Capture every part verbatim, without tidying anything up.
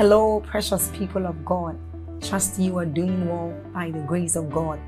Hello, precious people of God. Trust you are doing well by the grace of God.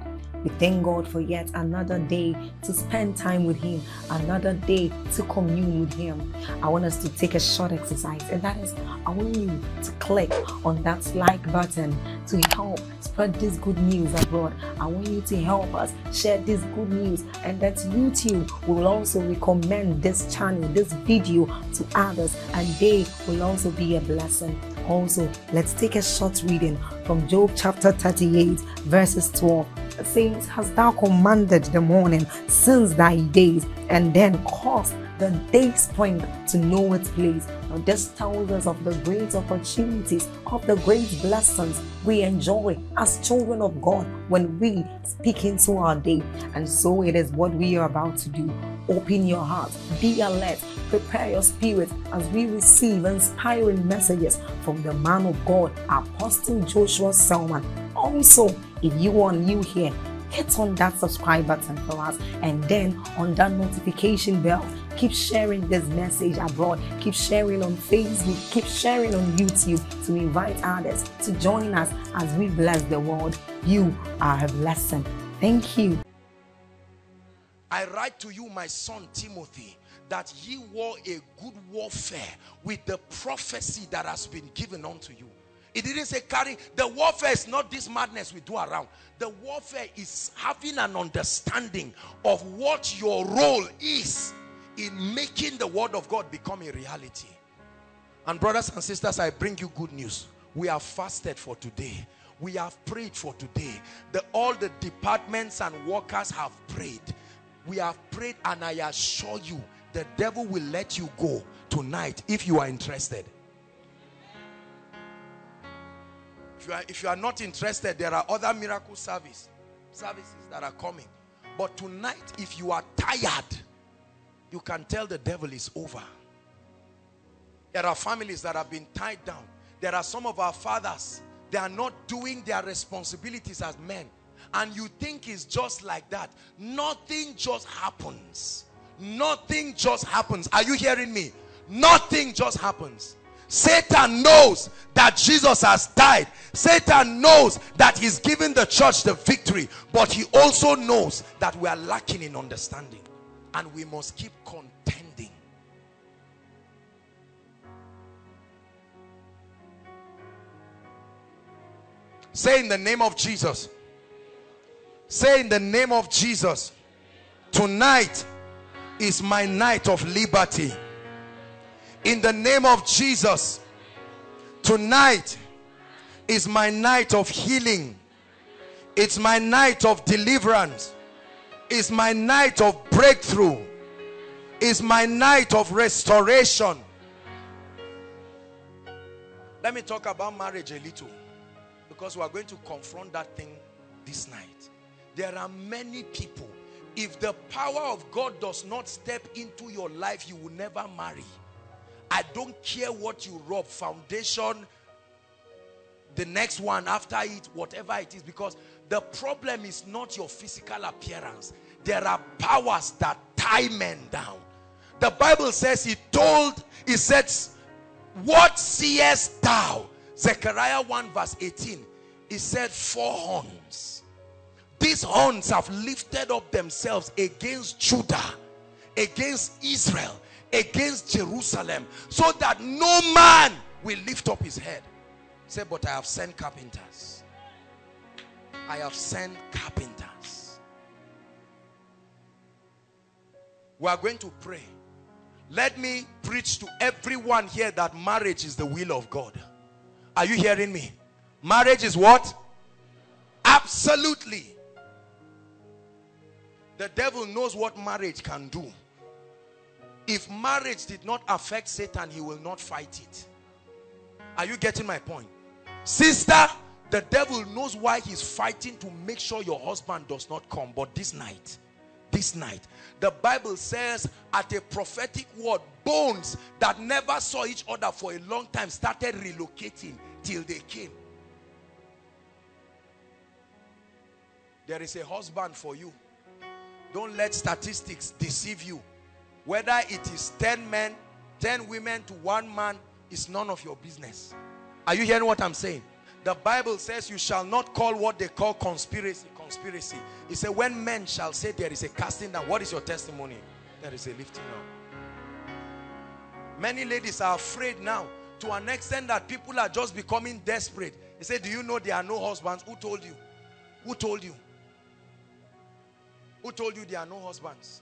We thank God for yet another day to spend time with Him, another day to commune with Him. I want us to take a short exercise, and that is, I want you to click on that like button to help spread this good news abroad. I want you to help us share this good news, and that YouTube will also recommend this channel, this video to others, and they will also be a blessing. Also, let's take a short reading from Job chapter thirty-eight, verses twelve. Says, has thou commanded the morning since thy days, and then caused the day spring to know its place? Now this tells us of the great opportunities, of the great blessings we enjoy as children of God when we speak into our day. And so it is what we are about to do. Open your heart, be alert, prepare your spirit as we receive inspiring messages from the man of God, Apostle Joshua Selman. Also, if you are new here, hit on that subscribe button for us, and then on that notification bell. Keep sharing this message abroad. Keep sharing on Facebook. Keep sharing on YouTube to invite others to join us as we bless the world. You are a blessing. Thank you. I write to you, my son Timothy, that ye war a good warfare with the prophecy that has been given unto you. It didn't say carry. The warfare is not this madness we do around. The warfare is having an understanding of what your role is in making the word of God become a reality. And brothers and sisters, I bring you good news. We have fasted for today. We have prayed for today. The, all the departments and workers have prayed. We have prayed, and I assure you, the devil will let you go tonight if you are interested. If you are, if you are not interested, there are other miracle service, services that are coming. But tonight, if you are tired, you can tell the devil is over. There are families that have been tied down. There are some of our fathers, they are not doing their responsibilities as men. And you think it's just like that. Nothing just happens. Nothing just happens. Are you hearing me? Nothing just happens. Satan knows that Jesus has died. Satan knows that he's given the church the victory. But he also knows that we are lacking in understanding. And we must keep contending. Say in the name of Jesus. Say in the name of Jesus. Tonight is my night of liberty. In the name of Jesus. Tonight is my night of healing. It's my night of deliverance. It's my night of breakthrough. It's my night of restoration. Let me talk about marriage a little, because we are going to confront that thing this night. There are many people, if the power of God does not step into your life, you will never marry. I don't care what you rub, foundation, the next one after it, whatever it is, because the problem is not your physical appearance. There are powers that tie men down. The Bible says, he told, he says, what seest thou? Zechariah one verse eighteen. He said, four horns. These horns have lifted up themselves against Judah, against Israel, against Jerusalem, so that no man will lift up his head. He said, but I have sent carpenters. I have sent carpenters. We are going to pray. Let me preach to everyone here that marriage is the will of God. Are you hearing me? Marriage is what? Absolutely. The devil knows what marriage can do. If marriage did not affect Satan, he will not fight it. Are you getting my point? Sister, the devil knows why he's fighting to make sure your husband does not come. But this night, this night, the Bible says at a prophetic word, bones that never saw each other for a long time started relocating till they came. There is a husband for you. Don't let statistics deceive you. Whether it is ten men, ten women to one man, it's none of your business. Are you hearing what I'm saying? The Bible says you shall not call what they call conspiracy, conspiracy. It said when men shall say there is a casting down, what is your testimony? There is a lifting up. Many ladies are afraid now to an extent that people are just becoming desperate. He said, do you know there are no husbands? Who told you? Who told you? Who told you there are no husbands?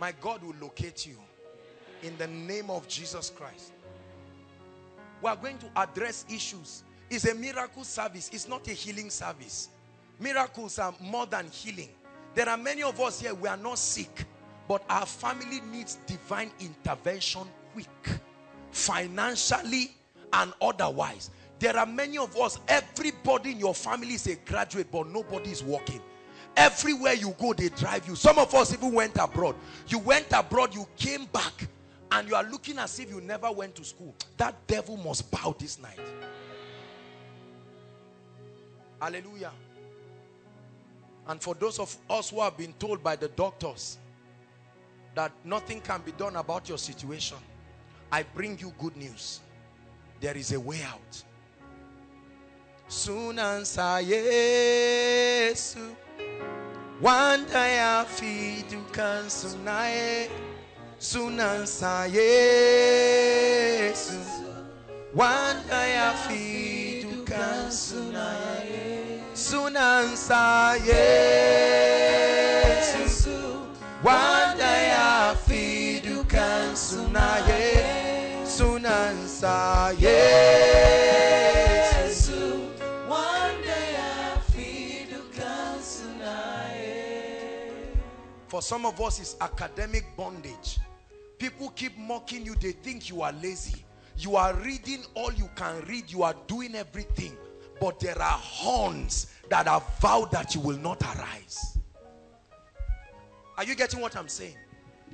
My God will locate you in the name of Jesus Christ. We are going to address issues. It's a miracle service. It's not a healing service. Miracles are more than healing. There are many of us here, we are not sick, but our family needs divine intervention quick, financially and otherwise. There are many of us, everybody in your family is a graduate, but nobody is working. Everywhere you go, they drive you. Some of us even went abroad. You went abroad, you came back, and you are looking as if you never went to school. That devil must bow this night. Hallelujah. And for those of us who have been told by the doctors that nothing can be done about your situation, I bring you good news. There is a way out. Soon answer Yesu. Wanda ya fidu kansunae. Soon answer Yesu. Wanda ya fidu kansunae. Soon answer Yesu. Wanda ya fidu kansunae. Soon answer Yesu. For some of us, it's academic bondage. People keep mocking you. They think you are lazy. You are reading all you can read. You are doing everything. But there are horns that have vowed that you will not arise. Are you getting what I'm saying?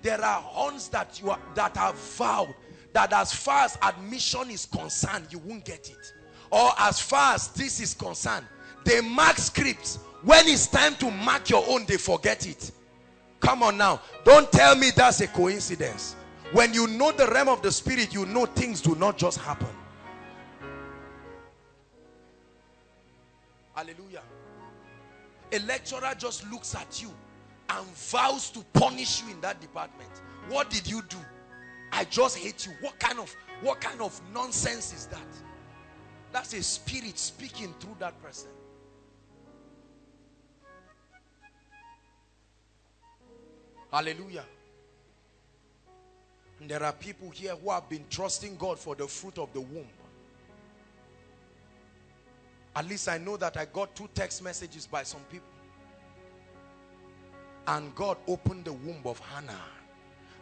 There are horns that you are, that have vowed that as far as admission is concerned, you won't get it. Or as far as this is concerned, they mark scripts. When it's time to mark your own, they forget it. Come on now. Don't tell me that's a coincidence. When you know the realm of the spirit, you know things do not just happen. Hallelujah. A lecturer just looks at you and vows to punish you in that department. What did you do? I just hate you. What kind of, what kind of nonsense is that? That's a spirit speaking through that person. Hallelujah. And there are people here who have been trusting God for the fruit of the womb. At least I know that I got two text messages by some people. And God opened the womb of Hannah.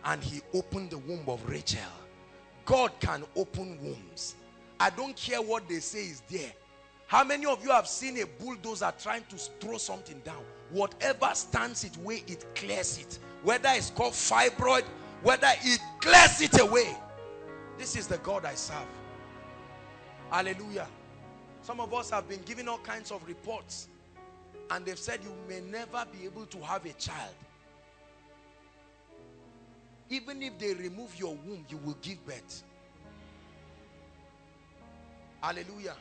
And he opened the womb of Rachel. God can open wombs. I don't care what they say is there. How many of you have seen a bulldozer trying to throw something down? Whatever stands its way, it clears it. Whether it's called fibroid, whether it clears it away. This is the God I serve. Hallelujah. Some of us have been given all kinds of reports. And they've said you may never be able to have a child. Even if they remove your womb, you will give birth. Hallelujah.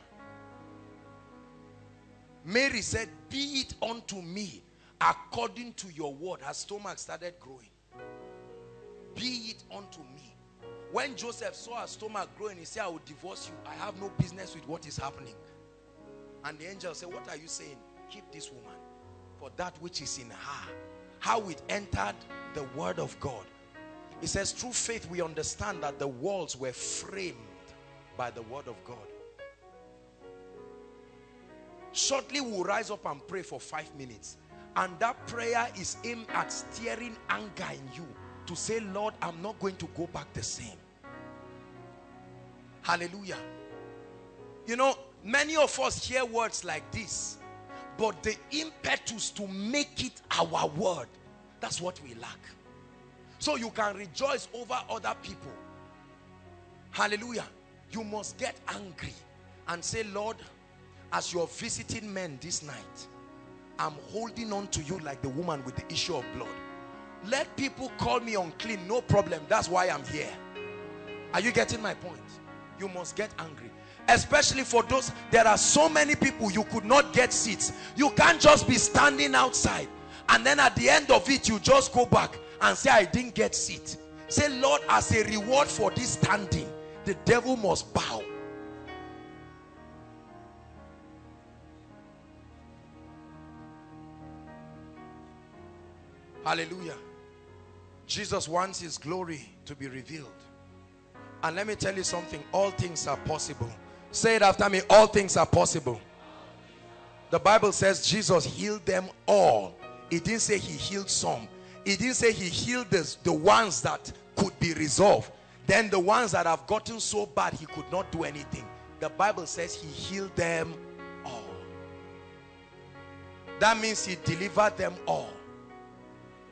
Mary said, be it unto me according to your word. Her stomach started growing. Be it unto me. When Joseph saw her stomach growing, he said, I will divorce you. I have no business with what is happening. And the angel said, what are you saying? Keep this woman, for that which is in her, how it entered the word of God. It says, through faith we understand that the walls were framed by the word of God. Shortly we'll rise up and pray for five minutes. And that prayer is aimed at stirring anger in you to say, Lord, I'm not going to go back the same. Hallelujah. You know, many of us hear words like this, but the impetus to make it our word, that's what we lack. So you can rejoice over other people. Hallelujah. You must get angry and say, Lord, as you're visiting men this night, I'm holding on to you like the woman with the issue of blood. Let people call me unclean, no problem. That's why I'm here. Are you getting my point? You must get angry. Especially for those, there are so many people you could not get seats. You can't just be standing outside and then at the end of it you just go back and say, I didn't get seat. Say, Lord, as a reward for this standing, the devil must bow. Hallelujah. Jesus wants his glory to be revealed. And let me tell you something, all things are possible. Say it after me, all things are possible. The Bible says Jesus healed them all. It didn't say he healed some. It didn't say he healed the, the ones that could be resolved. Then the ones that have gotten so bad he could not do anything. The Bible says he healed them all. That means he delivered them all.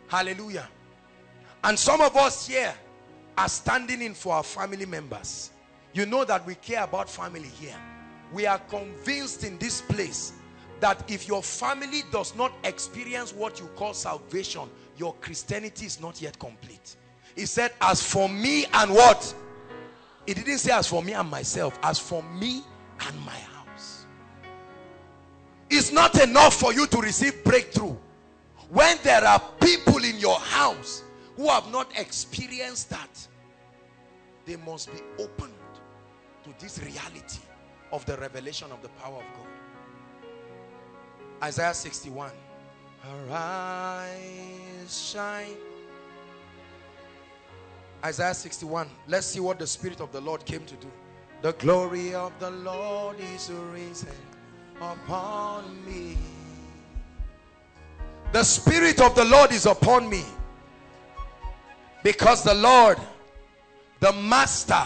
Hallelujah. And some of us here are standing in for our family members. You know that we care about family here. We are convinced in this place that if your family does not experience what you call salvation, your Christianity is not yet complete. He said, as for me and what? He didn't say as for me and myself, as for me and my house. It's not enough for you to receive breakthrough when there are people in your house who have not experienced that. They must be opened to this reality of the revelation of the power of God. Isaiah sixty-one. Arise, shine. Isaiah sixty-one. Let's see what the Spirit of the Lord came to do. The glory of the Lord is risen upon me. The Spirit of the Lord is upon me, because the Lord, the Master,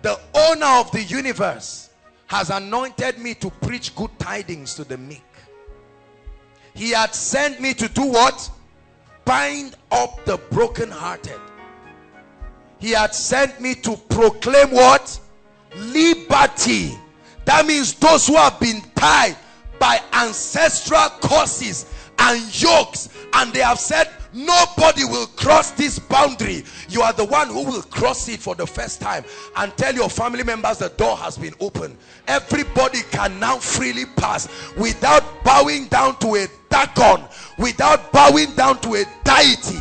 the owner of the universe, has anointed me to preach good tidings to the meek. He had sent me to do what? Bind up the brokenhearted. He had sent me to proclaim what? Liberty. That means those who have been tied by ancestral curses and yokes, and they have said, nobody will cross this boundary. You are the one who will cross it for the first time, and tell your family members the door has been opened. Everybody can now freely pass without bowing down to a Dagon, without bowing down to a deity.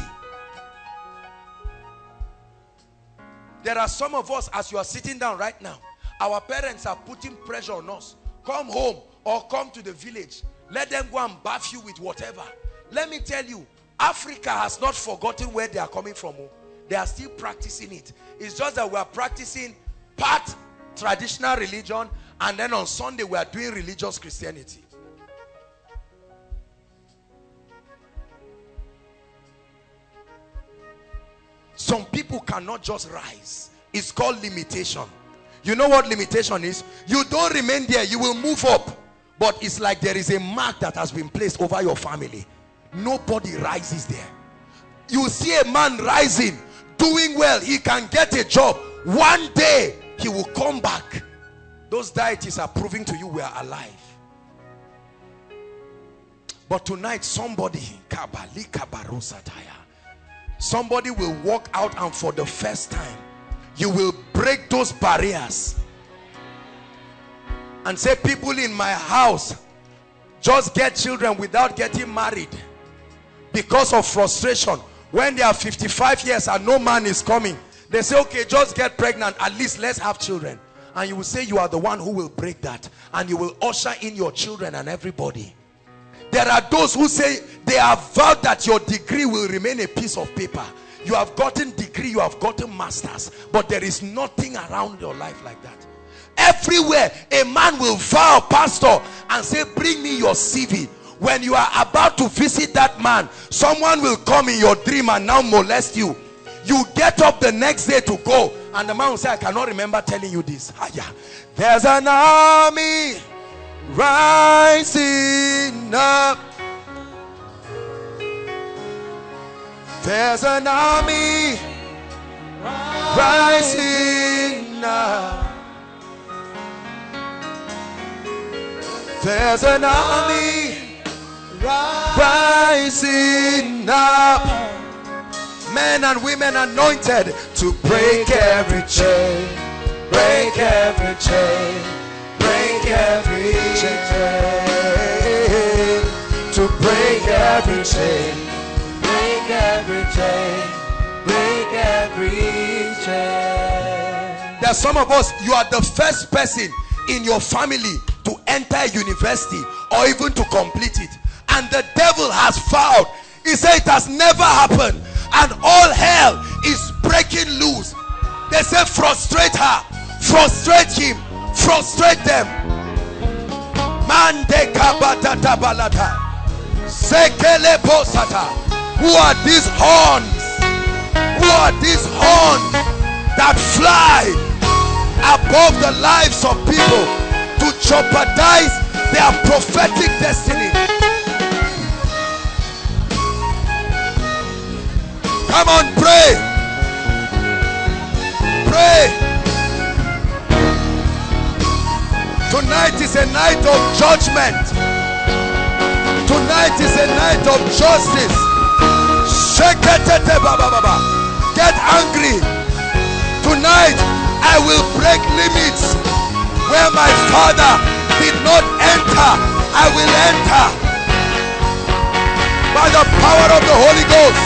There are some of us, as you are sitting down right now, our parents are putting pressure on us. Come home or come to the village. Let them go and bath you with whatever. Let me tell you, Africa has not forgotten where they are coming from. They are still practicing it. It's just that we are practicing part traditional religion, and then on Sunday we are doing religious Christianity. Some people cannot just rise. It's called limitation. You know what limitation is? You don't remain there, you will move up. But it's like there is a mark that has been placed over your family. Nobody rises there. You see a man rising, doing well, he can get a job. One day he will come back. Those deities are proving to you we are alive. But tonight somebody, somebody will walk out, and for the first time you will break those barriers and say, people in my house just get children without getting married because of frustration. When they are fifty-five years and no man is coming, they say, okay, just get pregnant, at least let's have children. And you will say you are the one who will break that, and you will usher in your children and everybody. There are those who say they have vowed that your degree will remain a piece of paper. You have gotten degree, you have gotten masters, but there is nothing around your life like that. Everywhere a man will vow, pastor, and say, bring me your C V. When you are about to visit that man, someone will come in your dream and now molest you. You get up the next day to go, and the man will say, I cannot remember telling you this. Ah, yeah. There's an army rising up. There's an army rising up. There's an army rising up. Men and women anointed to break every chain. break every chain, break every chain, break every chain. There are some of us, you are the first person in your family to enter university or even to complete it. And the devil has vowed. He said it has never happened. And all hell is breaking loose. They say frustrate her, frustrate him, frustrate them. Mande kabatata balata. Sekele bosata. Who are these horns? Who are these horns that fly above the lives of people to jeopardize their prophetic destiny? Come on, pray. Pray. Tonight is a night of judgment. Tonight is a night of justice. Get angry. Tonight, I will break limits. Where my father did not enter, I will enter. By the power of the Holy Ghost.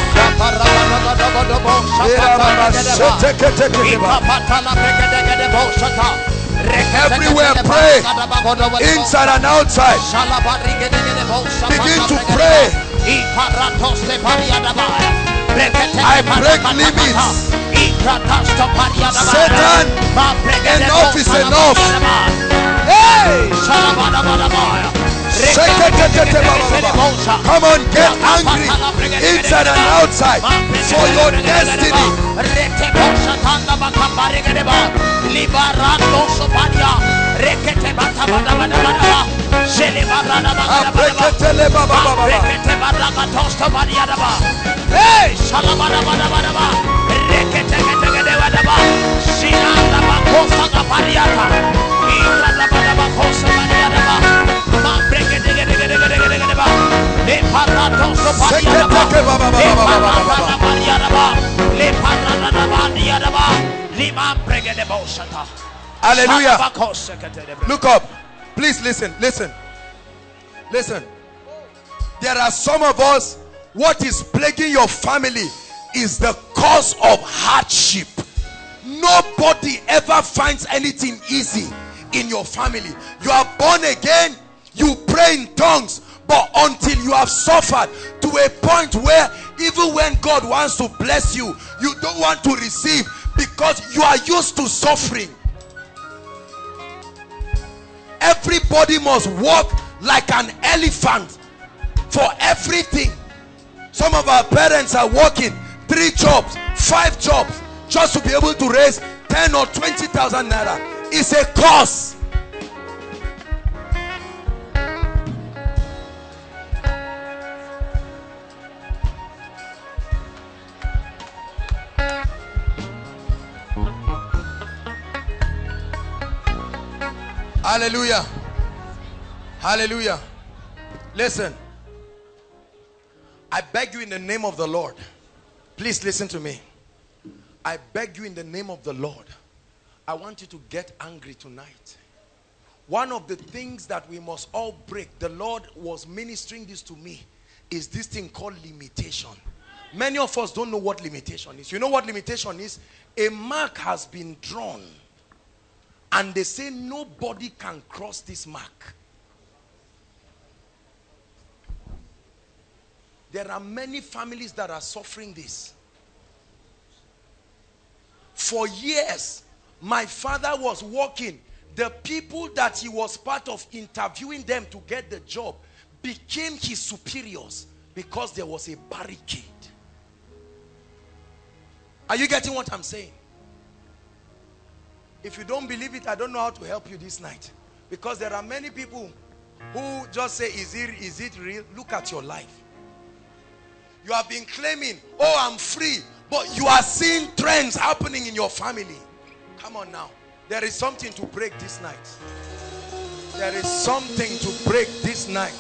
Everywhere pray. Inside and outside. Begin to pray. I break limits. Satan, enough is enough. Hey! Come on, get angry inside and outside for your destiny. Hallelujah. Look up. Please listen. Listen. Listen. There are some of us, what is plaguing your family is the cause of hardship. Nobody ever finds anything easy in your family. You are born again, you pray in tongues, but until you have suffered to a point where even when God wants to bless you, you don't want to receive because you are used to suffering. Everybody must walk like an elephant for everything. Some of our parents are working three jobs, five jobs, just to be able to raise ten or twenty thousand naira. It's a curse. Hallelujah. Hallelujah. Listen. I beg you in the name of the Lord. Please listen to me. I beg you in the name of the Lord. I want you to get angry tonight. One of the things that we must all break, the Lord was ministering this to me, is this thing called limitation. Many of us don't know what limitation is. You know what limitation is? A mark has been drawn. And they say nobody can cross this mark. There are many families that are suffering this. For years, my father was working. The people that he was part of, interviewing them to get the job, became his superiors because there was a barricade. Are you getting what I'm saying? If you don't believe it, I don't know how to help you this night. Because there are many people who just say, is it, is it real? Look at your life. You have been claiming, oh, I'm free. But you are seeing trends happening in your family. Come on now. There is something to break this night. There is something to break this night.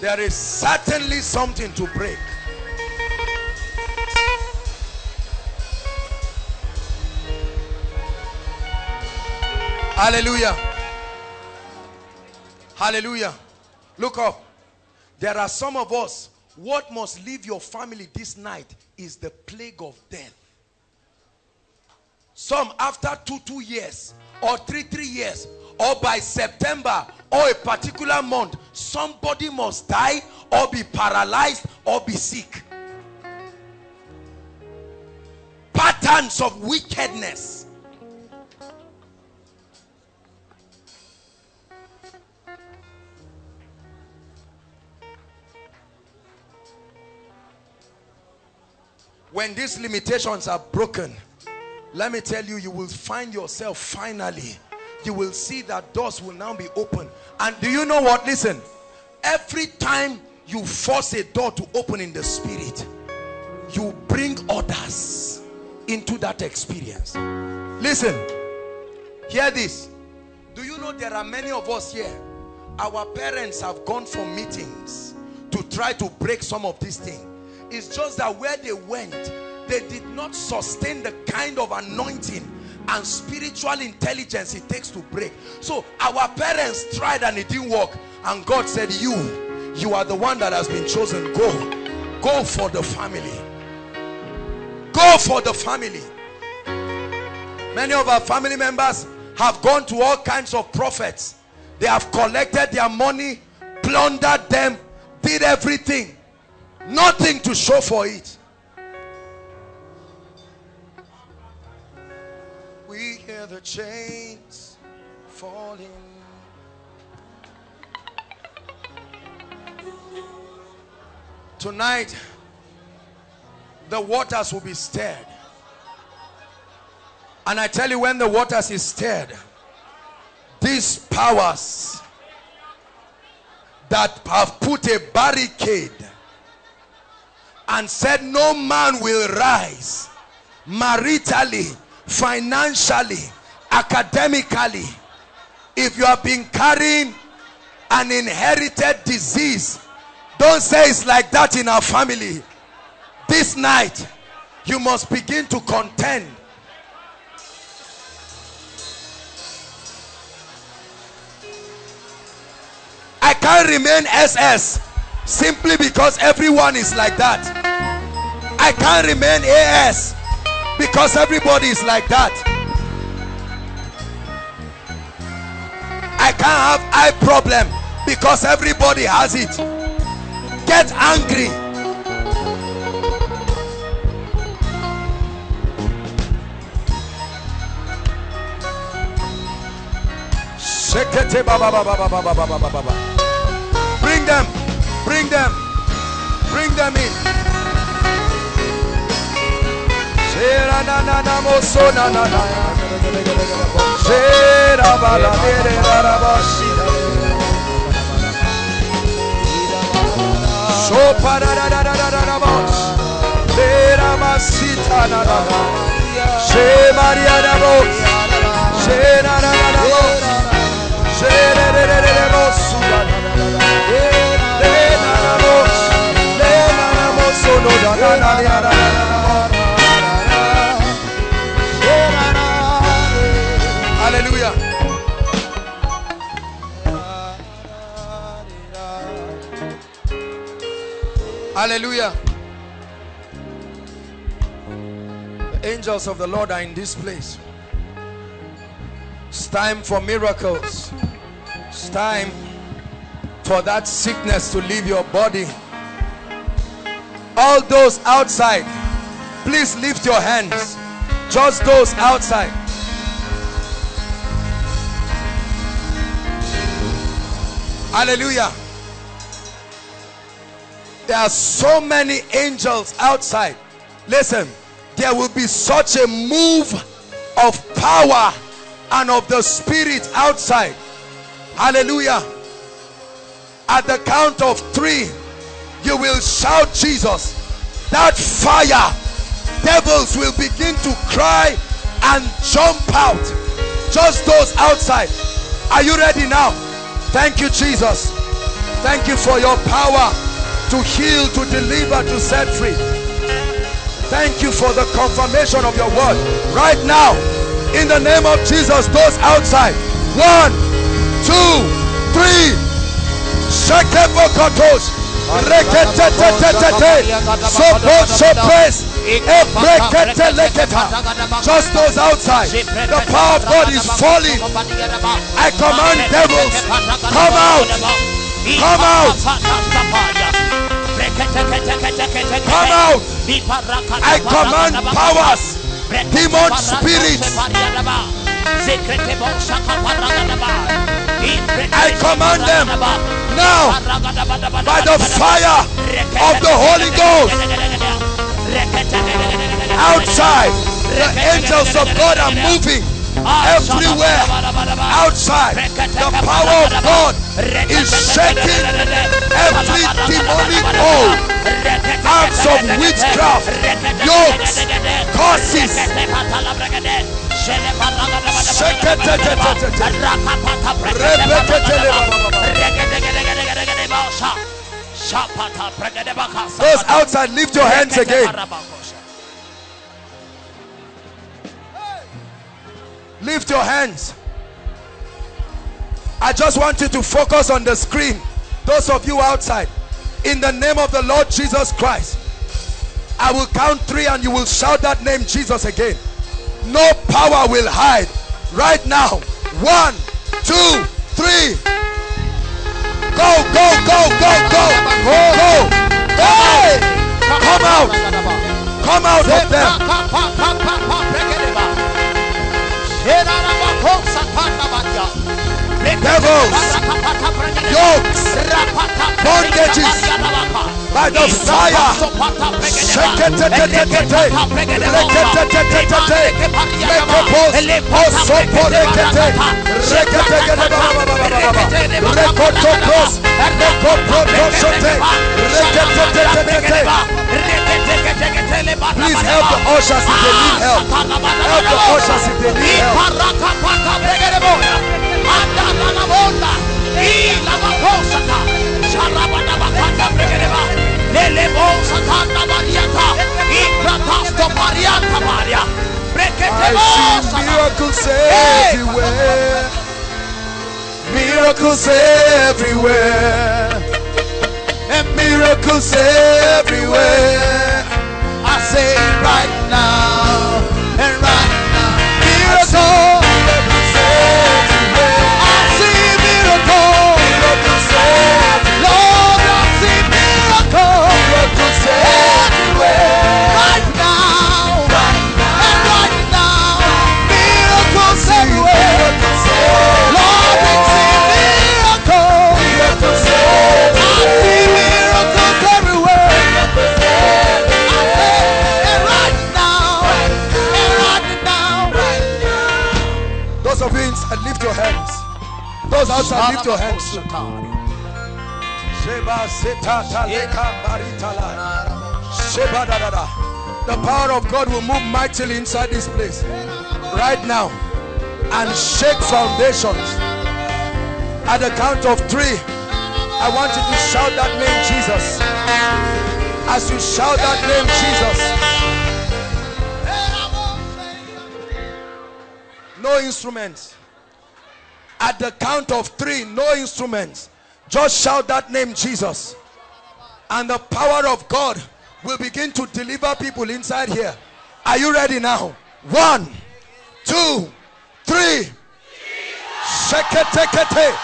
There is certainly something to break. Hallelujah. Hallelujah. Look up. There are some of us, what must leave your family this night is the plague of death. Some after two, two years or three, three years or by September or a particular month, somebody must die or be paralyzed or be sick. Patterns of wickedness. When these limitations are broken, let me tell you, you will find yourself finally, you will see that doors will now be open. And do you know what? Listen, every time you force a door to open in the spirit, you bring others into that experience. Listen, hear this. Do you know there are many of us here? Our parents have gone for meetings to try to break some of these things. It's just that where they went, they did not sustain the kind of anointing and spiritual intelligence it takes to break. So our parents tried and it didn't work. And God said, you, you are the one that has been chosen. Go, go for the family. Go for the family. Many of our family members have gone to all kinds of prophets. They have collected their money, plundered them, did everything. Nothing to show for it. We hear the chains falling. Tonight, the waters will be stirred. And I tell you, when the waters is stirred, these powers that have put a barricade and said no man will rise maritally, financially, academically, if you have been carrying an inherited disease, don't say it's like that in our family. This night you must begin to contend. I can't remain S S simply because everyone is like that. I can't remain A S because everybody is like that. I can't have eye problem because everybody has it. Get angry. Bring them. Bring them, bring them in. Hallelujah. Hallelujah. The angels of the Lord are in this place. It's time for miracles. It's time for that sickness to leave your body. All those outside, please lift your hands. Just those outside. Hallelujah. There are so many angels outside. Listen, there will be such a move of power and of the spirit outside. Hallelujah. At the count of three, you will shout Jesus. That fire, devils will begin to cry and jump out. Just those outside. Are you ready now? Thank you, Jesus. Thank you for your power to heal, to deliver, to set free. Thank you for the confirmation of your word. Right now, in the name of Jesus, those outside. One, two, three. Shake up your Just those outside, the power of God is falling. I command devils, come out, come out, come out. I command powers, demon spirits. I command them now by the fire of the Holy Ghost. Outside, the angels of God are moving everywhere. Outside, the power of God is shaking every demonic hold. Acts of witchcraft, yokes, curses. Those outside, lift your hands again. Lift your hands. I just want you to focus on the screen. Those of you outside, in the name of the Lord Jesus Christ, I will count three and you will shout that name, Jesus, again. No power will hide. Right now. One, two, three. Go, go, go, go, go. Go, go. Hey! Come out. Come out of them. Devils, yokes, bondages, by the fire. Please help the ushers if they need help. Help the ushers if they need help. I see miracles everywhere, miracles everywhere, and miracles everywhere. I say right now, and right now, miracles. Outside, lift your hands. The power of God will move mightily inside this place right now and shake foundations. At the count of three, I want you to shout that name, Jesus. As you shout that name, Jesus. No instruments. At the count of three, no instruments. Just shout that name, Jesus. And the power of God will begin to deliver people inside here. Are you ready now? One, two, three. Sheketekete,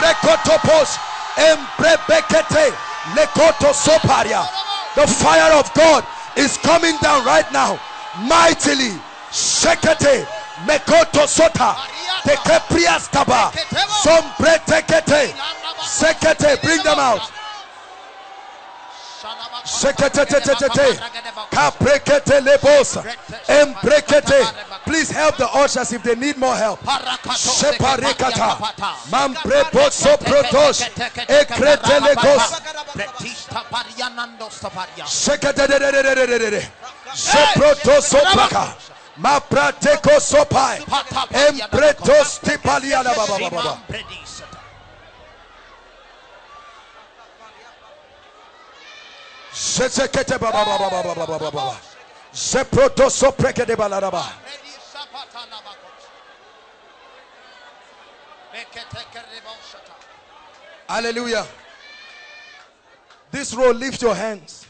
rekotopos, embrebekete, lekotosoparia. The fire of God is coming down right now. Mightily. Shekete, mekotosota. Bring them out. Please help the ushers if they need more help. Ma prateko sopai empretos tipalia la baba baba. Zekete baba baba baba baba. Zeprotos opreke de balaraba. Hallelujah. This row, lift your hands.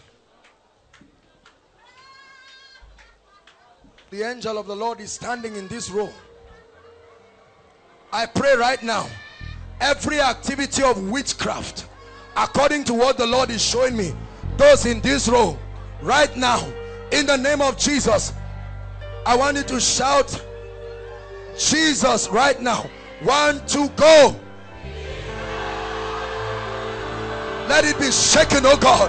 The angel of the Lord is standing in this row. I pray right now, every activity of witchcraft, according to what the Lord is showing me, those in this row, right now, in the name of Jesus, I want you to shout, Jesus, right now. One, two, go. Let it be shaken, oh God.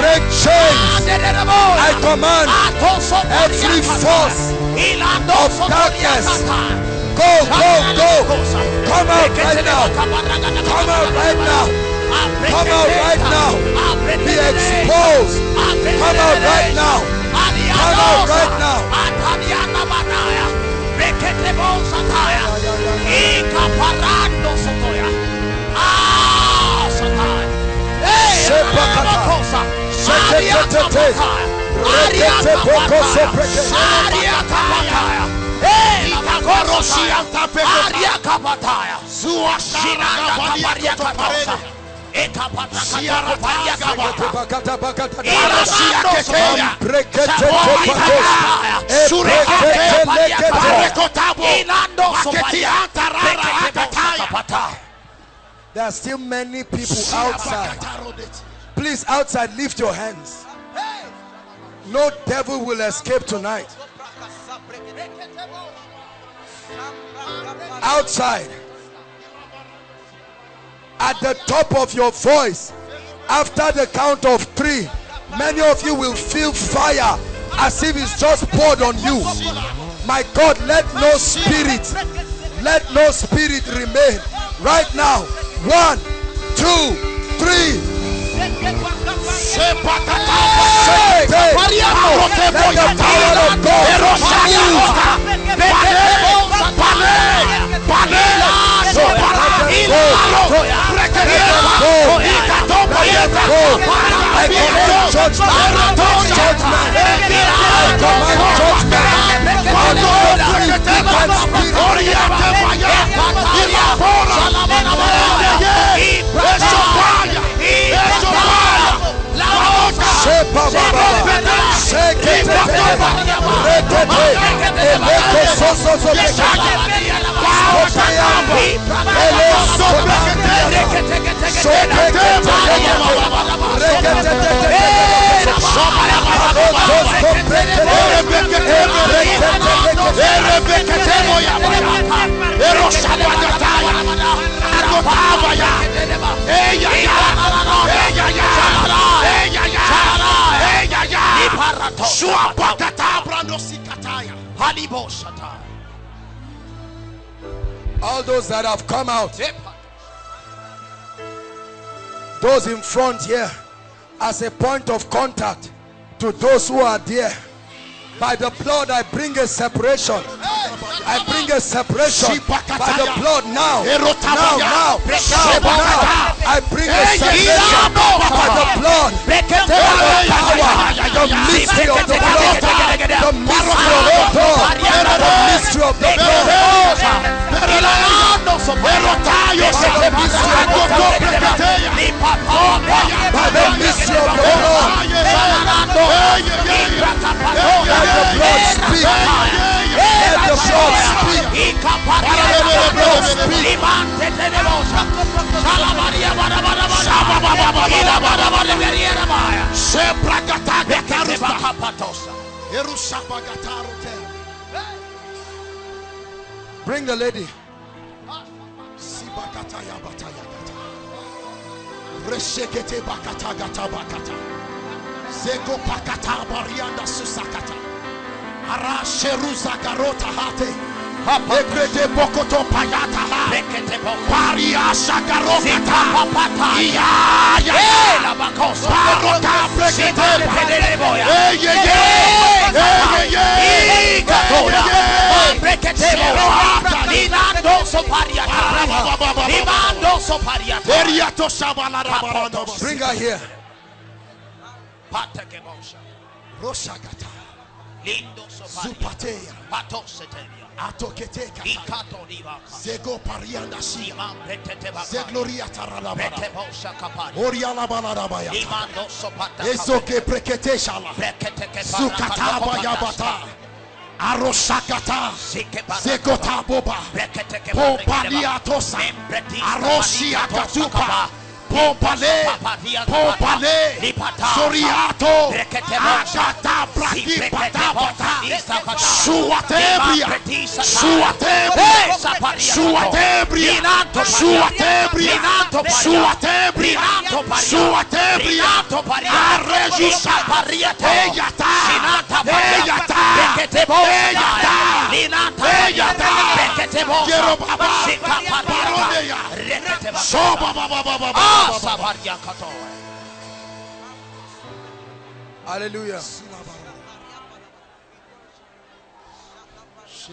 break chains. I command every force of darkness, go, go, go, come out right now, come out right now, come out right now, be exposed, come out right now, come out right now. There are still many people outside. Please, outside, lift your hands. No devil will escape tonight. Outside, at the top of your voice, after the count of three, many of you will feel fire as if it's just poured on you. My God, let no spirit, let no spirit remain. Right now, one, two, three. All those that have come out, those in front here, as a point of contact to those who are there, by the blood I bring a separation. I bring a separation by the blood now. Now, now, now, now. I bring a separation by the blood. The power, the mystery of the blood, the mystery of the blood, the mystery of the blood, by the mystery of the blood. Let the blood speak. Let the blood speak. Let the blood speak. Bring the lady. Reshekete bakata gata bakata. Zeko pakata barianda susakata. Ara sheruza garota hate. Ekrete bokoto payata ha. Paria shakarokata. Iya ya. La bakosa. Barota brekete peleleboya. Eye ye. Eye ye. Gatora. Brekete boya. Dinando sopariata. Dinando sopariata. Bring her here. Patakebosha. Roshagata. Lindo sopatea. Patoseteria. Atoketeka ikatoliba zego parianda shima beteteba zegloria tarala betebosha kapari oriala balaba ya imando sopata ezoke preketesha la breketeke sukataba yabata Arosakata, Zekota Boba, Pompalia Tosa, Arosia Katupa, Pompale, Pompale, Soriato, Akata, Braki, Patapata, Suatebria, Suatebria, Suatebria, Suatebria, Suatebria, Suatebria, Arregisa, Pariata, Eyata, Hallelujah.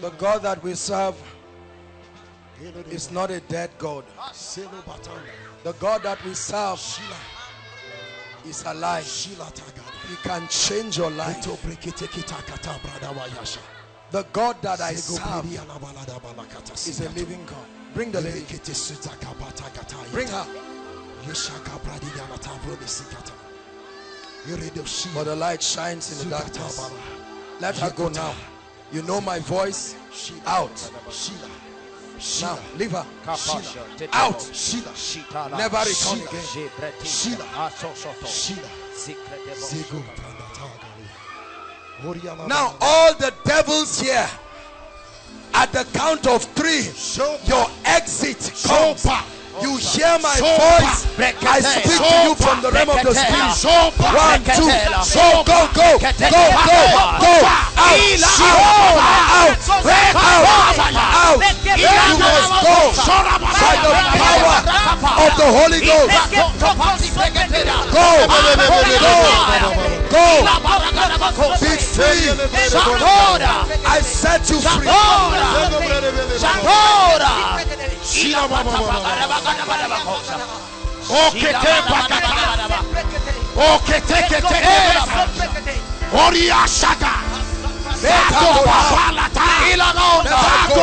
The God that we serve is not a dead God. The God that we serve is alive. He can change your life. The God that I serve is a living God. Bring the lady. Bring her. For the light shines in the darkness. Let her go now. You know my voice. Out. Now, leave her. Out. Never return again. Now, all the devils here, at the count of three, your exit comes. You hear my voice. I speak to you from the realm of the spirit. One, two, go, go, go, go, go, go. Out, out, out, out. You must go by the power of the Holy Ghost. Go, go, go. Be free. I set you free. Okay, let her go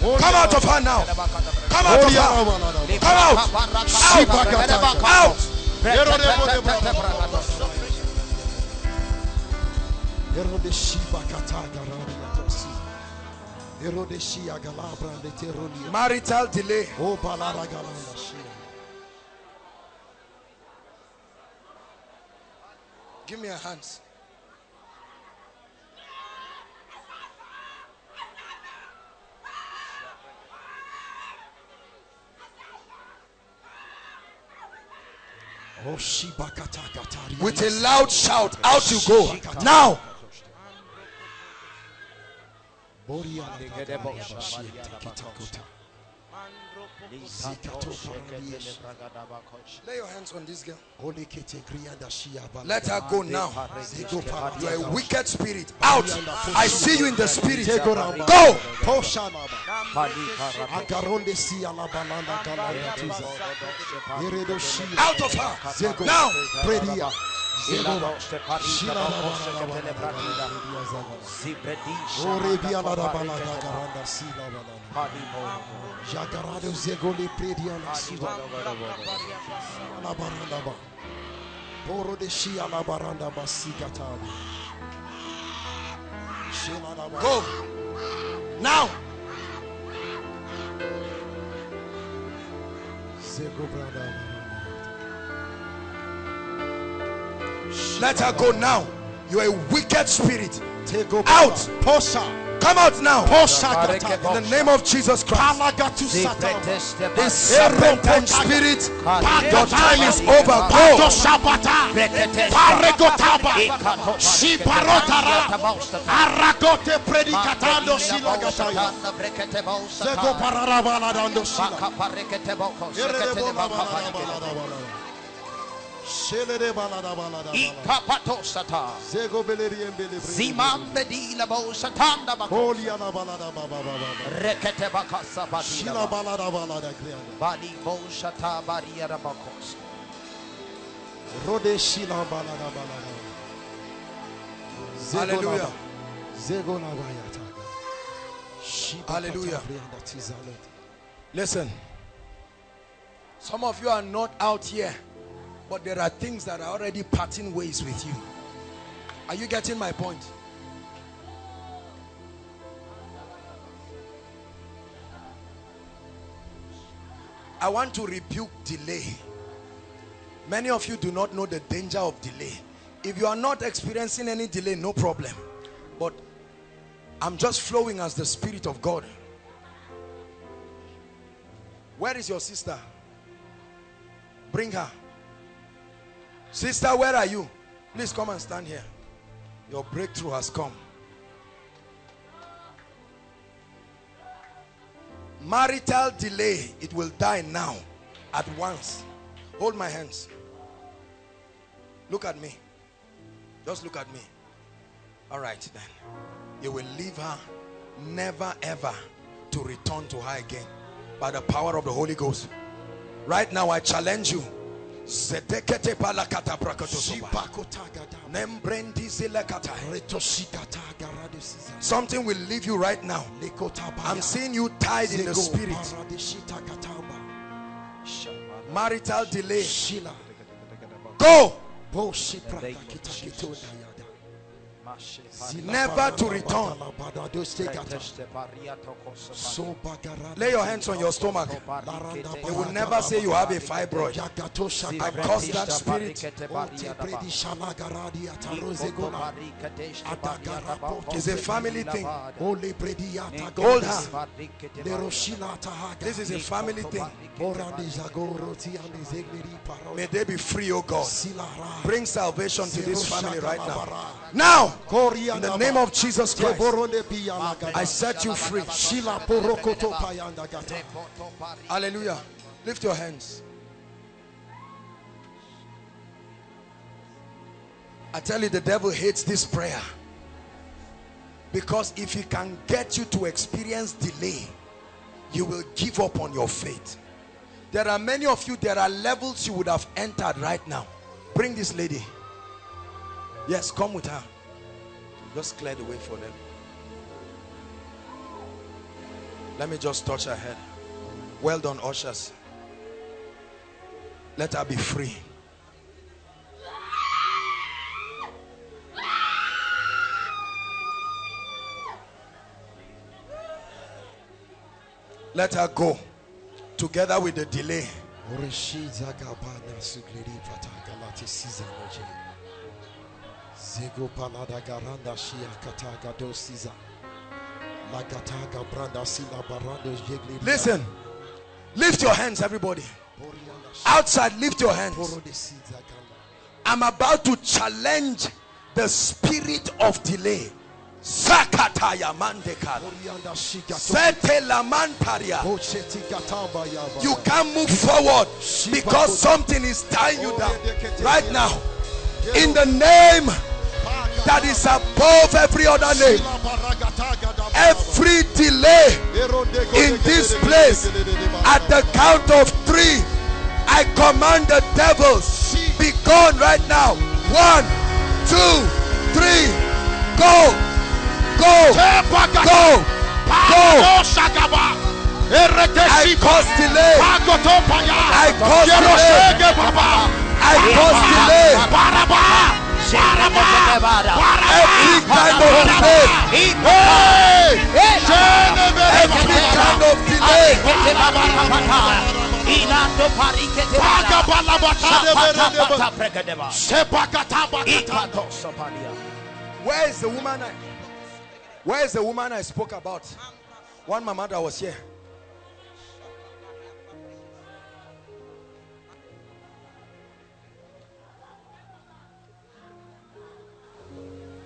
Come out of her now. Come out of her. Come out. Out. Out. Out. Marital delay. Give me your hands. With a loud shout, out you go. Now. Lay your hands on this girl. Let her go now. You are a wicked spirit. Out. I see you in the spirit. Go. Out of her. Now. Go now. Let her go now. You are a wicked spirit. Out. Come out now. In the name of Jesus Christ. This serpentine spirit, your time is over. Go. Paragotabas. Hallelujah. Hallelujah. Listen, some of you are not out here, but there are things that are already parting ways with you. Are you getting my point? I want to rebuke delay. Many of you do not know the danger of delay. If you are not experiencing any delay, no problem. But I'm just flowing as the Spirit of God. Where is your sister? Bring her. Sister, where are you? Please come and stand here. Your breakthrough has come. Marital delay, it will die now, at once. Hold my hands. Look at me. Just look at me. All right, then. You will leave her, never ever to return to her again, by the power of the Holy Ghost. Right now, I challenge you. Something will leave you right now. I'm seeing you tied in the spirit. Marital delay. Go! Never to return. Lay your hands on your stomach. They will never say you have a fibroid. I cause that spirit. It's a family thing. Hold her. This is a family thing. May they be free, oh God. Bring salvation to this family right now. Now! In the name of Jesus Christ, I set you free. Hallelujah. Lift your hands. I tell you, the devil hates this prayer, because if he can get you to experience delay, you will give up on your faith. There are many of you, there are levels you would have entered right now. Bring this lady. Yes, come with her. Just clear the way for them. Let me just touch her head. Well done, ushers. Let her be free. Let her go, together with the delay. Zego palada garanda shia kataga dosiza la kataga branda sila barando jegli. Listen, lift your hands, everybody. Outside, lift your hands. I'm about to challenge the spirit of delay. Sakataya mandeka. Sete lamantaria. You can't move forward because something is tying you down right now. In the name that is above every other name, every delay in this place, at the count of three, I command the devils, be gone right now. One, two, three, go, go, go, go. I cause delay. I cause delay. I cause delay. Every kind of delay. Every kind of delay. Where is the woman? I, where is the woman I spoke about? One mama that was here.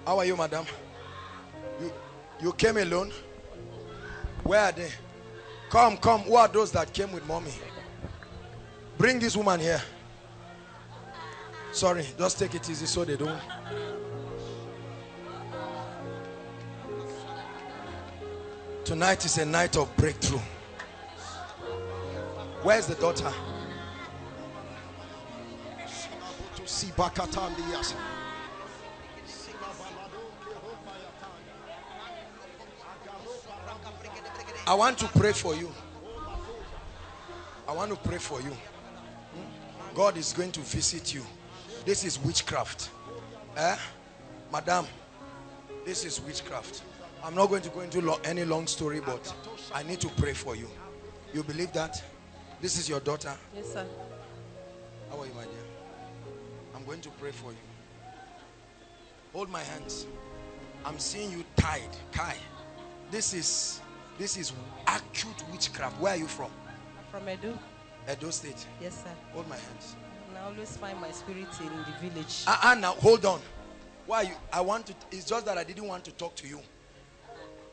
How are you, madam? You you came alone? Where are they? Come, come. Who are those that came with mommy? Bring this woman here. Sorry, just take it easy so they don't. Tonight is a night of breakthrough. Where's the daughter? I want to pray for you. I want to pray for you. God is going to visit you. This is witchcraft. Eh? Madam, this is witchcraft. I'm not going to go into long, any long story, but I need to pray for you. You believe that? This is your daughter? Yes, sir. How are you, my dear? I'm going to pray for you. Hold my hands. I'm seeing you tied. Kai. This is... This is acute witchcraft. Where are you from? I'm from Edo. Edo State? Yes, sir. Hold my hands. And I always find my spirit in the village. Ah, uh, uh, now, hold on. Why you? I want to, it's just that I didn't want to talk to you.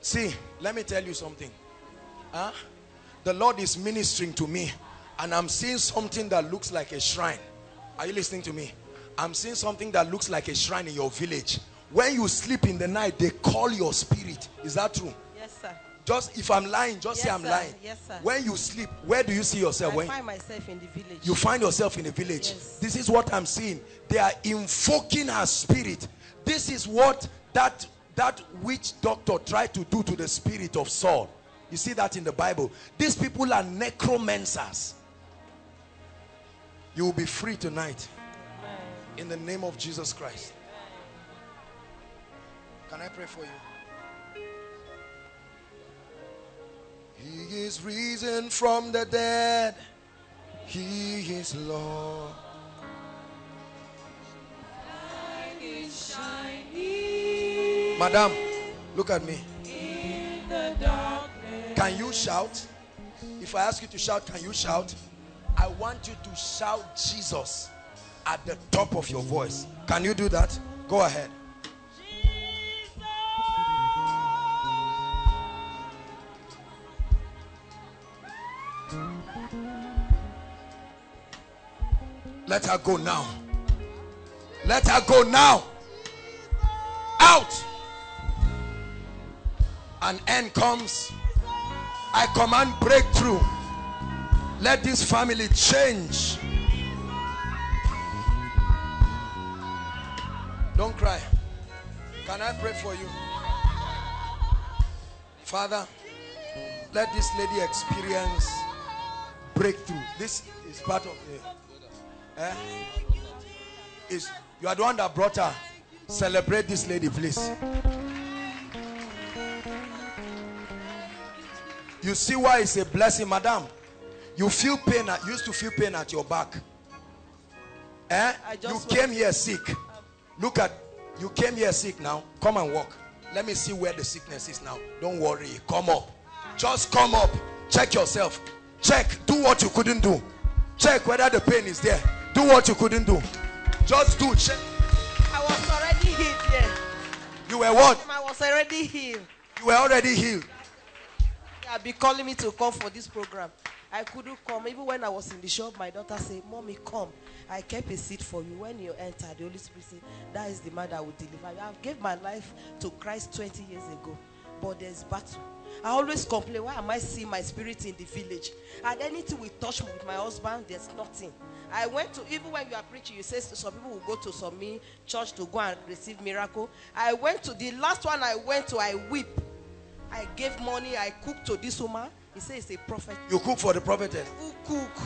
See, let me tell you something. Huh? The Lord is ministering to me and I'm seeing something that looks like a shrine. Are you listening to me? I'm seeing something that looks like a shrine in your village. When you sleep in the night, they call your spirit. Is that true? Yes, sir. Just if I'm lying, just yes, say I'm sir. lying. Yes, sir. When you sleep, where do you see yourself? I when find myself in the village. You find yourself in the village. Yes. This is what I'm seeing. They are invoking her spirit. This is what that that witch doctor tried to do to the spirit of Saul. You see that in the Bible. These people are necromancers. You will be free tonight. Amen. In the name of Jesus Christ. Amen. Can I pray for you? He is risen from the dead. He is Lord. Light is shining. Madam, look at me. In the darkness. Can you shout? If I ask you to shout, can you shout? I want you to shout Jesus at the top of your voice. Can you do that? Go ahead. Let her go now. Let her go now. Out. An end comes. I command breakthrough. Let this family change. Don't cry. Can I pray for you? Father, let this lady experience breakthrough. This is part of the... Eh? Is you are the one that brought her. Celebrate this lady, please. You see why it's a blessing, madam. You feel pain at, used to feel pain at your back. Eh? You came here sick. Look at you came here sick now. Come and walk. Let me see where the sickness is now. Don't worry. Come up. Just come up. Check yourself. Check. Do what you couldn't do. Check whether the pain is there. Do what you couldn't do. Just do. Check. I was already healed. Yeah. You were what? I was already healed. You were already healed. They have been calling me to come for this program. I couldn't come. Even when I was in the shop, my daughter said, "Mommy, come. I kept a seat for you. When you enter, the Holy Spirit said, that is the man that will deliver you." I gave my life to Christ twenty years ago. But there's battle. I always complain, why am I seeing my spirit in the village? And anything we touch with my husband, there's nothing. I went to, even when you are preaching, you say some people will go to some church to go and receive miracle. I went to, the last one I went to, I weep. I gave money, I cooked to this woman. He said it's a prophet. You cook for the prophetess? Who cook?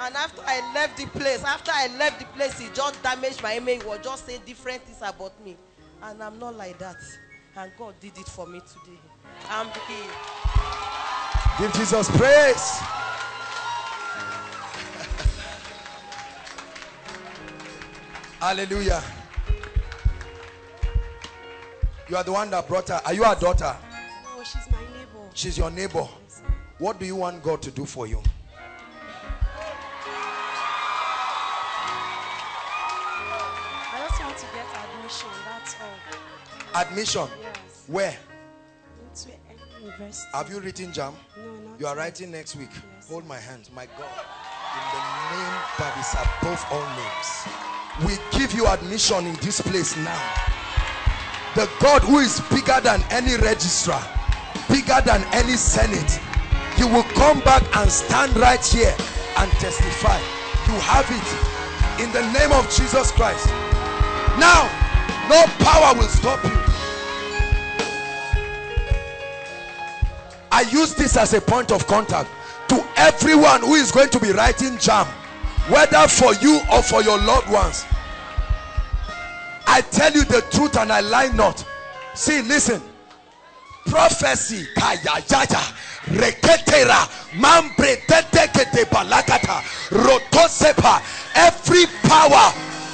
And after I left the place, after I left the place, he just damaged my image, he was just saying different things about me. And I'm not like that. And God did it for me today. I'm here. Give Jesus praise. Hallelujah. You are the one that brought her. Are you her daughter? No, she's my neighbor. She's your neighbor. Yes. What do you want God to do for you? I just want to get admission, that's all. Admission? Yes. Where? Into any university. Have you written jam? No, not You are writing next week. Yes. Hold my hand. My God. In the name that is above all names. We give you admission in this place now. The God who is bigger than any registrar, bigger than any senate, He will come back and stand right here and testify. You have it in the name of Jesus Christ. Now, no power will stop you. I use this as a point of contact to everyone who is going to be writing jam, whether for you or for your loved ones. I tell you the truth and I lie not. See, listen. Prophecy. Every power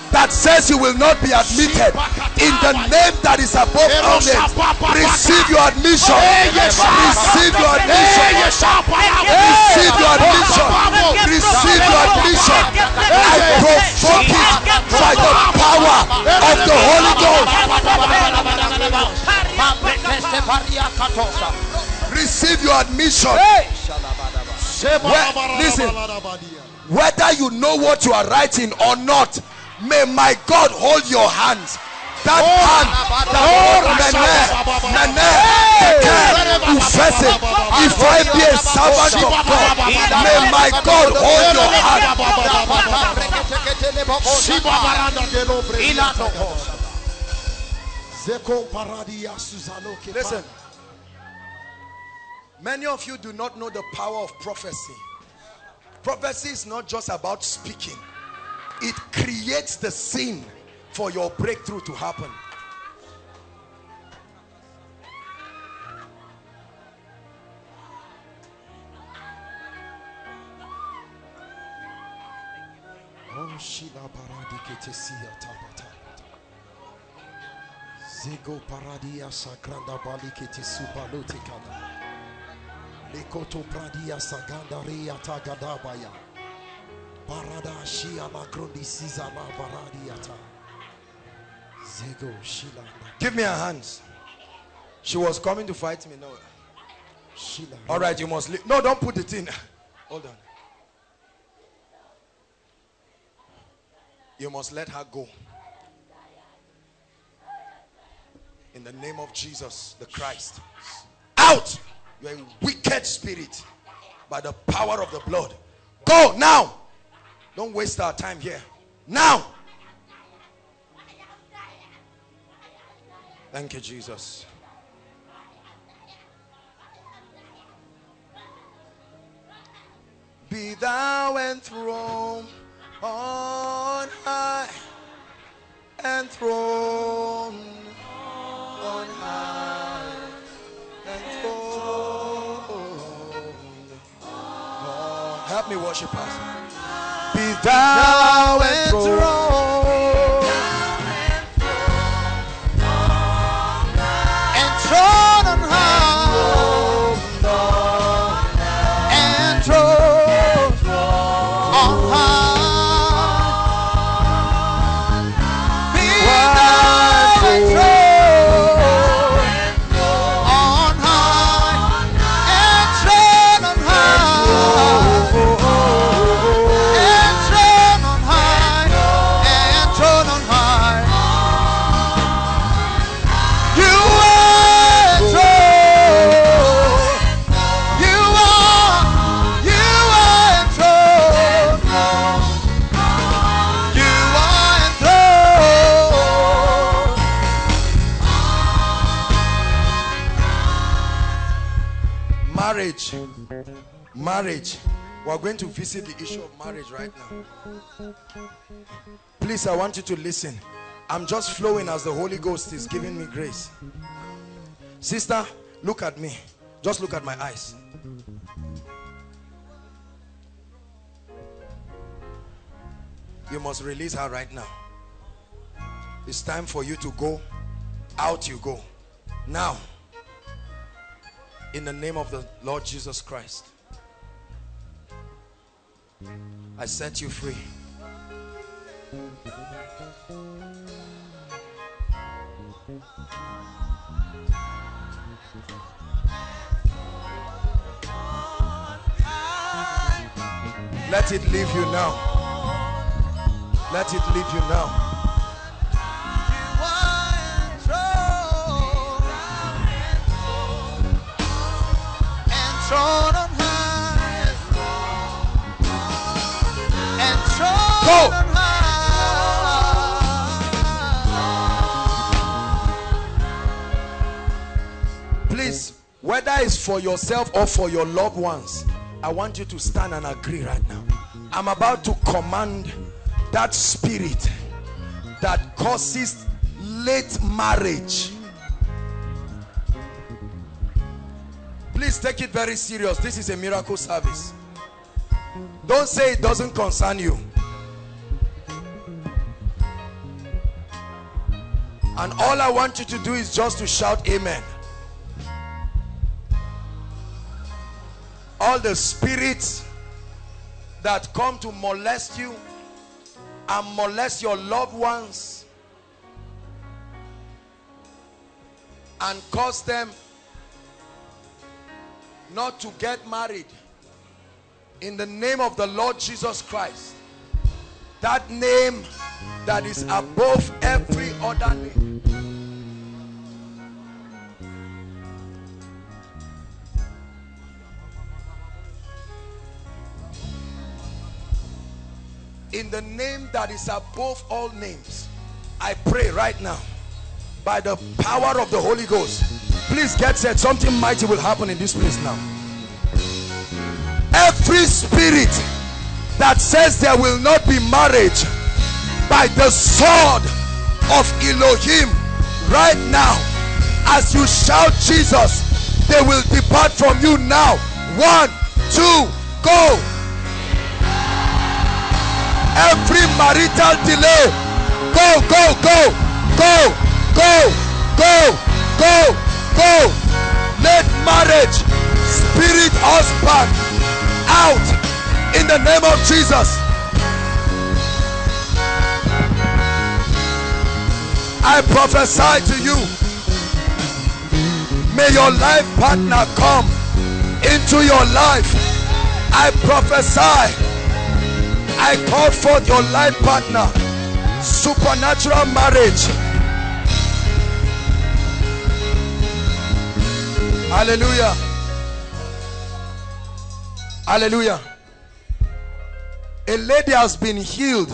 that says you will not be admitted in the name that is above all names, receive your admission. Receive your admission. Receive your admission. Receive your admission. I provoke it by the power of the Holy Ghost. Receive your admission. Where, listen, whether you know what you are writing or not, may my God hold your hands. That oh, hand that holds Nene, Nene, Ufese. If I be a servant of God, may my God hold your hand. Listen, many of you do not know the power of prophecy. Prophecy is not just about speaking. It creates the scene for your breakthrough to happen. Barada Shia Macroni Sizama Baradiata Zego Shila. Give me her hands. She was coming to fight me now. Shila. All right, you must leave. No, don't put it in. Hold on. You must let her go. In the name of Jesus the Christ. Out! You are a wicked spirit. By the power of the blood. Go now! Don't waste our time here. Now. Thank you, Jesus. Be thou enthroned on high. Enthroned on high. Enthroned on high. Help me worship us. Be thou enthroned on high, enthroned on high, be thou enthroned on high, enthroned on high. On high. marriage. Marriage. We are going to visit the issue of marriage right now. Please, I want you to listen. I'm just flowing as the Holy Ghost is giving me grace. Sister, look at me. Just look at my eyes. You must release her right now. It's time for you to go. Out you go. Now, in the name of the Lord Jesus Christ, I set you free. Let it leave you now. Let it leave you now. Throne on high, and throne on high. Please, whether it's for yourself or for your loved ones, I want you to stand and agree right now. I'm about to command that spirit that causes late marriage. Please take it very serious. This is a miracle service. Don't say it doesn't concern you. And all I want you to do is just to shout amen. All the spirits that come to molest you and molest your loved ones and cause them not to get married, in the name of the Lord Jesus Christ, that name that is above every other name, in the name that is above all names, I pray right now by the power of the Holy Ghost. Please get set. Something mighty will happen in this place now. Every spirit that says there will not be marriage, by the sword of Elohim right now, as you shout Jesus, they will depart from you now. One, two, go. Every marital delay, go, go, go, go, go, go, go, go. Go. Let marriage spirit husband out in the name of Jesus. I prophesy to you, may your life partner come into your life. I prophesy, I call forth your life partner, supernatural marriage. Hallelujah. Hallelujah. A lady has been healed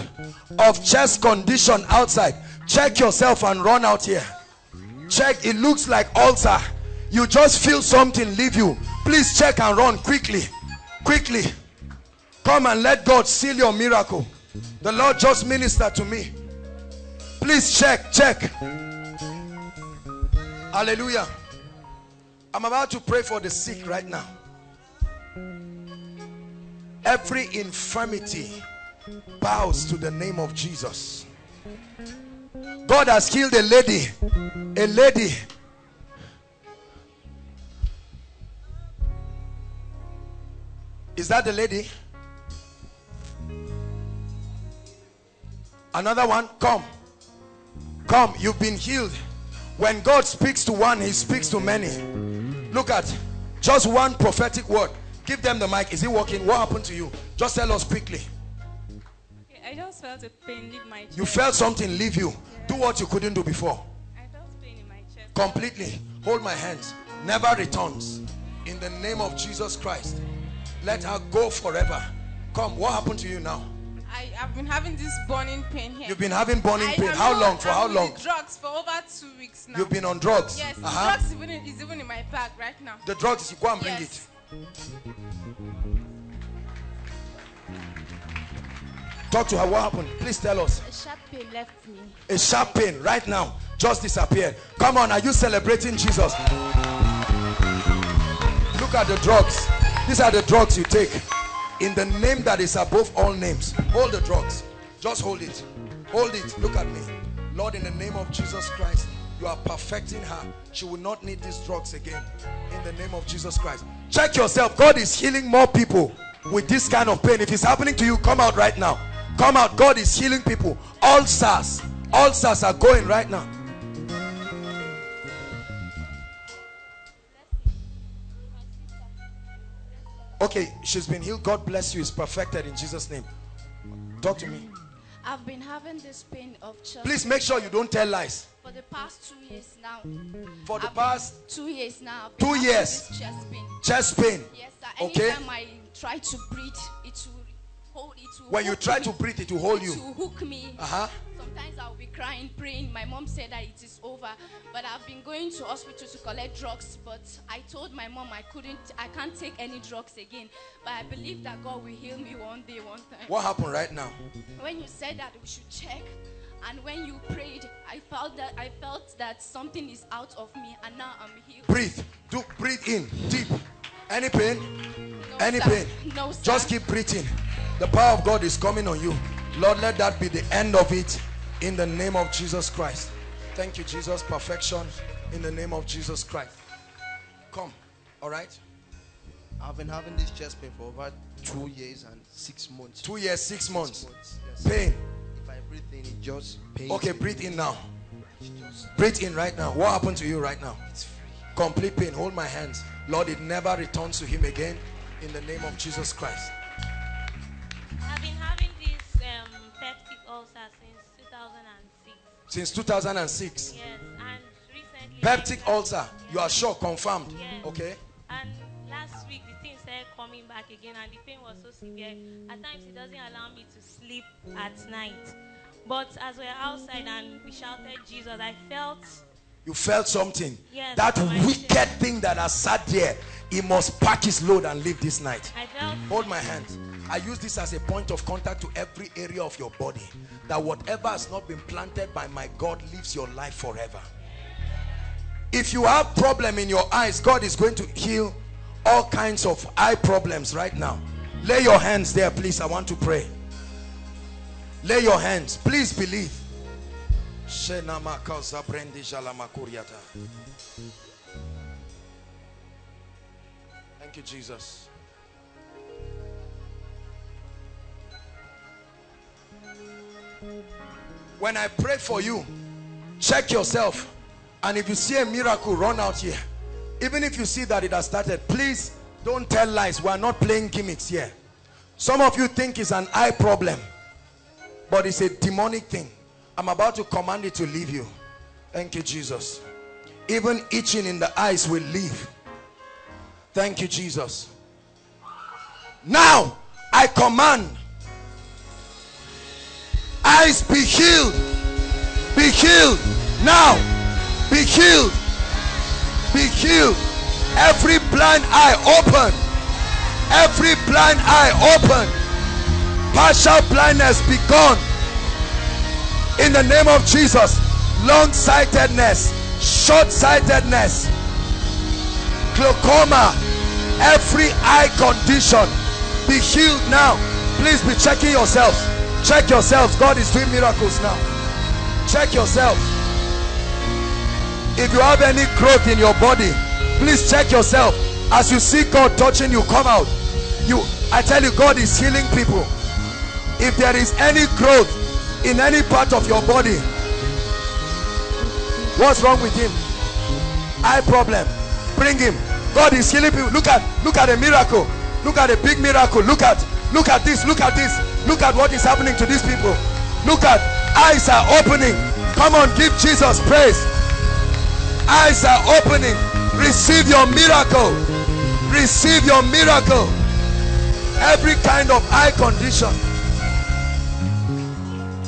of chest condition outside. Check yourself and run out here. Check. It looks like ulcer. You just feel something leave you. Please check and run quickly. Quickly. Come and let God seal your miracle. The Lord just ministered to me. Please check. Check. Hallelujah. I'm about to pray for the sick right now. Every infirmity bows to the name of Jesus. God has healed a lady. A lady. Is that the lady? Another one, come. Come, you've been healed. When God speaks to one, he speaks to many. Look at just one prophetic word. Give them the mic. Is it working? What happened to you? Just tell us quickly. Okay, I just felt a pain leave my chest. You felt something leave you. Yeah. Do what you couldn't do before. I felt pain in my chest. Completely. Hold my hands. Never returns. In the name of Jesus Christ. Let her go forever. Come, what happened to you now? I, I've been having this burning pain here. You've been having burning I pain. How not, long? For I've how been long? On drugs for over two weeks now. You've been on drugs. Yes. Uh-huh. The drugs even in, is even in my bag right now. The drugs. You go and bring yes. it. Talk to her. What happened? Please tell us. A sharp pain left me. A sharp pain right now just disappeared. Come on, are you celebrating Jesus? Look at the drugs. These are the drugs you take. In the name that is above all names. Hold the drugs. Just hold it. Hold it. Look at me. Lord, in the name of Jesus Christ, you are perfecting her. She will not need these drugs again. In the name of Jesus Christ. Check yourself. God is healing more people with this kind of pain. If it's happening to you, come out right now. Come out. God is healing people. Ulcers. Ulcers are going right now. Okay, she's been healed. God bless you. It's perfected in Jesus' name. Talk to me. I've been having this pain of chest. Please make sure you don't tell lies. For the past two years now. For the I've past two years now. I've been two years. This chest pain. Chest pain. Yes, sir. Okay. Anytime I try to breathe, it will hold. It will. When you try me. to breathe, it will hold it you. It will hook me. Uh huh. Sometimes I'll be crying, praying. My mom said that it is over, but I've been going to hospital to collect drugs. But I told my mom I couldn't, I can't take any drugs again. But I believe that God will heal me one day, one time. What happened right now? When you said that we should check, and when you prayed, I felt that I felt that something is out of me, and now I'm healed. Breathe, do breathe in deep. Any pain? No, any sir. pain? No, sir. Just keep breathing. The power of God is coming on you. Lord, let that be the end of it in the name of Jesus Christ. Thank you, Jesus. Perfection in the name of Jesus Christ. Come. All right. I've been having this chest pain for over two years and six months. Two years, six months. Six months. Yes. Pain. If I breathe in, it just pains. Okay, breathe in now. Just... Breathe in right now. What happened to you right now? It's free. Complete pain. Hold my hands. Lord, it never returns to him again in the name of Jesus Christ. I've been having this um, peptic ulcer since two thousand six. Since two thousand six? Yes, and recently... Peptic ulcer, yes. You are sure, confirmed? Yes. Okay. And last week, the thing started coming back again, and the pain was so severe. At times, it doesn't allow me to sleep at night. But as we were outside and we shouted Jesus, I felt... You felt something? Yes. That wicked thing that has sat there, he must pack his load and leave this night. I felt... Hold my hands. I use this as a point of contact to every area of your body. That whatever has not been planted by my God lives your life forever. If you have a problem in your eyes, God is going to heal all kinds of eye problems right now. Lay your hands there, please. I want to pray. Lay your hands. Please believe. Thank you, Jesus. When I pray for you, check yourself, and if you see a miracle, run out here. Even if you see that it has started, please don't tell lies. We are not playing gimmicks here. Some of you think it's an eye problem, but it's a demonic thing. I'm about to command it to leave you. Thank you, Jesus. Even itching in the eyes will leave. Thank you, Jesus. Now I command, eyes, be healed, be healed now, be healed, be healed. Every blind eye open, every blind eye open. Partial blindness be gone in the name of Jesus. Long-sightedness, short-sightedness, glaucoma, every eye condition be healed now. Please be checking yourselves. Check yourselves. God is doing miracles now. Check yourself. If you have any growth in your body, please check yourself. As you see God touching you, come out. You, I tell you, God is healing people. If there is any growth in any part of your body, what's wrong with him? Eye problem. Bring him. God is healing people. Look at, look at a miracle. Look at a big miracle. Look at, look at this. Look at this. Look at what is happening to these people. Look at, eyes are opening. Come on, give Jesus praise. Eyes are opening. Receive your miracle. Receive your miracle. Every kind of eye condition.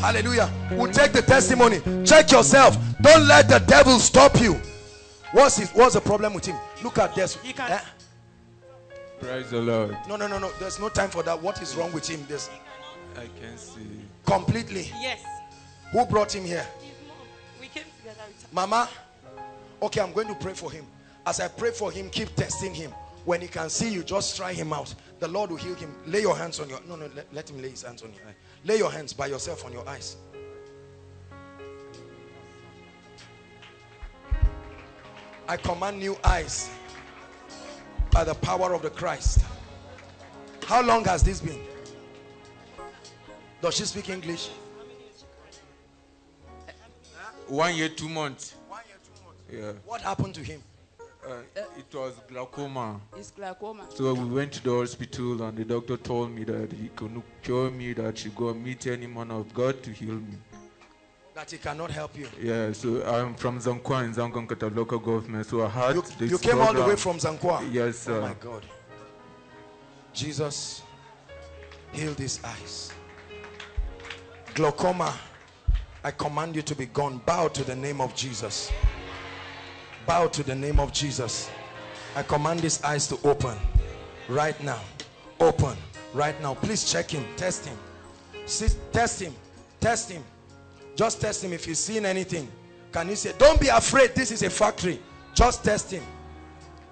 Hallelujah. We'll take the testimony. Check yourself. Don't let the devil stop you. What's his, what's the problem with him? Look at this. He can't. Eh? Praise the Lord. No, no, no, no. There's no time for that. What is wrong with him? This. I can see. Completely. Yes. Who brought him here? His mom. We came together with her. Mama. Okay, I'm going to pray for him. As I pray for him, keep testing him. When he can see you, just try him out. The Lord will heal him. Lay your hands on your... No, no, let, let him lay his hands on your eye. Lay your hands by yourself on your eyes. I command new eyes by the power of the Christ. How long has this been? Does she speak English? One year, two months. One year, two months. Yeah. What happened to him? Uh, it was glaucoma. It's glaucoma. So we went to the hospital and the doctor told me that he couldn't cure me, that she go meet any man of God to heal me. That he cannot help you. Yeah, so I'm from Zankwa in Zankwa local government. So I had you, this You came program. all the way from Zankwa? Yes, sir. Oh my God. Jesus, heal these eyes. Glaucoma, I command you to be gone. Bow to the name of Jesus. Bow to the name of Jesus. I command his eyes to open right now. Open right now. Please check him. Test him. See, test him. Test him. Just test him. If he's seen anything, can you say, don't be afraid. This is a factory. Just test him.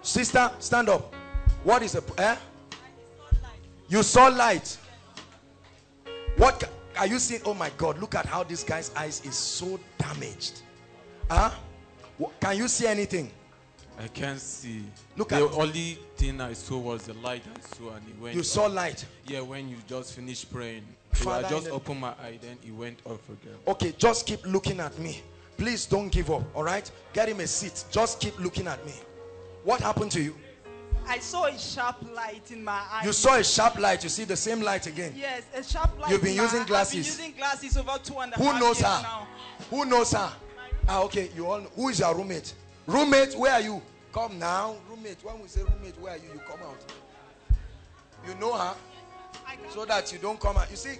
Sister, stand up. What is a... Eh? You saw light. What are you seeing? Oh my God. Look at how this guy's eyes is so damaged. Huh? Can you see anything? I can't see. Look the at the only thing I saw was the light I saw, and it went. You off. Saw light. Yeah, when you just finished praying, so Father, I just opened my eye, then it went off again. Okay, just keep looking at me. Please don't give up. All right, get him a seat. Just keep looking at me. What happened to you? I saw a sharp light in my eye. You saw a sharp light. You see the same light again. Yes, a sharp light. You've been in using my, glasses. I've been using glasses over two and a half years now. Who knows her? Who knows her? Ah, okay. You all know. Who is your roommate? Roommate, where are you? Come now. Roommate, when we say roommate, where are you? You come out. You know her? So that you don't come out. You see,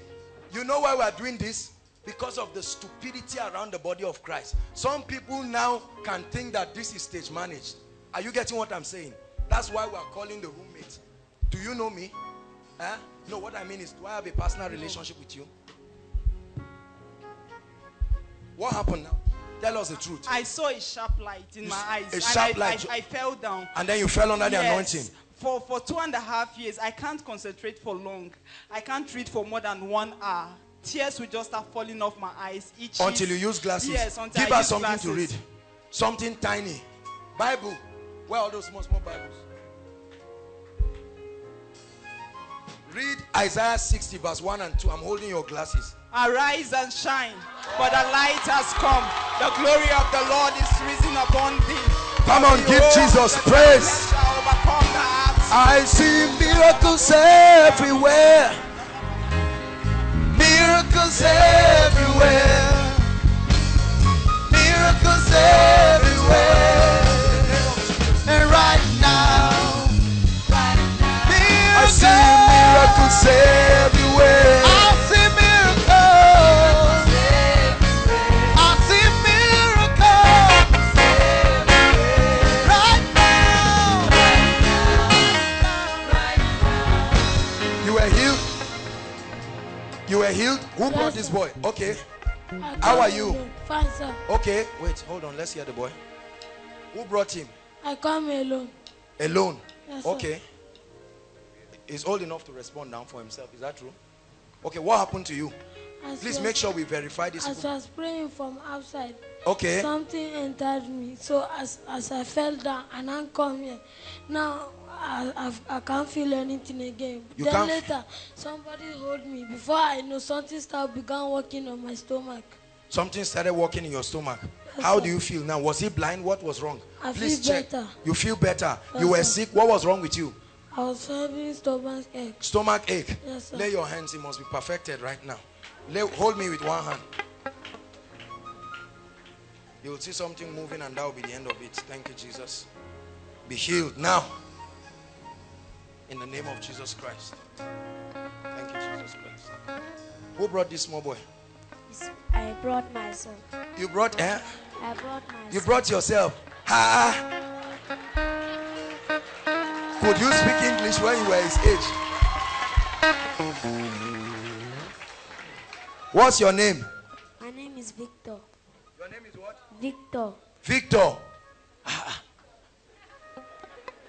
you know why we are doing this? Because of the stupidity around the body of Christ. Some people now can think that this is stage managed. Are you getting what I'm saying? That's why we are calling the roommate. Do you know me? Eh? No, what I mean is, do I have a personal relationship with you? What happened now? Tell us the truth. I saw a sharp light in you my eyes. A sharp and I, light. I, I fell down. And then you fell under yes. the anointing. For, for two and a half years, I can't concentrate for long. I can't read for more than one hour. Tears will just start falling off my eyes. Each until you use glasses. Yes, until Give I us use something glasses. to read. Something tiny. Bible. Where are those small, small Bibles? Read Isaiah sixty verse one and two. I'm holding your glasses. Arise and shine, for the light has come. The glory of the Lord is risen upon thee. Come on, give Jesus praise. I see miracles everywhere. Miracles everywhere. Miracles everywhere. And right now, I see miracles everywhere. You were healed? Who brought this boy? Okay. How are you? Fine, sir. Okay. Wait, hold on. Let's hear the boy. Who brought him? I come alone. Alone? Yes, okay. Sir. He's old enough to respond now for himself. Is that true? Okay. What happened to you? As Please was, make sure we verify this. As I was praying from outside, okay, something entered me. So as, as I fell down and I come here, now I, I've, I can't feel anything again. You then later, somebody hold me. Before I know, something started began working on my stomach. Something started working in your stomach. Yes, How sir. do you feel now? Was he blind? What was wrong? I Please feel check. Better. You feel better. Yes, you were sir. sick. What was wrong with you? I was having stomach ache. Stomach ache. Yes, sir. Lay your hands. He must be perfected right now. Lay, hold me with one hand. You will see something moving and that will be the end of it. Thank you, Jesus. Be healed now. In the name of Jesus Christ. Thank you, Jesus Christ. Who brought this small boy? I brought myself. You brought, eh? I brought myself. You brought yourself. Ha! Could you speak English when you were his age? What's your name? My name is Victor. Your name is what? Victor. Victor.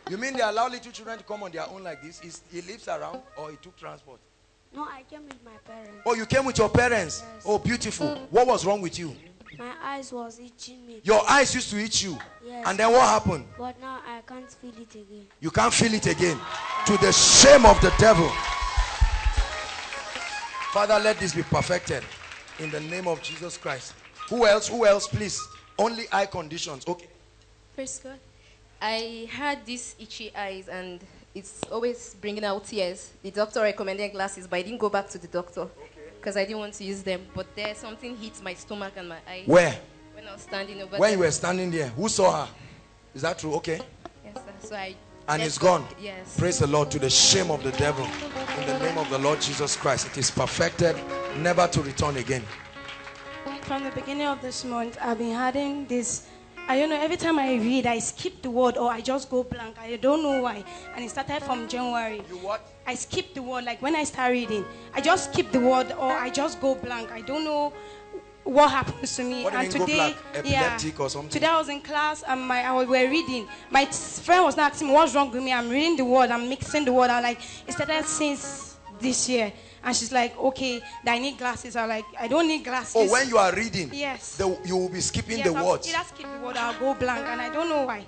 You mean they allow little children to come on their own like this? Is he lives around or he took transport? No, I came with my parents. Oh, you came with your parents? Yes. Oh, beautiful. What was wrong with you? My eyes was itching me. Your eyes used to itch you? Yes. And then what happened? But now I can't feel it again. You can't feel it again. To the shame of the devil. Father, let this be perfected in the name of Jesus Christ. Who else? Who else, please? Only eye conditions. Okay. Praise God. I had these itchy eyes and it's always bringing out tears. The doctor recommended glasses, but I didn't go back to the doctor because okay. I didn't want to use them. But there, something hit my stomach and my eyes. Where? When I was standing over there. When you were standing there? Who saw her? Is that true? Okay. Yes, sir. So I. And it's gone. Go. Yes. Praise the Lord, to the shame of the devil. In the name of the Lord Jesus Christ, it is perfected, never to return again. From the beginning of this month, I've been having this. I don't know, every time I read, I skip the word or I just go blank. I don't know why. And it started from January. You what? I skip the word. Like when I start reading, I just skip the word or I just go blank. I don't know what happens to me. What do you and mean, today, go blank? Epileptic yeah, or something? Today I was in class and my I was were reading. My friend was not asking me what's wrong with me. I'm reading the word. I'm mixing the word. I'm like, it started since this year. And she's like, okay, I need glasses. I'm like, I don't need glasses. Oh, when you are reading, yes, the, you will be skipping yes, the I'll, words. Yes, I'll skip the word. I'll go blank, and I don't know why.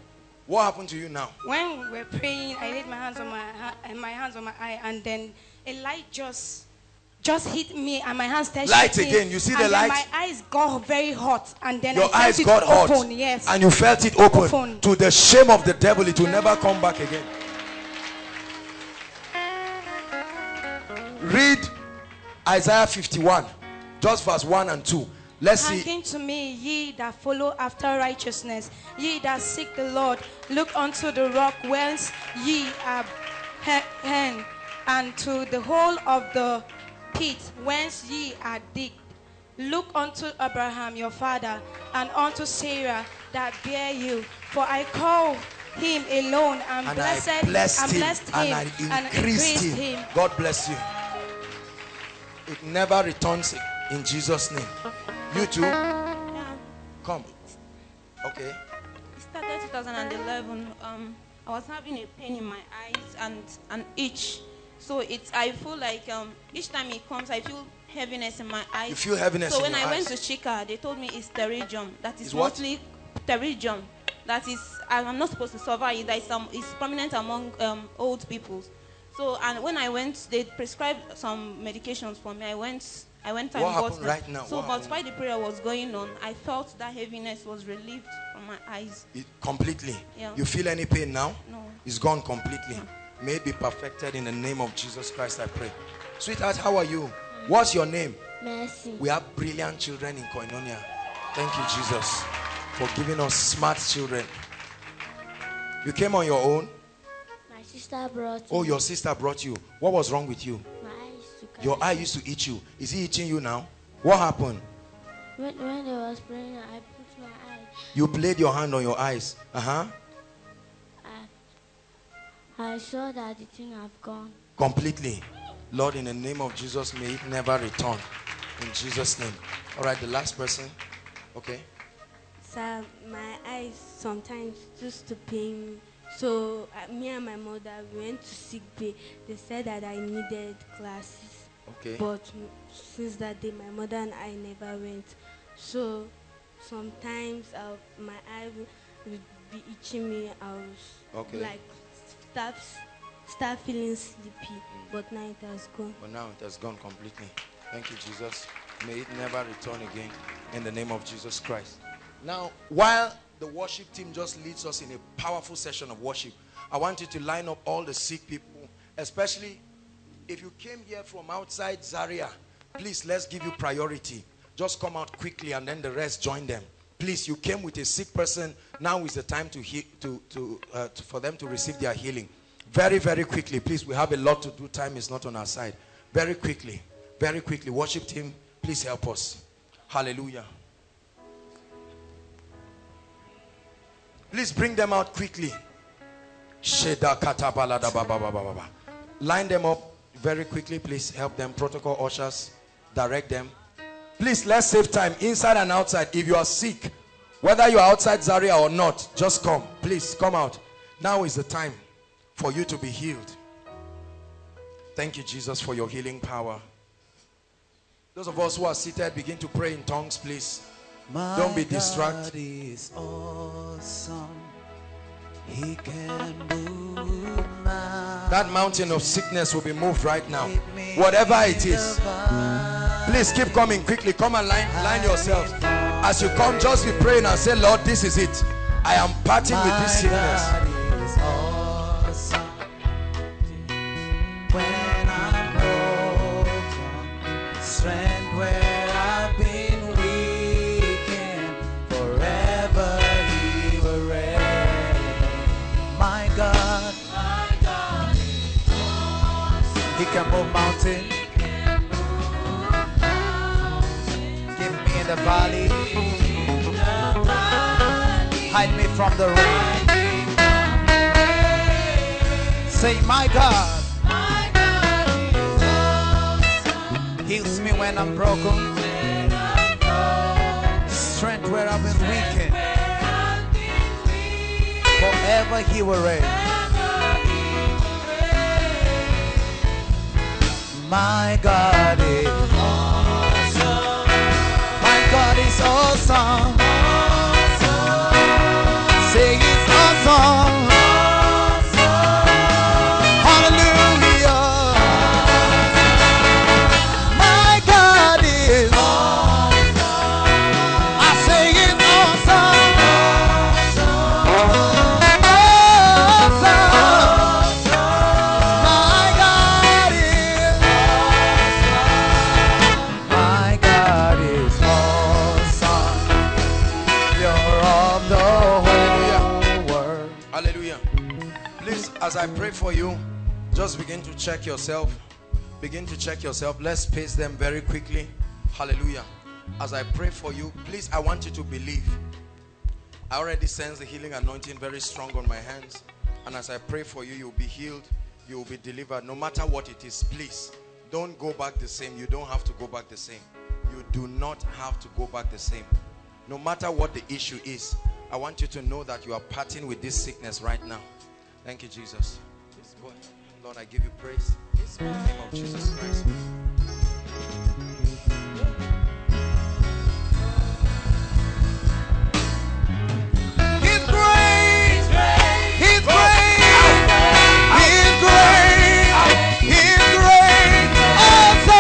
What happened to you now? When we were praying, I laid my hands on my my hands on my eye, and then a light just just hit me, and my hands touched. Light me, again. You see the and light. My eyes got very hot, and then your I eyes felt got it open, hot. Yes, and you felt it open. open. To the shame of the devil, it will never come back again. Read Isaiah fifty-one, just verse one and two. Let's see. Hearken to me, ye that follow after righteousness, ye that seek the Lord, look unto the rock whence ye are hewn, and to the hole of the pit whence ye are digged. Look unto Abraham your father, and unto Sarah that bare you. For I call him alone, and, and blessed, I blessed and him, blessed him, and I increased, and increased him. him. God bless you. It never returns in Jesus' name. You too? Yeah. Come. Okay. It started two thousand eleven. Um, I was having a pain in my eyes and an itch. So it's, I feel like um, each time it comes, I feel heaviness in my eyes. You feel heaviness so in your eyes? So when I went to Chika, they told me it's pterygium. That is mostly pterygium. That is, I'm not supposed to suffer it. That is, um, it's prominent among um, old people. So, and when I went, they prescribed some medications for me. I went, I went and got them. Right now? So, but while the prayer was going on, I felt that heaviness was relieved from my eyes. It, completely? Yeah. You feel any pain now? No. It's gone completely. Yeah. May it be perfected in the name of Jesus Christ, I pray. Sweetheart, how are you? What's your name? Mercy. We have brilliant children in Koinonia. Thank you, Jesus, for giving us smart children. You came on your own? Sister brought oh, me. Your sister brought you. What was wrong with you? My eye used to your eye used to itch you. Is he itching you now? What happened? When, when I was playing, I put my eye. You played your hand on your eyes. Uh huh. I, I saw that the thing have gone completely. Lord, in the name of Jesus, may it never return. In Jesus' name. All right, the last person. Okay. Sir, my eyes sometimes used to pain me. So uh, me and my mother we went to sick bay. They said that I needed glasses. Okay. But since that day, my mother and I never went. So sometimes I'll, my eye would be itching me. I was okay. like start start feeling sleepy. But now it has gone. But now it has gone completely. Thank you, Jesus. May it never return again. In the name of Jesus Christ. Now, while the worship team just leads us in a powerful session of worship, I want you to line up all the sick people, especially if you came here from outside Zaria. Please, let's give you priority. Just come out quickly and then the rest join them. Please, you came with a sick person. Now is the time to heal, to, to, uh, to, for them to receive their healing. Very, very quickly. Please, we have a lot to do. Time is not on our side. Very quickly. Very quickly. Worship team, please help us. Hallelujah. Please bring them out quickly. Line them up very quickly, please. Help them, protocol ushers, direct them. Please, let's save time inside and outside. If you are sick, whether you are outside Zaria or not, just come, please come out. Now is the time for you to be healed. Thank you, Jesus, for your healing power. Those of us who are seated, begin to pray in tongues, please. My Don't be distracted. God is awesome. He can move. That mountain of sickness will be moved right now. Whatever it is, please keep coming quickly. Come and line, line yourselves. As you come, just be praying and say, Lord, this is it. I am parting My with this sickness. God is awesome. When I'm broken, strength where I've been weakened, forever He will reign. My God, My God is awesome. He can move mountains. He can move mountains. Give me in the valley. Hide me from the rain. Say, my God, my God is awesome. Heals me when I'm broken. When I'm broken. Strength where I've been weakened. Forever He will reign. My God is awesome. My God is awesome. Awesome. Hallelujah. My God is awesome. I say it's awesome. Awesome. My God is awesome. My God is awesome. You're of the whole. Hallelujah. Please, as I pray for you, just begin to check yourself. Begin to check yourself. Let's pace them very quickly. Hallelujah. As I pray for you, please, I want you to believe. I already sense the healing anointing very strong on my hands. And as I pray for you, you'll be healed. You'll be delivered. No matter what it is, please, don't go back the same. You don't have to go back the same. You do not have to go back the same. No matter what the issue is, I want you to know that you are parting with this sickness right now. Thank you, Jesus. Lord, I give you praise. In the name of Jesus Christ. His grace, His grace, His grace, His grace, awesome.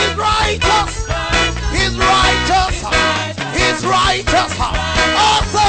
He's righteous. He's righteous. He's righteous. Awesome.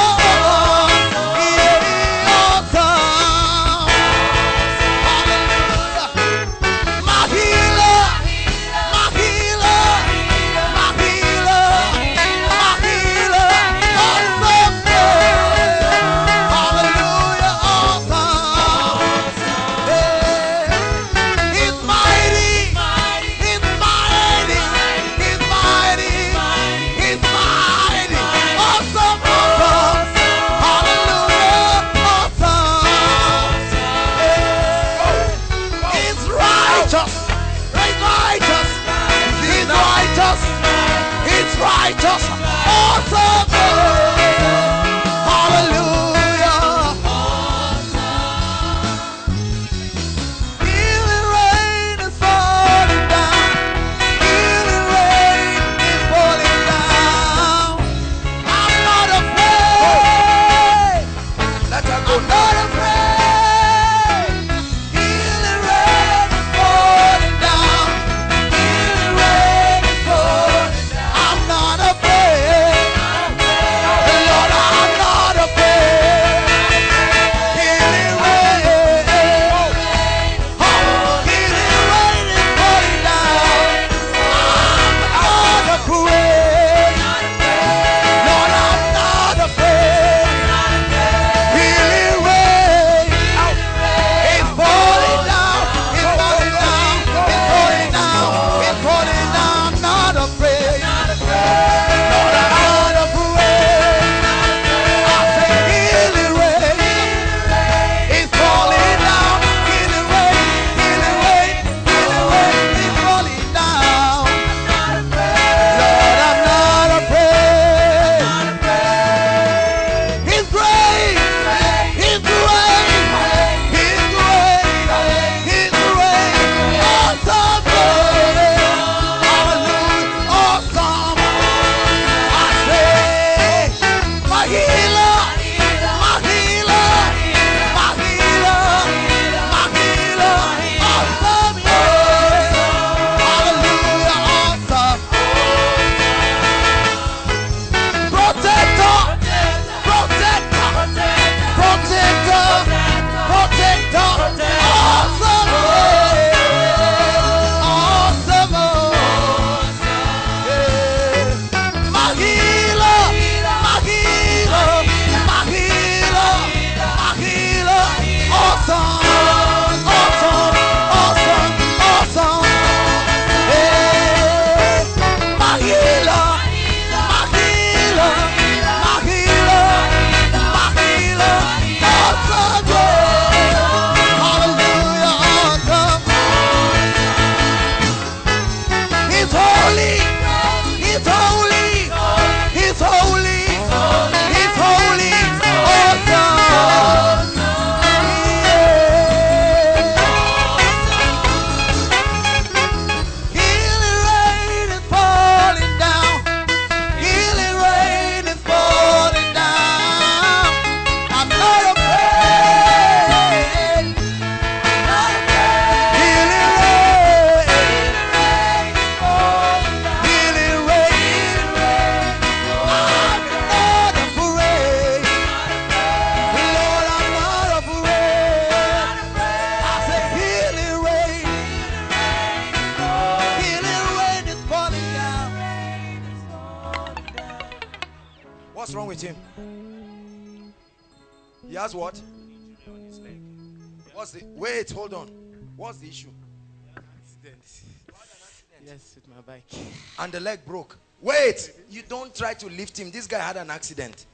And the leg broke. Wait, you don't try to lift him. This guy had an accident.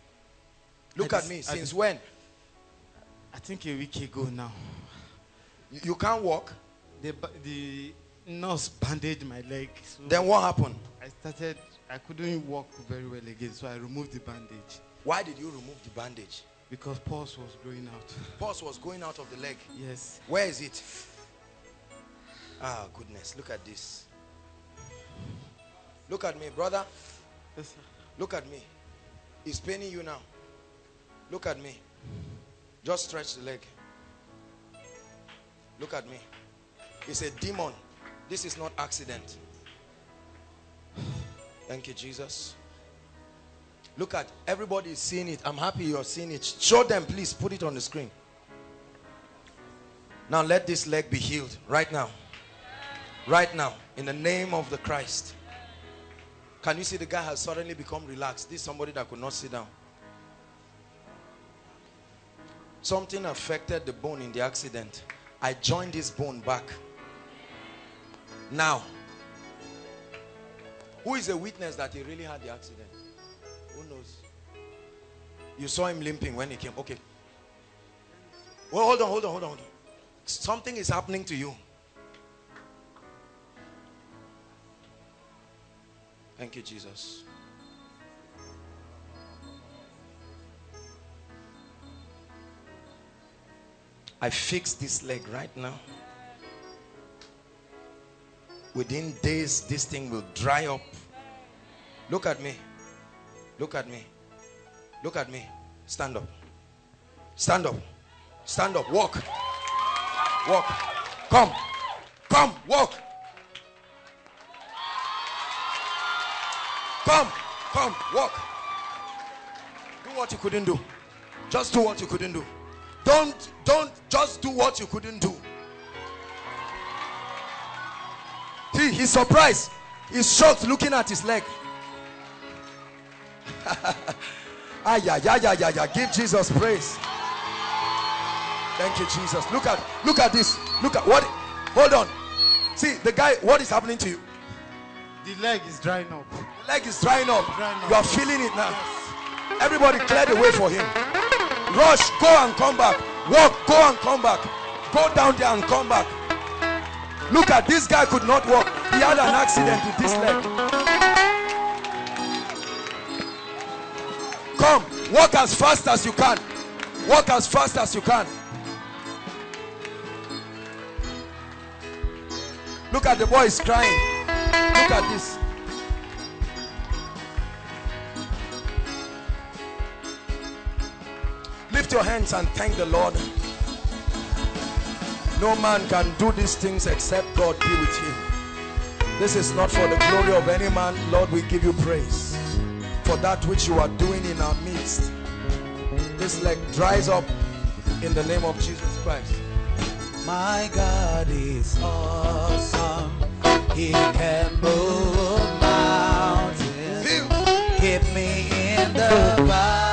Look at me. Since when? I think a week ago now. You, you can't walk? The, the nurse bandaged my leg. So then what happened? I started, I couldn't walk very well again, so I removed the bandage. Why did you remove the bandage? Because pus was going out. Pus was going out of the leg? Yes. Where is it? Ah, goodness. Look at this. Look at me, brother. Yes, sir. Look at me. It's paining you now. Look at me. Just stretch the leg. Look at me. It's a demon. This is not accident. Thank you, Jesus. Look at, everybody is seeing it. I'm happy you're seeing it. Show them, please. Put it on the screen. Now let this leg be healed right now. Right now. In the name of the Christ. Can you see the guy has suddenly become relaxed? This is somebody that could not sit down. Something affected the bone in the accident. I joined this bone back. Now, who is a witness that he really had the accident? Who knows? You saw him limping when he came. Okay. Well, hold on, hold on, hold on. Something is happening to you. Thank you, Jesus. I fix this leg right now. Within days, this thing will dry up. Look at me. Look at me. Look at me. Stand up. Stand up. Stand up. Walk. Walk. Come. Come. Walk. Come. Come. Walk. Do what you couldn't do. Just do what you couldn't do. Don't, don't, just do what you couldn't do. He, he's surprised. He's shocked looking at his leg. Ay, yeah, yeah, yeah, yeah, yeah. Give Jesus praise. Thank you, Jesus. Look at, look at this. Look at what, hold on. See, the guy, what is happening to you? The leg is drying up. The leg is drying up. Drying up. You are feeling it now. Yes. Everybody clear the way for him. Rush, go and come back. Walk, go and come back. Go down there and come back. Look at this guy could not walk. He had an accident with this leg. Come, walk as fast as you can. Walk as fast as you can. Look at the boy is crying. Look at this. Lift your hands and thank the Lord. No man can do these things except God be with him. This is not for the glory of any man. Lord, we give you praise for that which you are doing in our midst. This leg dries up in the name of Jesus Christ. My God is awesome. He can move mountains. Keep me in the valley.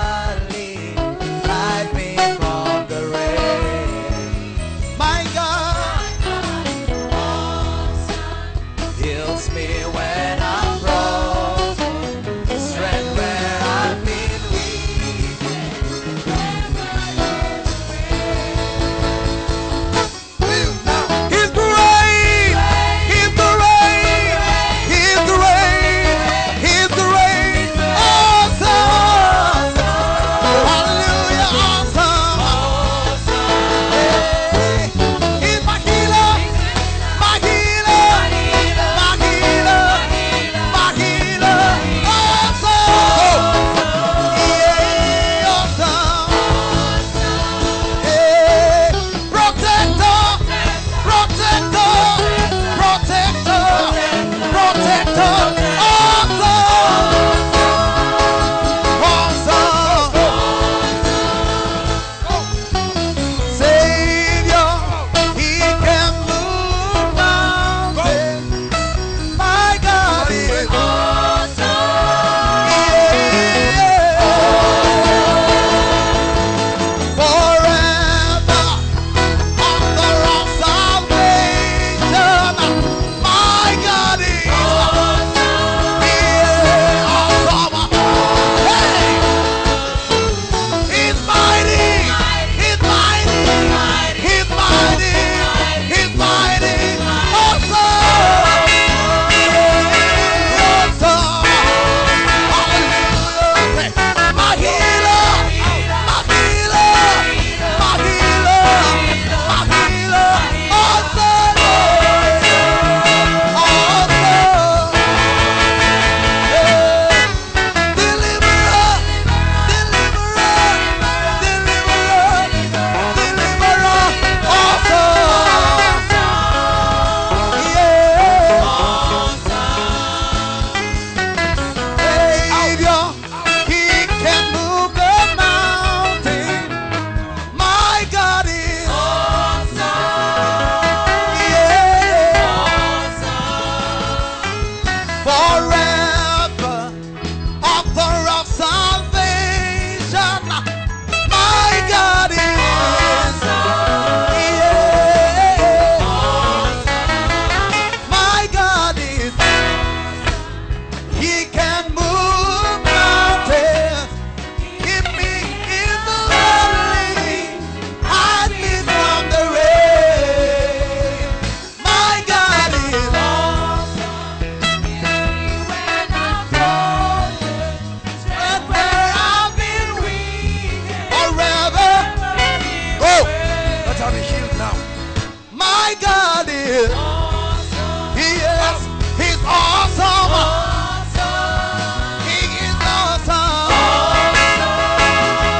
God is. Awesome. He is. He's awesome. awesome. He is awesome. awesome.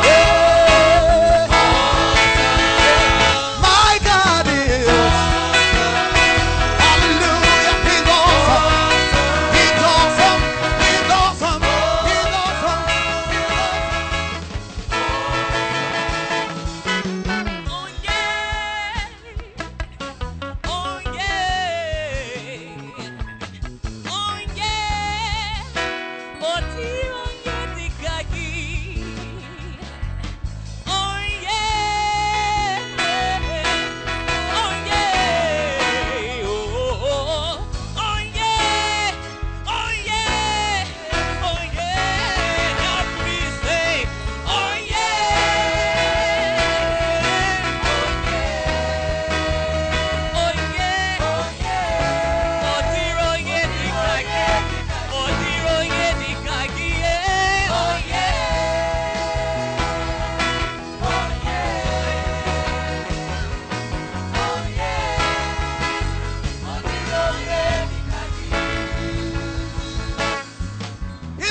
Yeah. awesome. My God is. Awesome. Hallelujah. He's awesome. awesome. He's awesome. He's awesome. He's awesome. He's awesome. Oh yeah. He's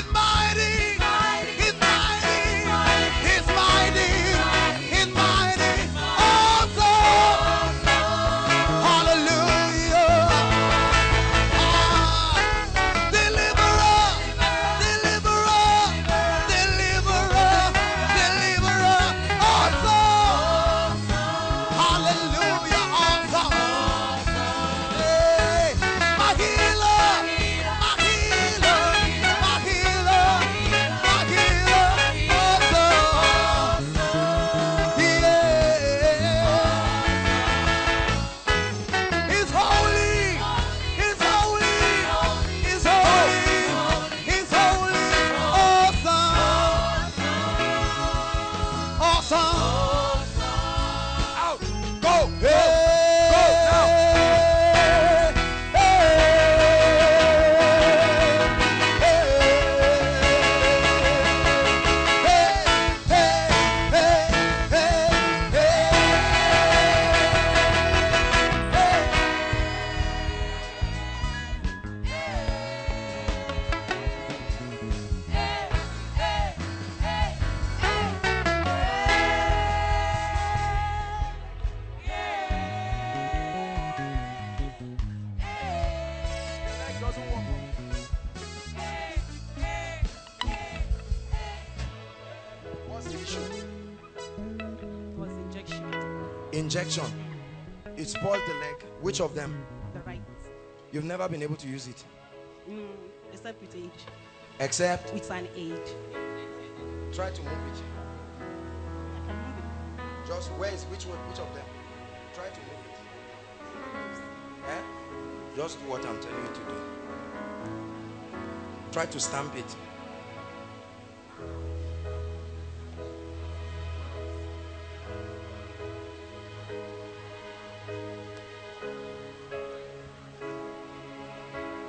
mighty. He's mighty. He's mighty. He's mighty. Awesome. Hallelujah. Ah. Deliverer. Deliverer. Deliverer. Deliverer. Awesome. Hallelujah. Awesome. Hey. My healer. My healer. My healer. My healer. Awesome. Yeah. He's holy. He's holy. He's holy. He's holy. Awesome. Awesome. Out. Go. Go. Go now. It doesn't work. What's the issue? Was injection. Injection. It spoiled the leg. Which of them? The right. You've never been able to use it. Mm, except with age. Except? With an age. Try to move it. I can move it. Just where is which one? Which of them? Try to move it. Eh? Just do what I'm telling you to do. Try to stamp it.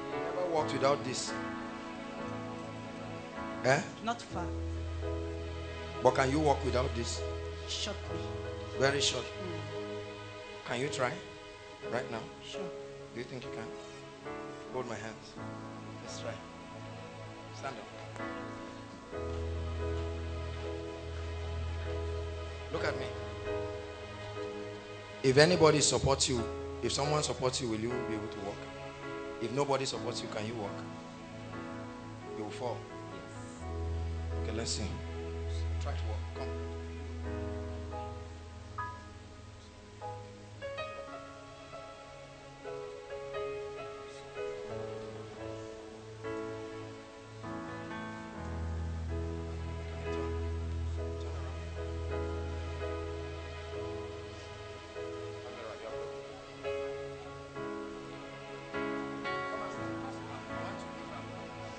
You never walked without this. Eh? Not far. But can you walk without this? Shortly. Very short. Mm. Can you try right now? Sure. Do you think you can? Hold my hands. Let's try. Stand up. Look at me. If anybody supports you, if someone supports you, will you be able to walk? If nobody supports you, can you walk? You will fall. Yes. Okay, let's see. Try to walk. Come.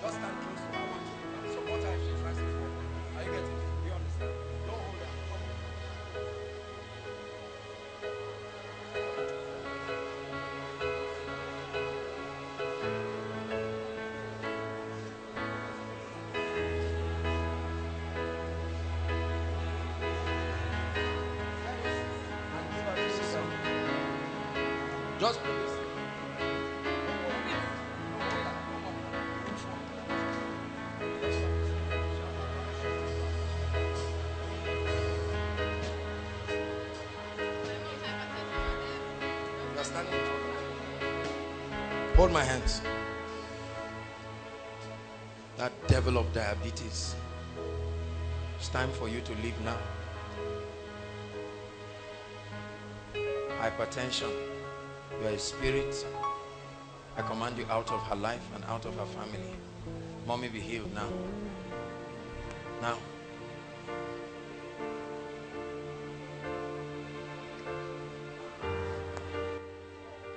Stand close. I want you. Support her if she tries to support her. Are you getting it? Do you understand? Don't hold her. Come on. Just please. You are standing. Hold my hands. That devil of diabetes. It's time for you to leave now. Hypertension, you are a spirit. I command you out of her life and out of her family. Mommy, be healed now. Now.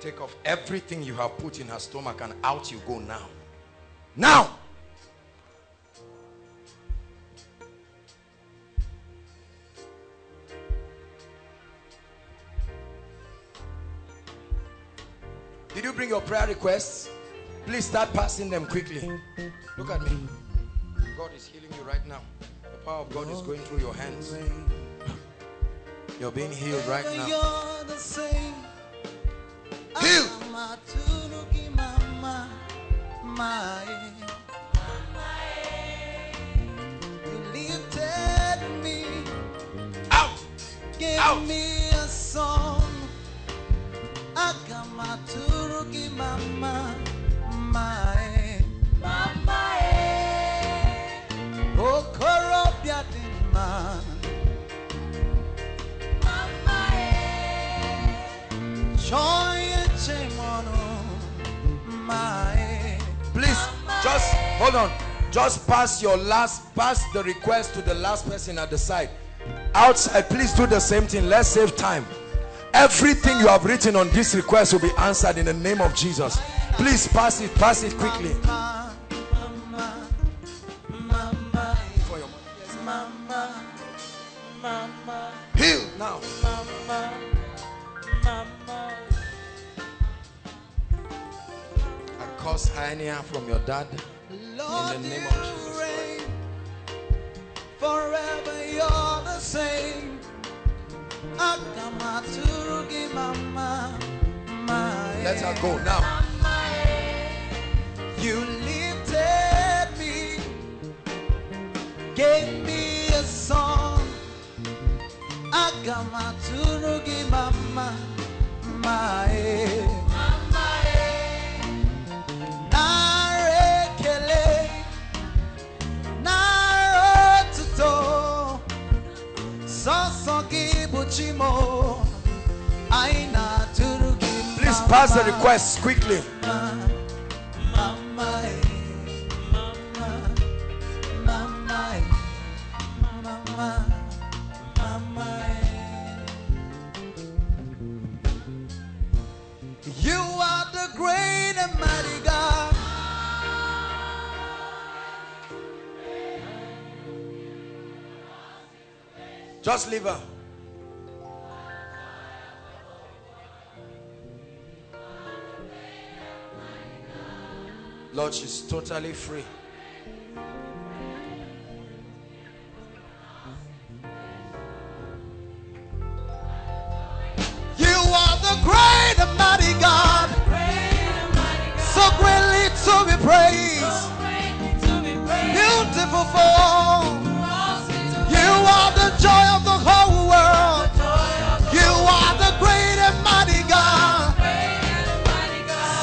Take off everything you have put in her stomach and out you go now. Now! Did you bring your prayer requests? Please start passing them quickly. Look at me. God is healing you right now. The power of God is going through your hands. You're being healed right now. Healed. Out. Out. Mama, mama, mama, oh, korobia mama, mama, please, just hold on. Just pass your last, pass the request to the last person at the side. Outside, please do the same thing. Let's save time. Everything you have written on this request will be answered in the name of Jesus. Please pass it, pass it quickly. Heal now. I cause hernia from your dad in the name of Jesus Christ. Forever you're the same. Let her go now. You lifted me, gave me a song. Agamaturgi mama, mama, narekele, narotuto, sosogi. Please pass the request quickly. You are the great and mighty God. Just leave her. Lord, she's totally free. You are the great and mighty God, so greatly to be praised, beautiful for all. You are the joy of the whole world. You are the great and mighty God,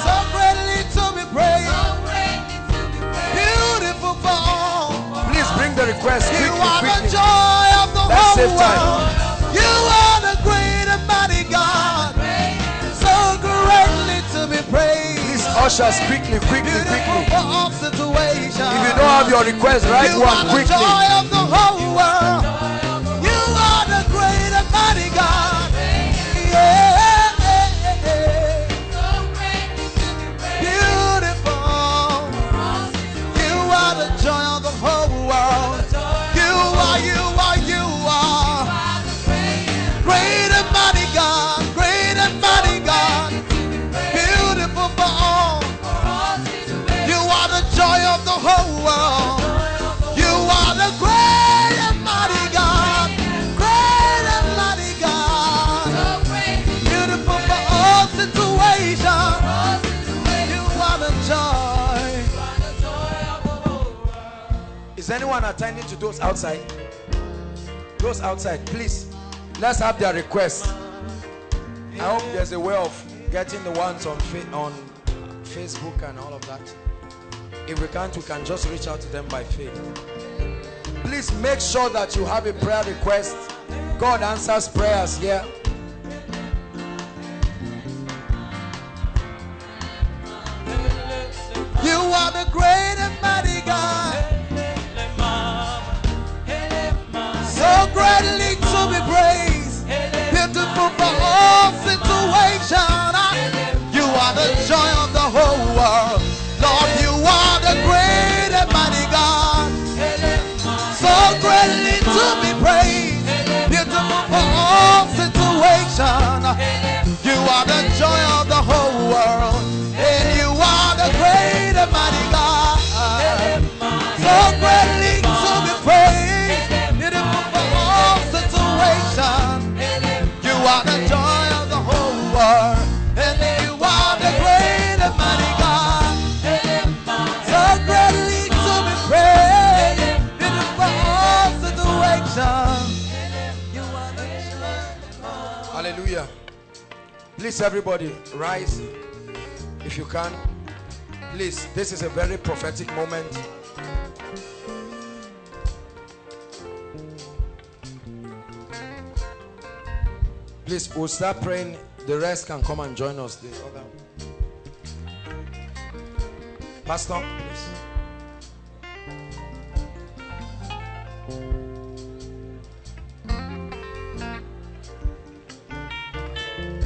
so greatly to be praised. Request quickly, you are the quickly. Joy of the Let's whole world. You are the great and mighty God, so greatly to be praised. Please usher quickly, quickly, quickly. If you don't have your request, write you one quickly. You are the joy of the whole world. You are the great and mighty God. Yeah. Whole world. You are the great and mighty God. Is anyone attending to those outside? Those outside, please, let's have their requests. I hope there's a way of getting the ones on fa on Facebook and all of that. If we can't, we can just reach out to them by faith. Please make sure that you have a prayer request. God answers prayers here. You are the great and mighty God, so greatly to be praised, beautiful for all situations. You are the joy of the whole world, Lord. You are the great and mighty God, so greatly to be praised, beautiful for all situations. You are the joy of the whole world, and you are the great and mighty God, so greatly to be praised, beautiful for all situations. You are the joy of the whole world, and you are the great and mighty God, so greatly to be praised, beautiful for all situations. Hallelujah. Please, everybody, rise if you can. Please, this is a very prophetic moment. Please, we'll start praying. The rest can come and join us. The other pastor, please.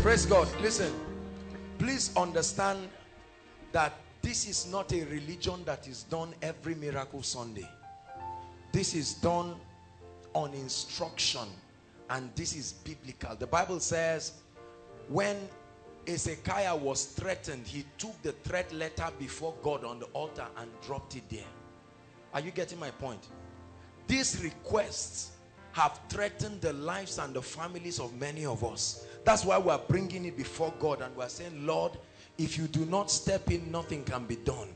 Praise God. Listen, please understand that this is not a religion that is done every miracle Sunday. This is done on instruction, and this is biblical. The Bible says when Ezekiah was threatened, he took the threat letter before God on the altar and dropped it there. Are you getting my point? These requests have threatened the lives and the families of many of us. That's why we're bringing it before God, and we're saying, Lord, if you do not step in, nothing can be done.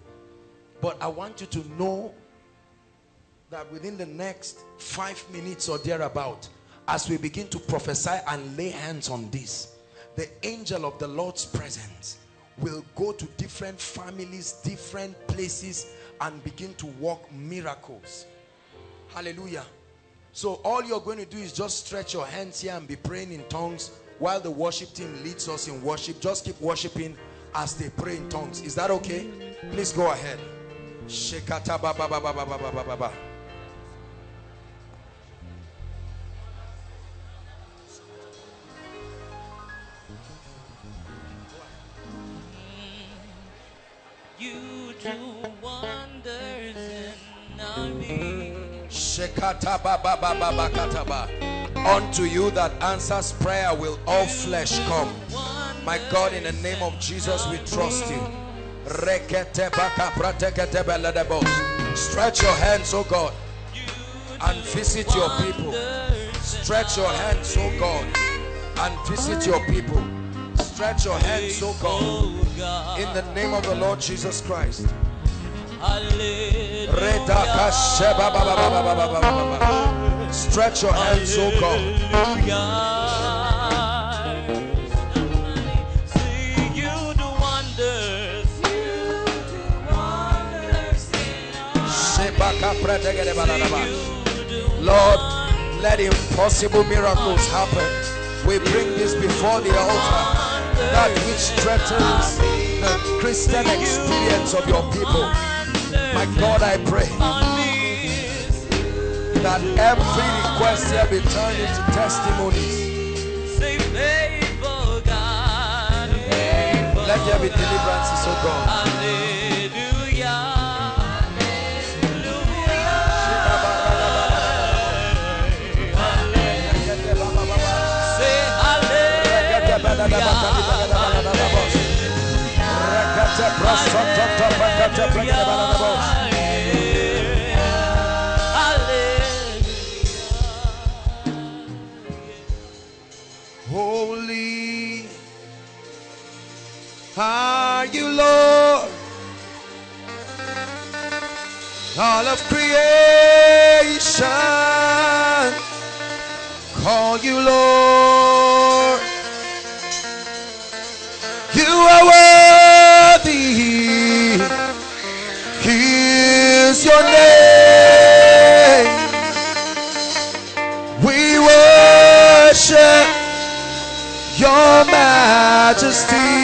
But I want you to know that within the next five minutes or thereabout, as we begin to prophesy and lay hands on this, the angel of the Lord's presence will go to different families, different places, and begin to work miracles. Hallelujah. So all you're going to do is just stretch your hands here and be praying in tongues while the worship team leads us in worship. Just keep worshiping as they pray in tongues. Is that okay? Please go ahead. Shekata ba ba ba ba ba ba ba ba. You do wonders in our midst. Unto you that answers prayer will all flesh come. My God, in the name of Jesus, we trust you. Stretch your hands, oh God, and visit your people. Stretch your hands, oh God, and visit your people. Stretch your hands, oh God, in the name of the Lord Jesus Christ. Stretch your hands, O God. See you do wonders. You do wonders. Lord, let impossible miracles happen. We bring this before the altar. That which threatens the Christian experience of your people. My God, I pray that every request here be turned into testimonies. Let there be deliverances, oh God. Holy are you, Lord. all of creation call you Lord. You are worthy, is your name. We worship your majesty,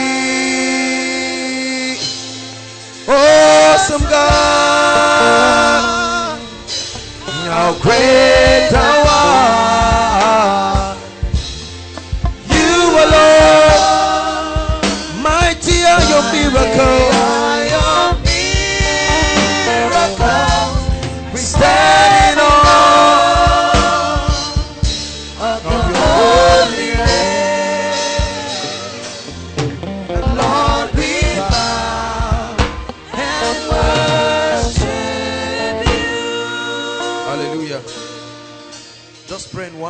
awesome God, how great thou art. You alone, mighty are your miracles.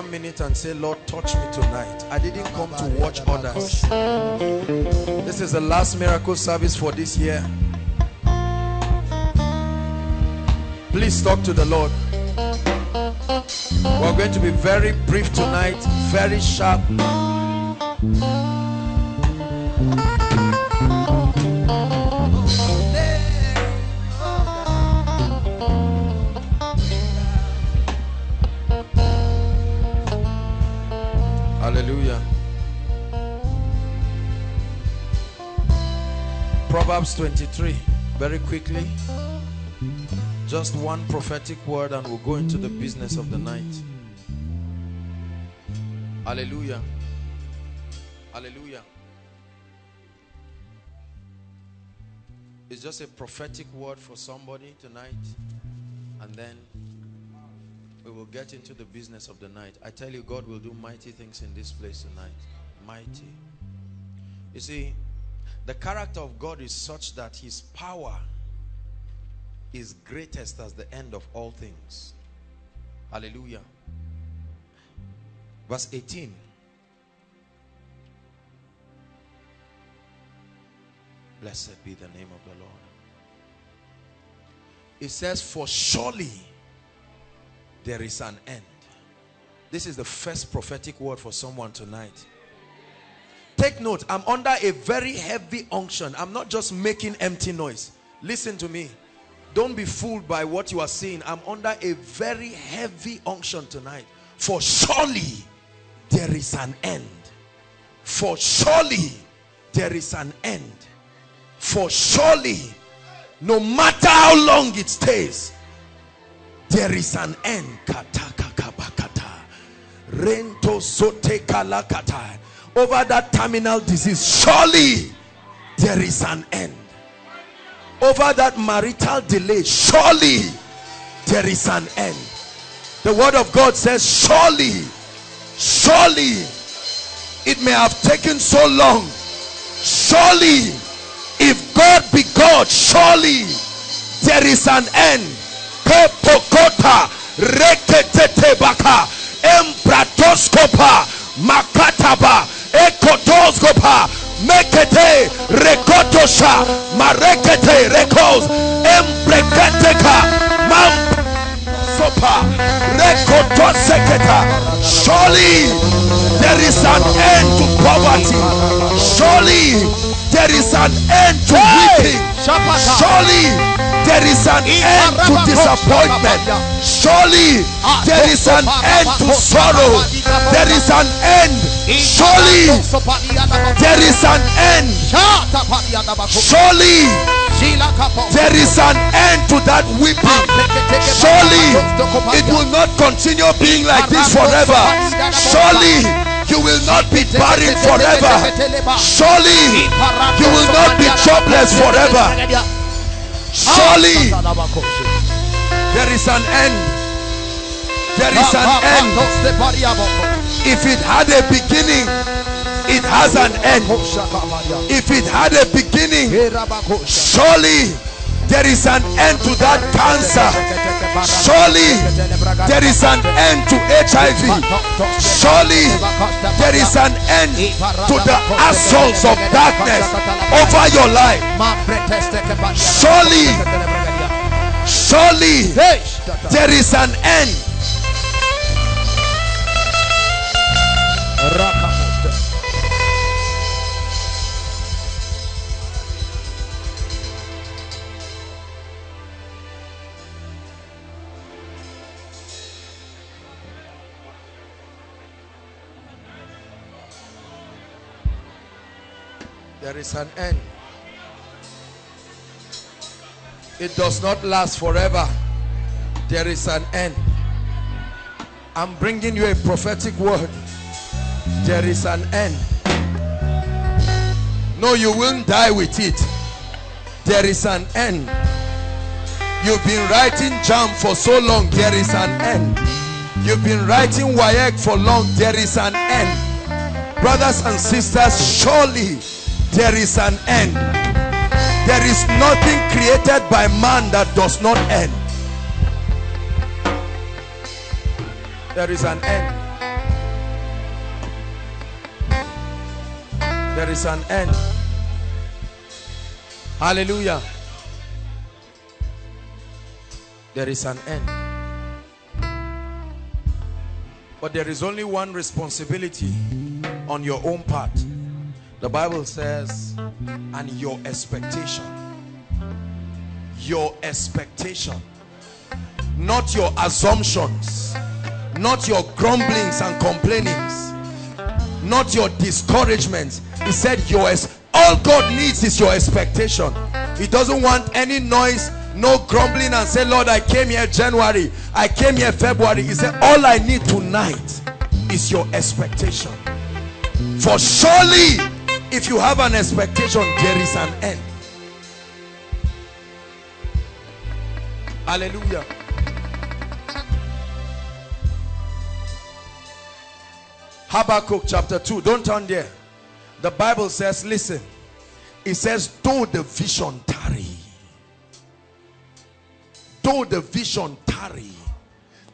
Minute and say, Lord, touch me tonight. I didn't come to watch others. This is the last miracle service for this year. Please talk to the Lord. We're going to be very brief tonight, very sharp. Proverbs twenty-three, very quickly, just one prophetic word and we'll go into the business of the night. Hallelujah. Hallelujah. It's just a prophetic word for somebody tonight, and then we will get into the business of the night. I tell you, God will do mighty things in this place tonight. Mighty. You see, the character of God is such that his power is greatest as the end of all things. Hallelujah. Verse eighteen. Blessed be the name of the Lord. It says, for surely there is an end. This is the first prophetic word for someone tonight. Take note, I'm under a very heavy unction. I'm not just making empty noise. Listen to me. Don't be fooled by what you are seeing. I'm under a very heavy unction tonight. For surely there is an end. For surely there is an end. For surely, no matter how long it stays, there is an end. Rento sote kalakata. Over that terminal disease, surely there is an end. Over that marital delay, surely there is an end. The word of God says, surely, surely, it may have taken so long. Surely, if God be God, surely there is an end. Kepokota, reketetebaka, embratoskopa, makataba. Ekotoscopa, mekete, rekotosha, marekete, rekos, embreketeka, mamsopa, rekotoseketa. Surely there is an end to poverty. Surely there is an end to weeping. Surely there is an end to disappointment. Surely there is an end to sorrow. There is an end. Surely there is an end. Surely there is an end to that weeping. Surely it will not continue being like this forever. Surely you will not be buried forever. Surely you will not be jobless forever. Surely there is an end. There is an end. If it had a beginning, it has an end. If it had a beginning, surely there is an end to that cancer. Surely there is an end to H I V. Surely there is an end to the assaults of darkness over your life. Surely Surely there is an end. There is an end. It does not last forever. There is an end. I'm bringing you a prophetic word. There is an end. No, you won't die with it. There is an end. You've been writing Jam for so long. There is an end. You've been writing Wayek for long. There is an end. Brothers and sisters, surely there is an end. There is nothing created by man that does not end. There is an end. There is an end. Hallelujah. There is an end. But there is only one responsibility on your own part. The Bible says, and your expectation, your expectation, not your assumptions, not your grumblings and complainings, not your discouragements. He said, your ex all God needs is your expectation. He doesn't want any noise, no grumbling and say, Lord, I came here January, I came here February. He said, all I need tonight is your expectation. For surely, if you have an expectation, there is an end. Hallelujah. Habakkuk chapter two. Don't turn there. The Bible says, listen. It says, though the vision tarry. Though the vision tarry.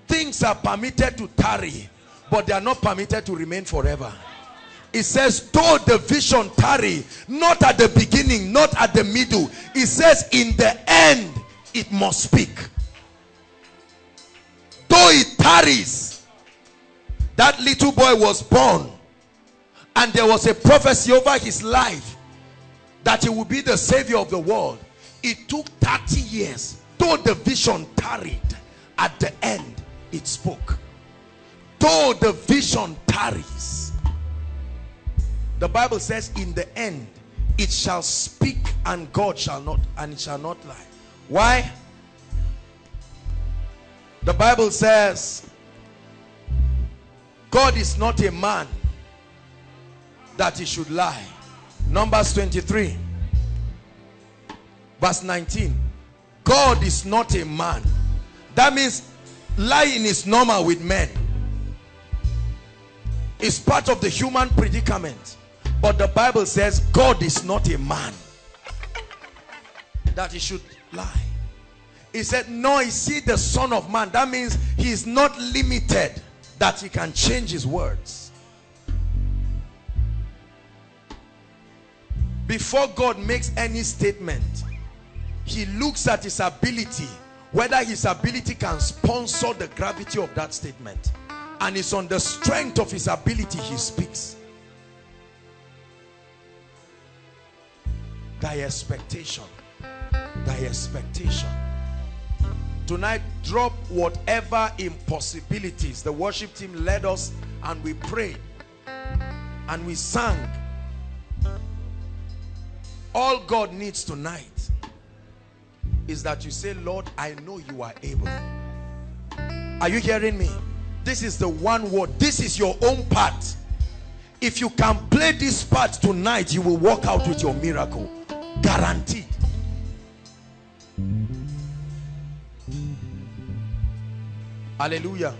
Things are permitted to tarry, but they are not permitted to remain forever. It says, though the vision tarry, not at the beginning, not at the middle. It says, in the end, it must speak. Though it tarries, that little boy was born, and there was a prophecy over his life that he would be the savior of the world. It took thirty years. Though the vision tarried, at the end, it spoke. Though the vision tarries. The Bible says, in the end, it shall speak, and God shall not, and it shall not lie. Why? The Bible says, God is not a man that he should lie. Numbers twenty-three, verse nineteen. God is not a man. That means lying is normal with men. It's part of the human predicament. But the Bible says God is not a man that he should lie. He said, no, he see the Son of Man. That means he is not limited that he can change his words. Before God makes any statement, he looks at his ability, whether his ability can sponsor the gravity of that statement. And it's on the strength of his ability he speaks. Thy expectation. Thy expectation. Tonight, drop whatever impossibilities. The worship team led us and we prayed. And we sang. All God needs tonight is that you say, Lord, I know you are able. Are you hearing me? This is the one word. This is your own part. If you can play this part tonight, you will walk out with your miracle. Guaranteed. Hallelujah.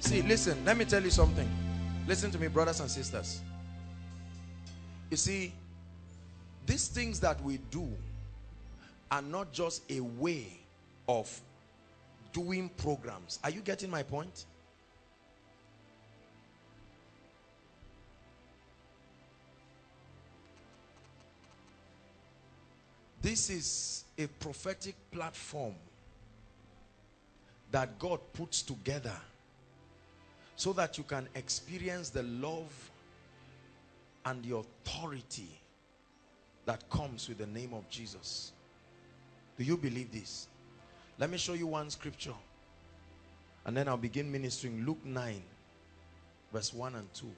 See, listen. Let me tell you something. Listen to me, brothers and sisters. You see, these things that we do are not just a way of doing programs. Are you getting my point? This is a prophetic platform that God puts together so that you can experience the love and the authority that comes with the name of Jesus. Do you believe this? Let me show you one scripture and then I'll begin ministering. Luke nine verse one and two.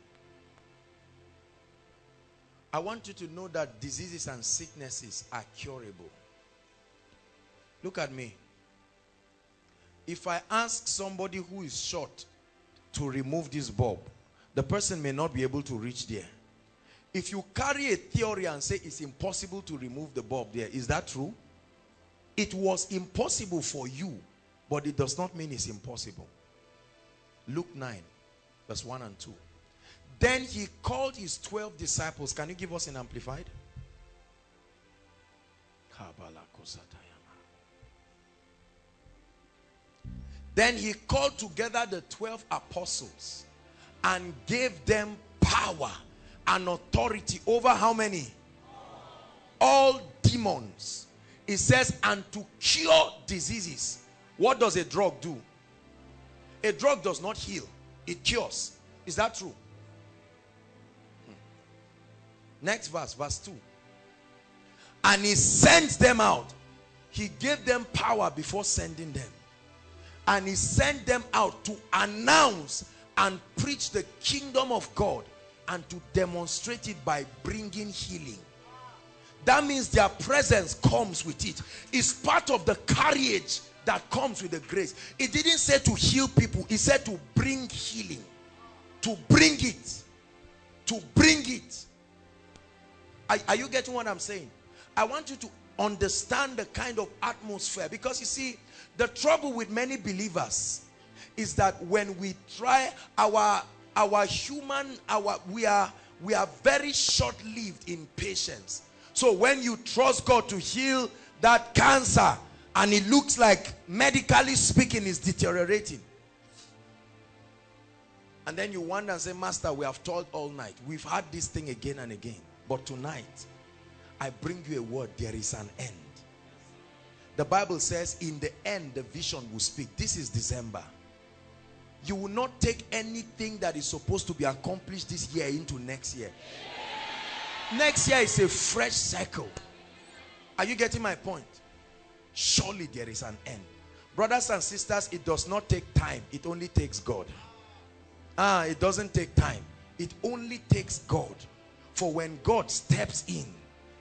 I want you to know that diseases and sicknesses are curable. Look at me. If I ask somebody who is short to remove this bulb, the person may not be able to reach there. If you carry a theory and say it's impossible to remove the bulb there, is that true? It was impossible for you, but it does not mean it's impossible. Luke nine verse one and two. Then he called his twelve disciples. Can you give us an amplified? Then he called together the twelve apostles and gave them power and authority over how many? All demons. It says, and to cure diseases. What does a drug do? A drug does not heal. It cures. Is that true? Next verse, verse two. And he sent them out. He gave them power before sending them. And he sent them out to announce and preach the kingdom of God and to demonstrate it by bringing healing. That means their presence comes with it. It's part of the carriage that comes with the grace. It didn't say to heal people. It said to bring healing. To bring it. To bring it. Are you getting what I'm saying? I want you to understand the kind of atmosphere, because you see, the trouble with many believers is that when we try our our human our we are we are very short-lived in patience. So when you trust God to heal that cancer and it looks like, medically speaking, is deteriorating, and then you wonder and say, Master, we have toiled all night, we've had this thing again and again, but tonight, I bring you a word. There is an end. The Bible says, in the end, the vision will speak. This is December. You will not take anything that is supposed to be accomplished this year into next year. Next year is a fresh cycle. Are you getting my point? Surely there is an end. Brothers and sisters, it does not take time. It only takes God. Ah, it doesn't take time. It only takes God. For when God steps in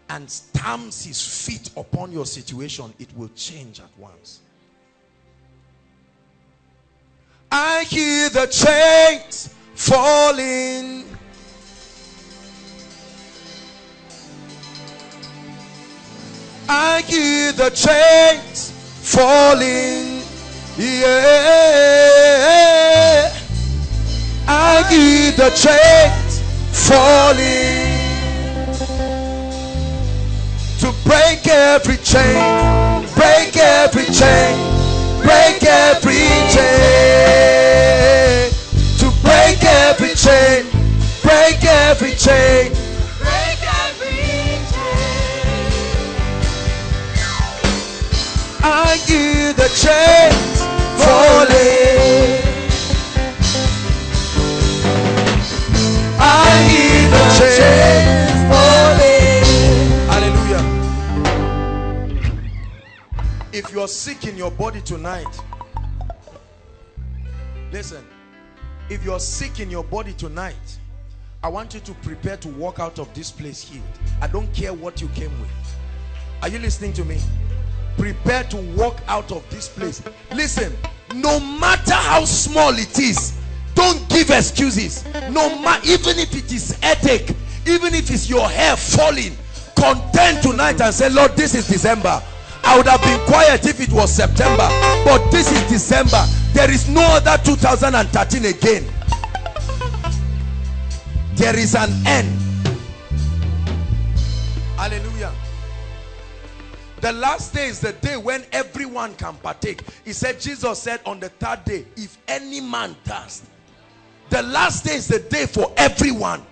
and stamps his feet upon your situation, it will change at once. I hear the chains falling. I hear the chains falling. Yeah. I hear the chains falling. To break every chain, break every chain, break every chain. To break every chain, break every chain, break every chain. I hear the chains falling. I hear the chains falling. If you're sick in your body tonight, listen, if you're sick in your body tonight, I want you to prepare to walk out of this place healed. I don't care what you came with. Are you listening to me? Prepare to walk out of this place. Listen, no matter how small it is, don't give excuses. No matter, even if it is headache, even if it's your hair falling, contend tonight and say, Lord, this is December. I would have been quiet if it was September, but this is December. There is no other two thousand thirteen again. There is an end. Hallelujah. The last day is the day when everyone can partake. He said, Jesus said on the third day, if any man thirst. The last day is the day for everyone.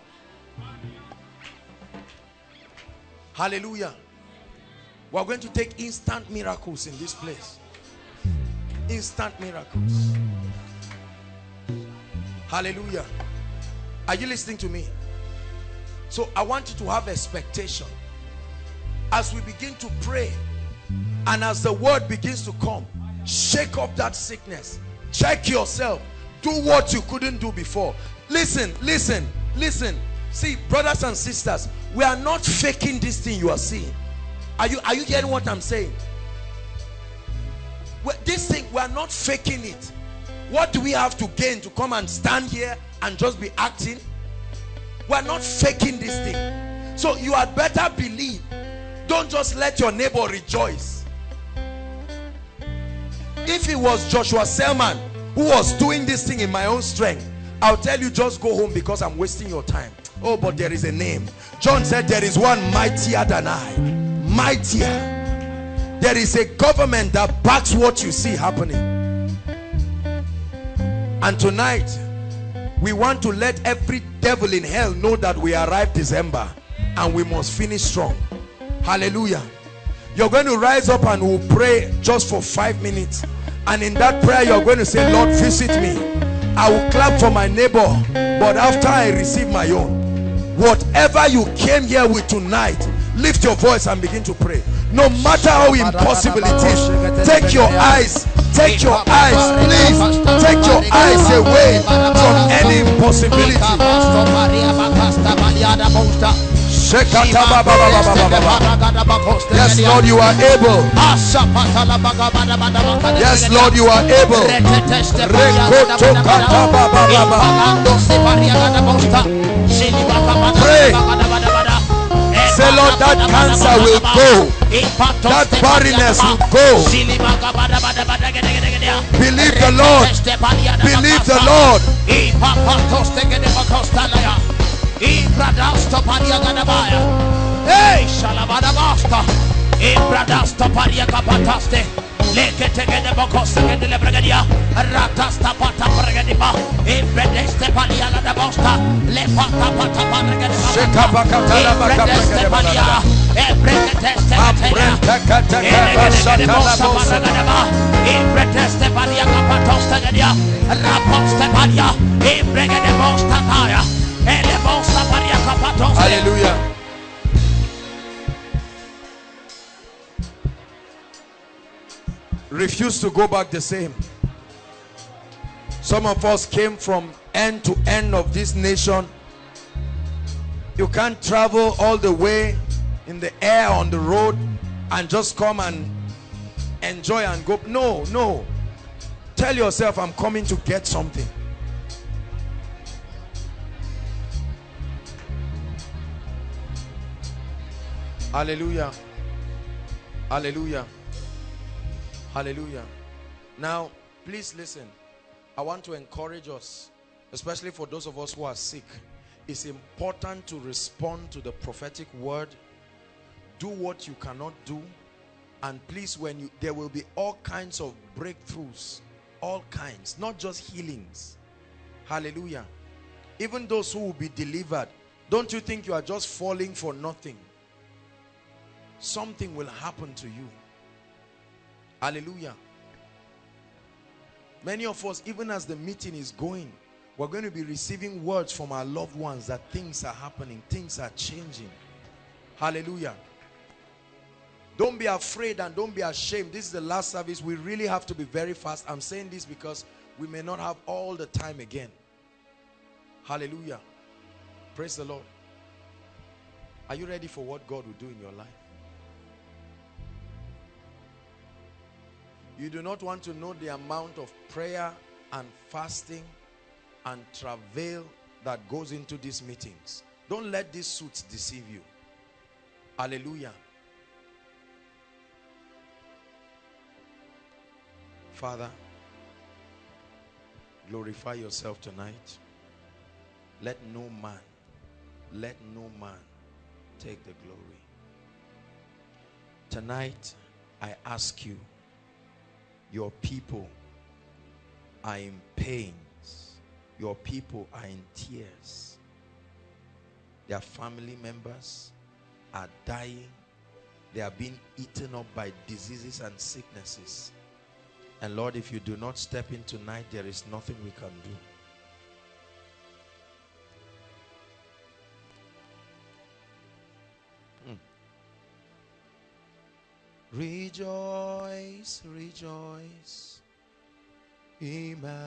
Hallelujah. We're going to take instant miracles in this place. Instant miracles. Hallelujah. Are you listening to me? So I want you to have expectation. As we begin to pray, and as the word begins to come, shake up that sickness. Check yourself. Do what you couldn't do before. Listen, listen, listen. See, brothers and sisters, we are not faking this thing you are seeing. Are you, are you hearing what I'm saying? Well, this thing, we are not faking it. What do we have to gain to come and stand here and just be acting? We are not faking this thing. So you had better believe. Don't just let your neighbor rejoice. If it was Joshua Selman who was doing this thing in my own strength, I'll tell you just go home because I'm wasting your time. Oh, but there is a name. John said there is one mightier than I. Mightier. There is a government that backs what you see happening. And tonight, we want to let every devil in hell know that we arrived December and we must finish strong. Hallelujah. You're going to rise up and we'll pray just for five minutes. And in that prayer, you're going to say, Lord, visit me. I will clap for my neighbor, but after I receive my own. Whatever you came here with tonight, lift your voice and begin to pray. No matter how impossible it is, take your eyes, take your eyes, please, take your eyes away from any impossibility. Yes, Lord, you are able. Yes, Lord, you are able. Pray. Say, Lord, that cancer will go. That barrenness will go. Believe the Lord. Believe the Lord. Ibradasta paria ganabaya. Hey, shalabada basta. Ibradasta paria kapataste. Lekete gede bokoste gede lebregadia. Ratasta pata pregediba. Ibradeste paria la basta. Le pata pata pregediba. Shekabakatala bakapregediba. Ibradeste paria. Ibradeste paria kapataste gedia. Raposte paria. Ibregede bosta taya. Hallelujah. Refuse to go back the same. Some of us came from end to end of this nation. You can't travel all the way in the air, on the road, and just come and enjoy and go. No, no. Tell yourself, I'm coming to get something. Hallelujah. Hallelujah. Hallelujah. Now, please listen. I want to encourage us, especially for those of us who are sick. It's important to respond to the prophetic word. Do what you cannot do. And please, when you, there will be all kinds of breakthroughs. All kinds. Not just healings. Hallelujah. Even those who will be delivered. Don't you think you are just falling for nothing? Something will happen to you. Hallelujah. Many of us, even as the meeting is going, we're going to be receiving words from our loved ones that things are happening, things are changing. Hallelujah. Don't be afraid and don't be ashamed. This is the last service. We really have to be very fast. I'm saying this because we may not have all the time again. Hallelujah. Praise the Lord. Are you ready for what God will do in your life? You do not want to know the amount of prayer and fasting and travail that goes into these meetings. Don't let these suits deceive you. Hallelujah. Father, glorify yourself tonight. Let no man, let no man take the glory. Tonight, I ask you, your people are in pains. Your people are in tears. Their family members are dying They are being eaten up by diseases and sicknesses. And Lord, if you do not step in tonight, there is nothing we can do. Rejoice, rejoice, Emmanuel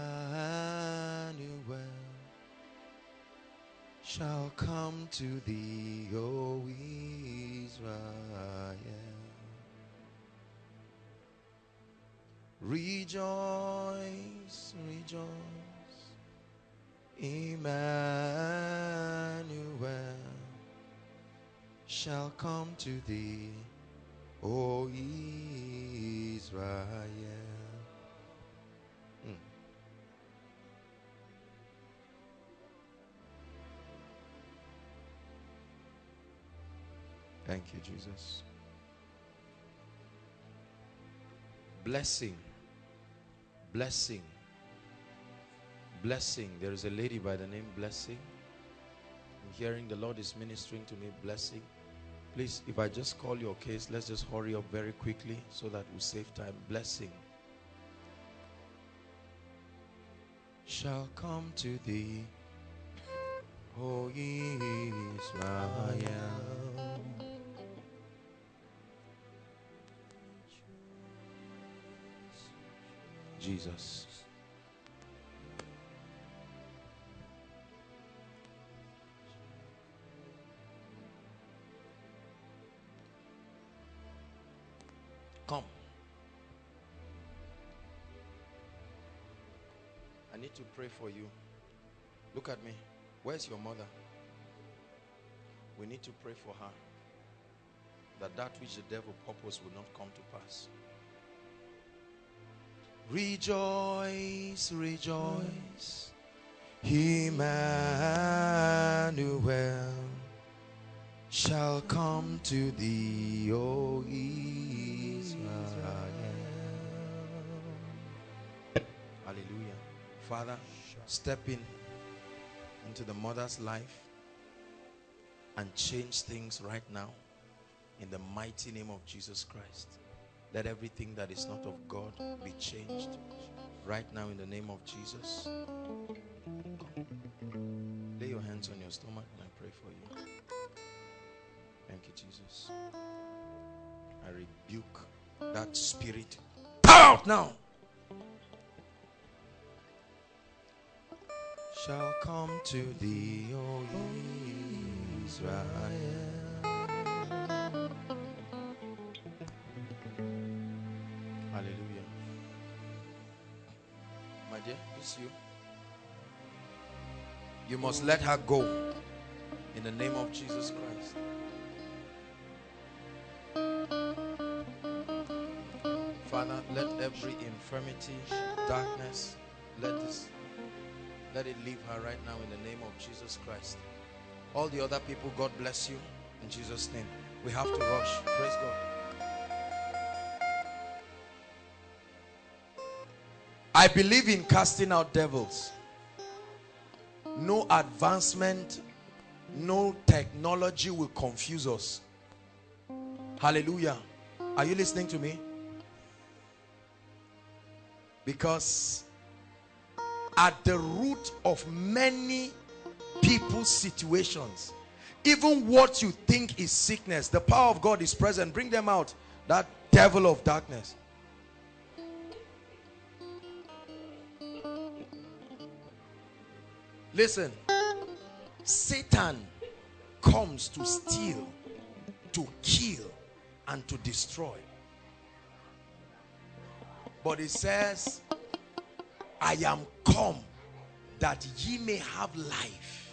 shall come to thee, O Israel. Rejoice, rejoice, Emmanuel shall come to thee, O Israel. Mm. Thank you, Jesus. Blessing, blessing, blessing. There is a lady by the name Blessing. I'm hearing the Lord is ministering to me, Blessing. Please, if I just call your case, let's just hurry up very quickly so that we save time. Blessing shall come to thee, O Israel. Jesus. Come. I need to pray for you. Look at me. Where's your mother? We need to pray for her, that that which the devil purposed will not come to pass. Rejoice, rejoice, Emmanuel shall come to thee, O Israel. Hallelujah. Father, step in into the mother's life and change things right now in the mighty name of Jesus Christ. Let everything that is not of God be changed right now in the name of Jesus. Lay your hands on your stomach and I pray for you. Thank you, Jesus. I rebuke that spirit. Out now. Shall come to thee, O Israel. Hallelujah. My dear, it's you. You must let her go in the name of Jesus Christ. Father, let every infirmity, darkness, let this, let it leave her right now in the name of Jesus Christ. All the other people, God bless you in Jesus' name. We have to rush. Praise God. I believe in casting out devils. No advancement, no technology will confuse us. Hallelujah. Are you listening to me? Because at the root of many people's situations, even what you think is sickness, the power of God is present. Bring them out, that devil of darkness. Listen, Satan comes to steal, to kill, and to destroy. But it says, I am come that ye may have life.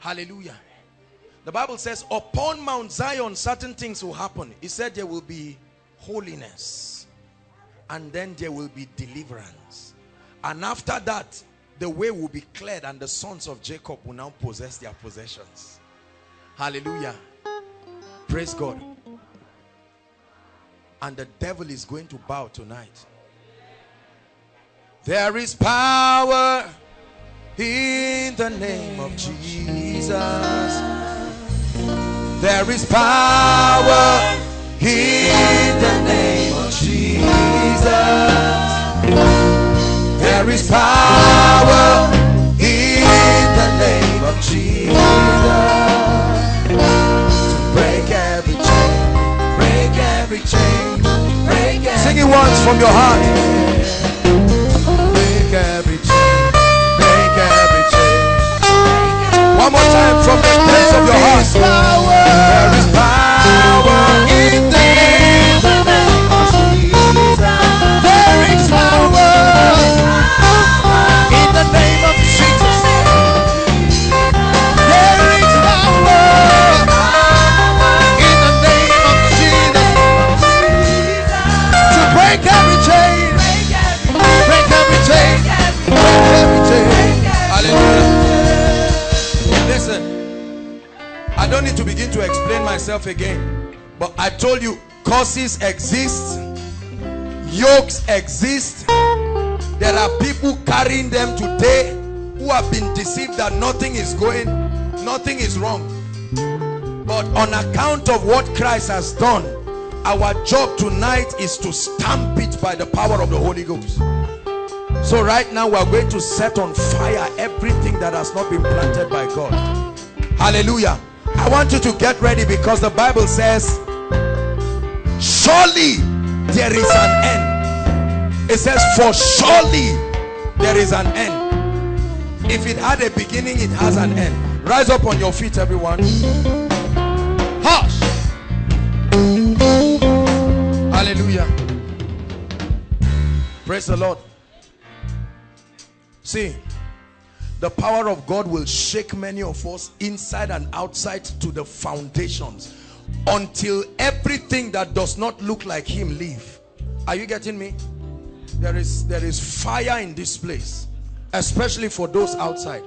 Hallelujah. The Bible says, upon Mount Zion, certain things will happen. It said there will be holiness. And then there will be deliverance. And after that, the way will be cleared and the sons of Jacob will now possess their possessions. Hallelujah. Praise God. And the devil is going to bow tonight. There is power in the name of Jesus. There is power is power in the name of Jesus to break every chain, break every chain, break every chain. Sing it once from your heart. Break every chain, break every chain. One more time from the place of your heart. There is power in the name of Jesus. There is power. I don't need to begin to explain myself again, but I told you curses exist, yokes exist. There are people carrying them today who have been deceived that nothing is going, nothing is wrong. But on account of what Christ has done, our job tonight is to stamp it by the power of the Holy Ghost. So right now we are going to set on fire everything that has not been planted by God. Hallelujah. I want you to get ready, because the Bible says surely there is an end. It says for surely there is an end. If it had a beginning, it has an end. Rise up on your feet, everyone. Hush. Hallelujah. Praise the Lord. See, the power of God will shake many of us inside and outside to the foundations until everything that does not look like him leave. Are you getting me? There is, there is fire in this place, especially for those outside.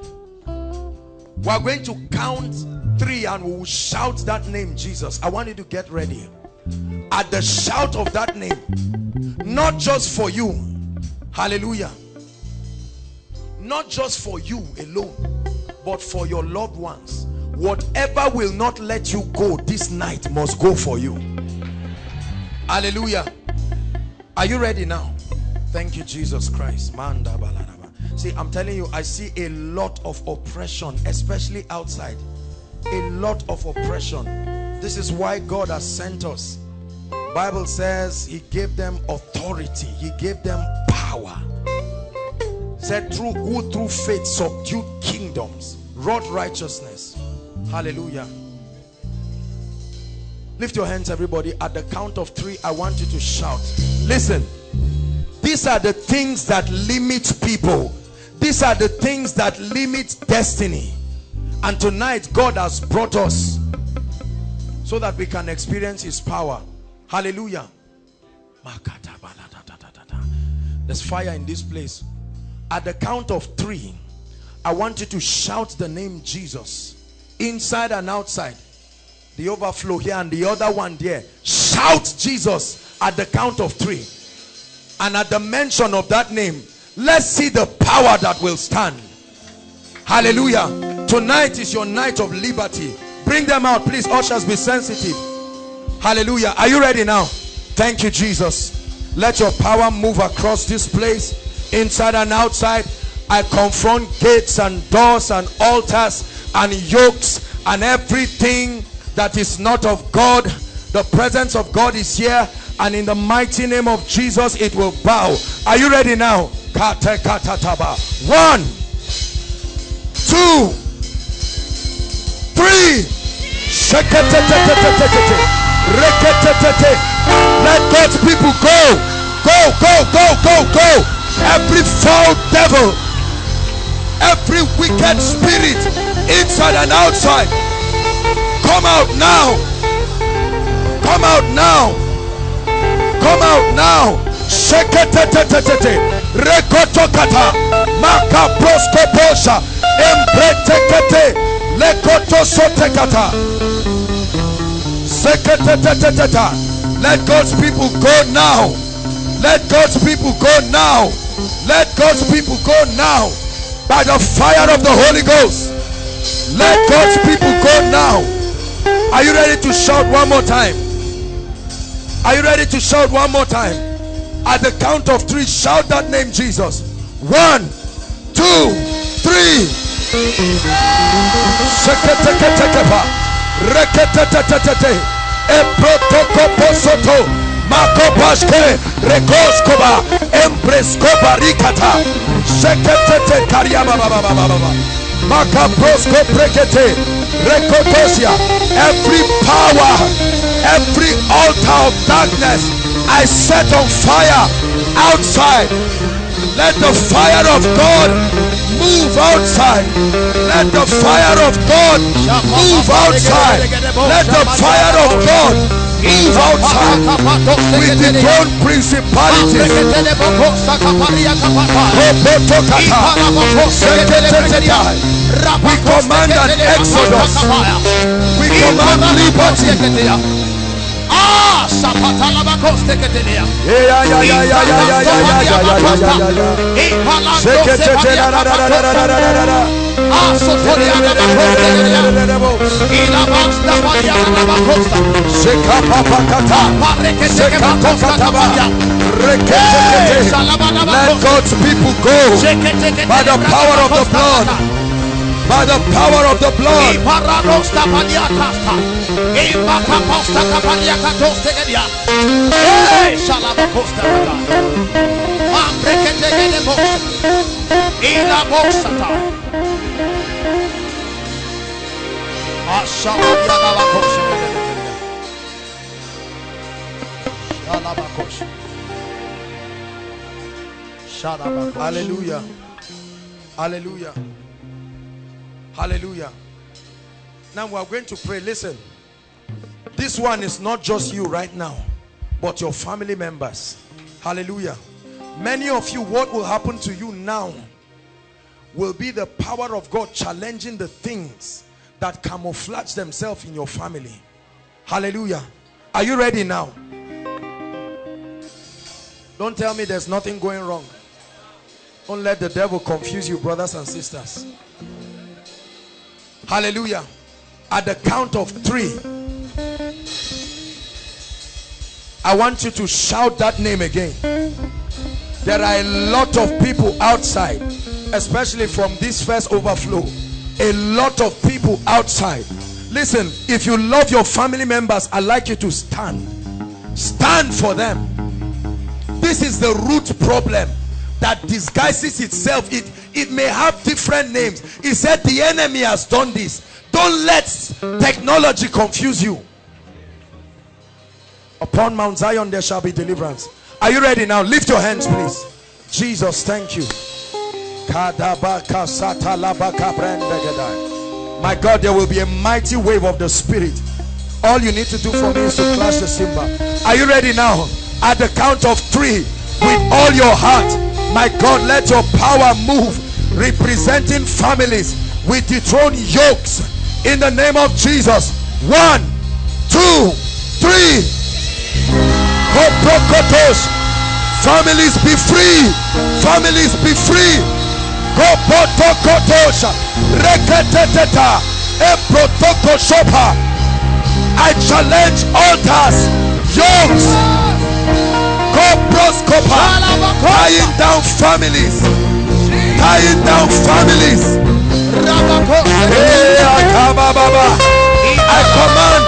We are going to count three and we will shout that name, Jesus. I want you to get ready. At the shout of that name, not just for you. Hallelujah. Not just for you alone, but for your loved ones. Whatever will not let you go this night must go for you. Hallelujah. Are you ready now? Thank you, Jesus Christ. See, I'm telling you, I see a lot of oppression, especially outside. A lot of oppression. This is why God has sent us. The Bible says he gave them authority. He gave them power. Said through who through faith subdued kingdoms, wrought righteousness. Hallelujah. Lift your hands, everybody. At the count of three, I want you to shout. Listen, these are the things that limit people. These are the things that limit destiny. And tonight God has brought us so that we can experience his power. Hallelujah. There's fire in this place. At the count of three, I want you to shout the name Jesus, inside and outside, the overflow here and the other one there. Shout Jesus at the count of three, and at the mention of that name, let's see the power that will stand. Hallelujah. Tonight is your night of liberty. Bring them out, please. Ushers, be sensitive. Hallelujah. Are you ready now? Thank you, Jesus. Let your power move across this place, inside and outside. I confront gates and doors and altars and yokes and everything that is not of God. The presence of God is here, and in the mighty name of Jesus it will bow. Are you ready now? One, two, three. Let God's people go, go, go, go, go, go. Every foul devil, every wicked spirit, inside and outside, come out now, come out now, come out now. Let God's people go now. Let God's people go now. Let God's people go now by the fire of the Holy Ghost. Let God's people go now. Are you ready to shout one more time? Are you ready to shout one more time? At the count of three, shout that name Jesus. One, two, three. Makopaske, Rekoskoba, Empreskoba Rikata, Sekete Kariaba Baba, Makaprosko Prekete, Rekotosia, every power, every altar of darkness, I set on fire outside. Let the fire of God move outside. Let the fire of God move outside. Let the fire of God move outside. We dethrone principalities. We command an exodus. We command liberty. Ah, Sapatala let God's people go by the power of the blood, by the power of the blood. Hallelujah. Hallelujah. Hallelujah. Now we are going to pray. Listen, this one is not just you right now, but your family members. Hallelujah. Many of you, what will happen to you now will be the power of God challenging the things that camouflage themselves in your family. Hallelujah. Are you ready now? Don't tell me there's nothing going wrong. Don't let the devil confuse you, brothers and sisters. Hallelujah. At the count of three, I want you to shout that name again. There are a lot of people outside, especially from this first overflow. A lot of people outside. Listen, if you love your family members, I'd like you to stand. Stand for them. This is the root problem that disguises itself. It, it may have different names. He said the enemy has done this. Don't let technology confuse you. Upon Mount Zion there shall be deliverance. Are you ready now? Lift your hands, please. Jesus, thank you. My God, there will be a mighty wave of the Spirit. All you need to do for me is to clash the cymbal. Are you ready now? At the count of three, with all your heart, my God, let your power move, representing families. We dethrone yokes in the name of Jesus. One, two, three. Families be free. Families be free. I challenge altars, yokes, coproscopa, tying down families, tying down families. I command,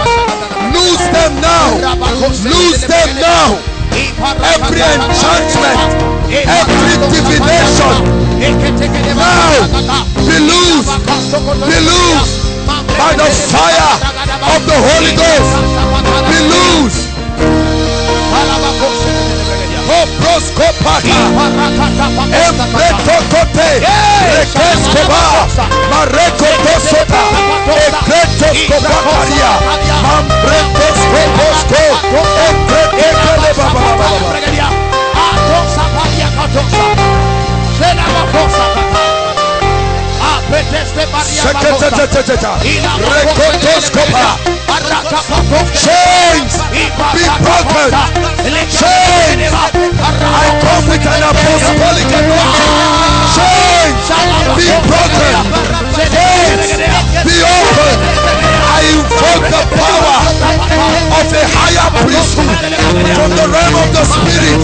lose them now, lose them now. Every enchantment, every divination now be loose, be loose by the fire of the Holy Ghost. Be loose. Chains be broken. Chains. I come with an apostolic anointing. Chains be broken. Chains be open. I invoke the power of a higher priesthood from the realm of the Spirit.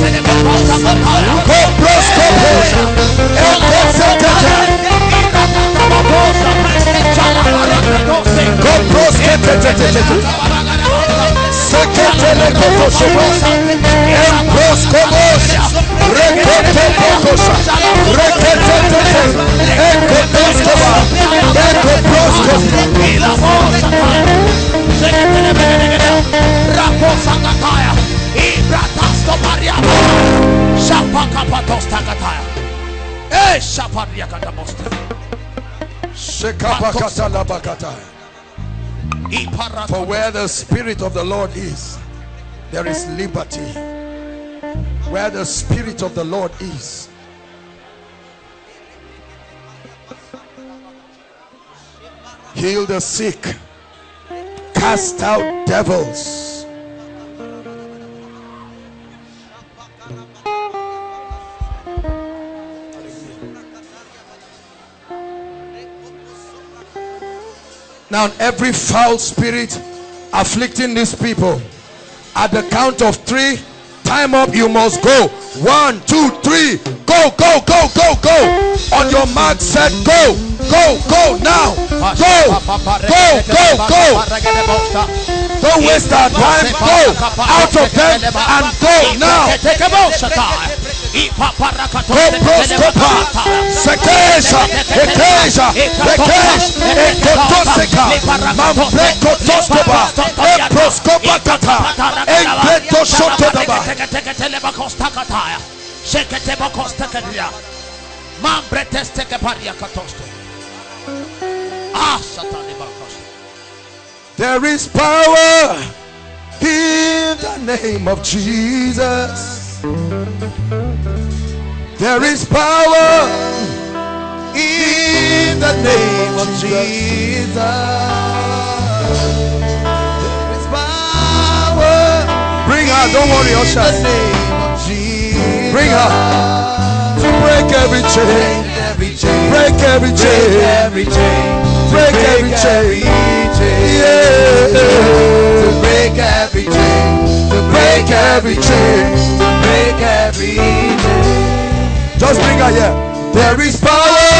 For where the Spirit of the Lord is, there is liberty. Where the Spirit of the Lord is. Heal the sick. Cast out devils. Now every foul spirit afflicting these people, at the count of three, time up, you must go. One, two, three, go, go, go, go, go. On your mark, set, go, go, go now. Go, go, go, go. Don't waste our time. Go out of them and go now. There is power in the name of Jesus. There is power in the name of Jesus. Bring her, don't worry, Osha. Bring her to break every chain, break every chain, break every chain, break every chain, yeah. To break every chain, to break every chain, to break every chain. Just bring her here. There is power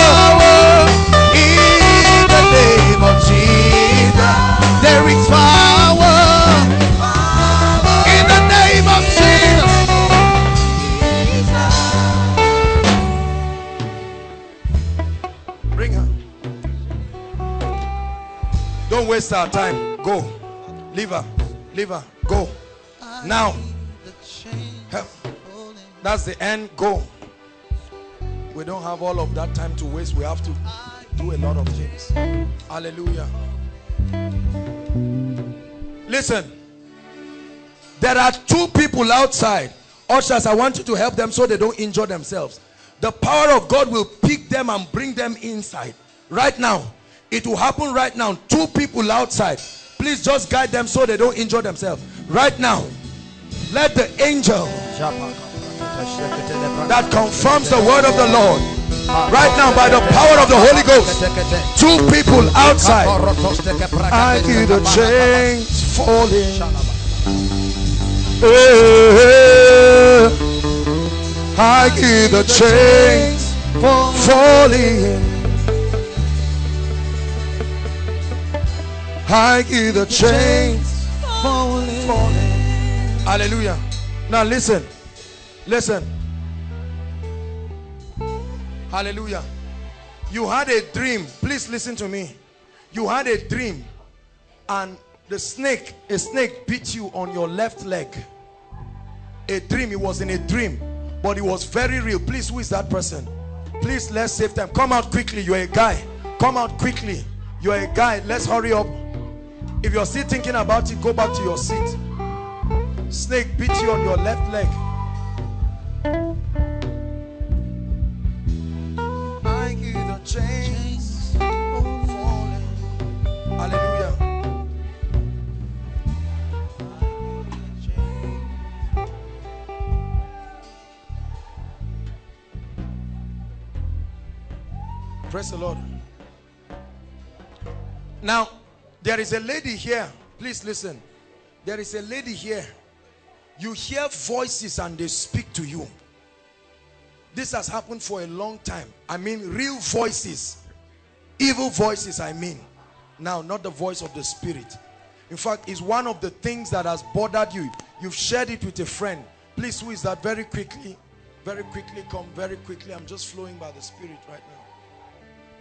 in the name of Jesus. There is power. Don't waste our time. Go. Leave her. Leave her. Go. Now. Help. That's the end. Go. We don't have all of that time to waste. We have to do a lot of things. Hallelujah. Listen. There are two people outside. Ushers, I want you to help them so they don't injure themselves. The power of God will pick them and bring them inside. Right now. It will happen right now. Two people outside. Please just guide them so they don't injure themselves. Right now, let the angel that confirms the word of the Lord, right now by the power of the Holy Ghost, two people outside. I hear the chains falling. I hear the chains falling. I hear the chains falling, falling. Hallelujah. Now listen. Listen. Hallelujah. You had a dream. Please listen to me. You had a dream and the snake, a snake bit you on your left leg. A dream. It was in a dream. But it was very real. Please, who is that person? Please, let's save time. Come out quickly. You're a guy. Come out quickly. You're a guy. Let's hurry up. If you're still thinking about it, go back to your seat. Snake bit you on your left leg. I hear the chains falling. Hallelujah. Praise the Lord. Now, there is a lady here. Please listen. There is a lady here. You hear voices and they speak to you. This has happened for a long time. I mean real voices. Evil voices, I mean. Now, not the voice of the spirit. In fact, it's one of the things that has bothered you. You've shared it with a friend. Please, who is that? Very quickly. Very quickly, come very quickly. I'm just flowing by the Spirit right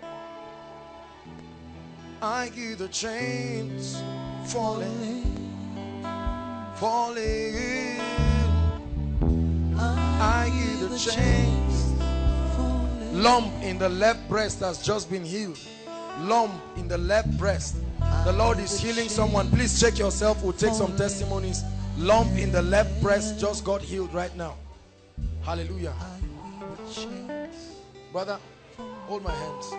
now. I hear the chains falling, falling. I hear the chains. Lump in the left breast has just been healed. Lump in the left breast. The Lord is healing someone. Please check yourself. We'll take some testimonies. Lump in the left breast just got healed right now. Hallelujah. Brother, hold my hands.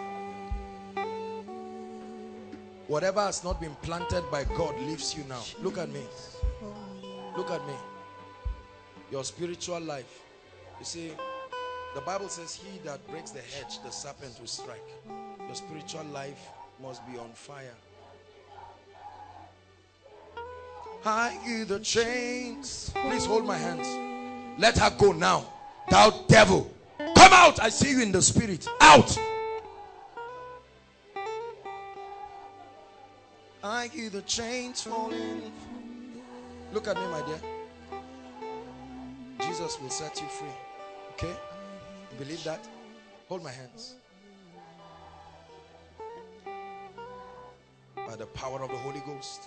Whatever has not been planted by God leaves you now. Look at me. Look at me. Your spiritual life. You see, the Bible says, he that breaks the hedge, the serpent will strike. Your spiritual life must be on fire. I hear the chains. Please hold my hands. Let her go now. Thou devil, come out. I see you in the spirit. Out. I hear the chains falling. Look at me, my dear. Jesus will set you free. Okay? Believe that? Hold my hands. By the power of the Holy Ghost,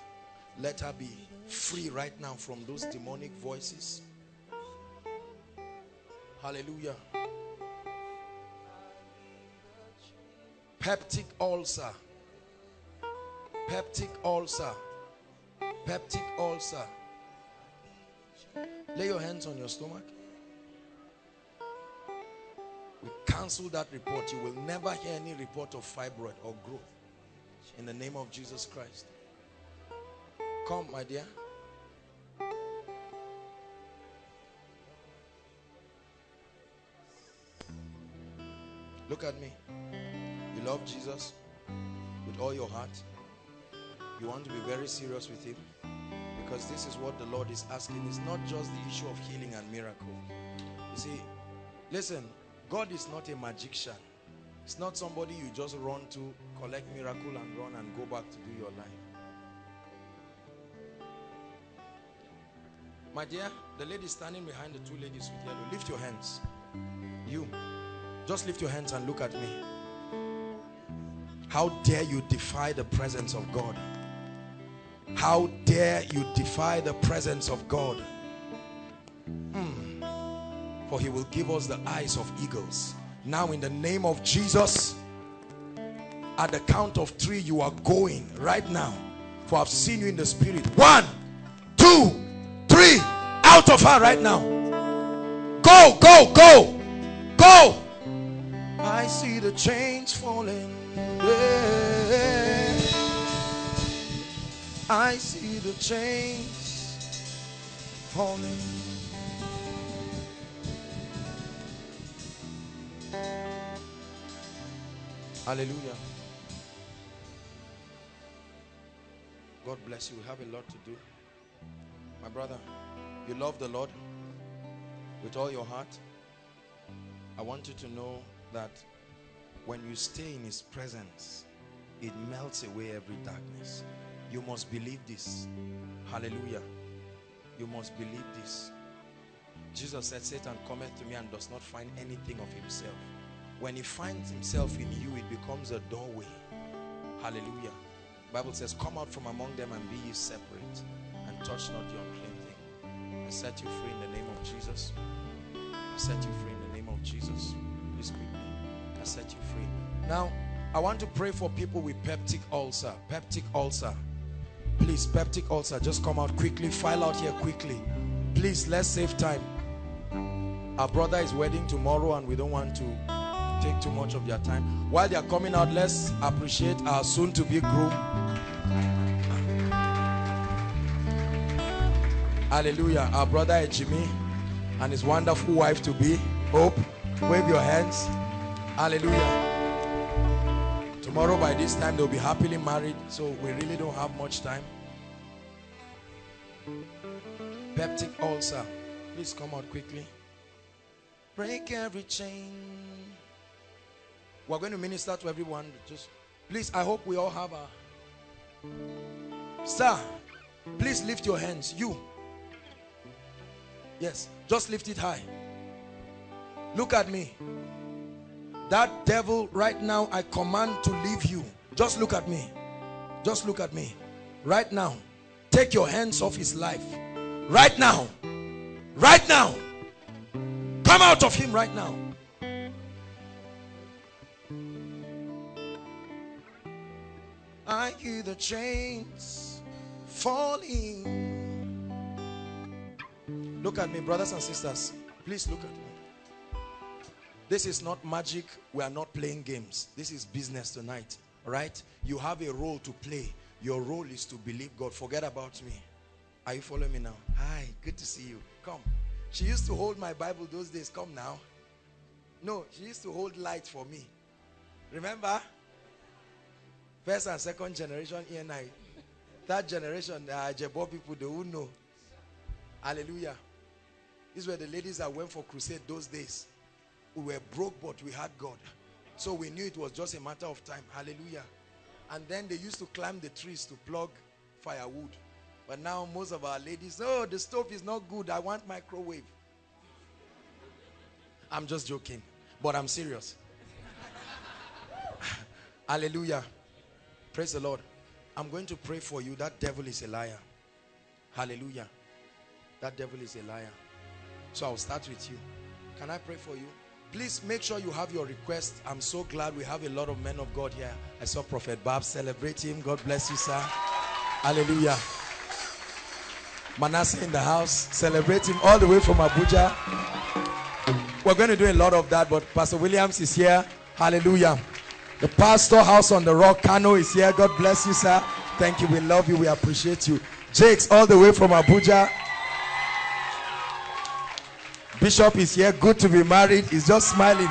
let her be free right now from those demonic voices. Hallelujah. Peptic ulcer. Peptic ulcer. Peptic ulcer. Lay your hands on your stomach. We cancel that report. You will never hear any report of fibroid or growth. In the name of Jesus Christ. Come, my dear. Look at me. You love Jesus with all your heart. You want to be very serious with him. Because this is what the Lord is asking. It's not just the issue of healing and miracle. You see, listen, God is not a magician. It's not somebody you just run to, collect miracle and run and go back to do your life. My dear, the lady standing behind the two ladies with yellow, lift your hands. You, just lift your hands and look at me. How dare you defy the presence of God? How dare you defy the presence of God? Mm. For he will give us the eyes of eagles. Now in the name of Jesus, at the count of three, you are going right now. For I've seen you in the spirit. One, two, three. Out of her right now. Go, go, go. Go. I see the chains falling. Yeah. I see the chains falling. Hallelujah. God bless you. We have a lot to do. My brother, you love the Lord with all your heart. I want you to know that when you stay in his presence, it melts away every darkness. You must believe this. Hallelujah. You must believe this. Jesus said, Satan cometh to me and does not find anything of himself. When he finds himself in you, it becomes a doorway. Hallelujah. The Bible says, come out from among them and be ye separate, and touch not the unclean thing. I set you free in the name of Jesus. I set you free in the name of Jesus. Please speak me. I set you free. Now, I want to pray for people with peptic ulcer. Peptic ulcer. Please, peptic ulcer, just come out quickly. File out here quickly. Please, let's save time. Our brother is wedding tomorrow and we don't want to take too much of their time. While they are coming out, let's appreciate our soon-to-be groom. Hallelujah. Our brother Ejimi and his wonderful wife-to-be. Hope, wave your hands. Hallelujah. Tomorrow by this time, they'll be happily married. So we really don't have much time. Peptic ulcer. Please come out quickly. Break every chain. We're going to minister to everyone. Just, please, I hope we all have a... Sir, Please lift your hands. You. Yes. Just lift it high. Look at me. That devil right now, I command to leave you. Just look at me. Just look at me. Right now. Take your hands off his life. Right now. Right now. Come out of him right now. I hear the chains falling. Look at me, brothers and sisters. Please look at me. This is not magic. We are not playing games. This is business tonight. All right? You have a role to play. Your role is to believe God. Forget about me. Are you following me now? Hi, good to see you. Come. She used to hold my Bible those days. Come now. No, she used to hold light for me. Remember? First and second generation here now. Third generation, the uh, Ajebo people, they will know. Hallelujah. These were the ladies that went for crusade those days. We were broke, but we had God. So we knew it was just a matter of time. Hallelujah. And then they used to climb the trees to plug firewood. But now most of our ladies, oh, the stove is not good. I want microwave. I'm just joking, but I'm serious. Hallelujah. Praise the Lord. I'm going to pray for you. That devil is a liar. Hallelujah. That devil is a liar. So I'll start with you. Can I pray for you? Please make sure you have your request. I'm so glad we have a lot of men of God here. I saw Prophet Bab. Celebrate him. God bless you, sir. Hallelujah. Manasseh in the house. Celebrate him all the way from Abuja. We're going to do a lot of that, but Pastor Williams is here. Hallelujah. The pastor house on the rock, Kano, is here. God bless you, sir. Thank you. We love you. We appreciate you. Jake's all the way from Abuja. Bishop is here. Good to be married. He's just smiling.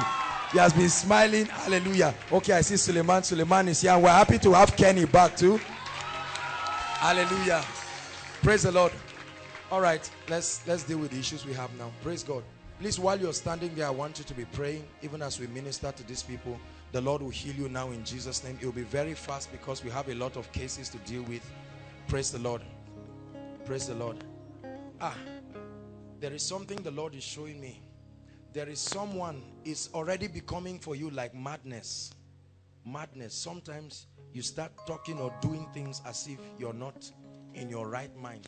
He has been smiling. Hallelujah. Okay, I see Suleiman. Suleiman is here. And we're happy to have Kenny back too. Hallelujah. Praise the Lord. All right, let's, let's deal with the issues we have now. Praise God. Please, while you're standing there, I want you to be praying. Even as we minister to these people, the Lord will heal you now in Jesus' name. It will be very fast because we have a lot of cases to deal with. Praise the Lord. Praise the Lord. Ah, there is something the Lord is showing me. There is someone, it's already becoming for you like madness. Madness. Sometimes you start talking or doing things as if you're not in your right mind.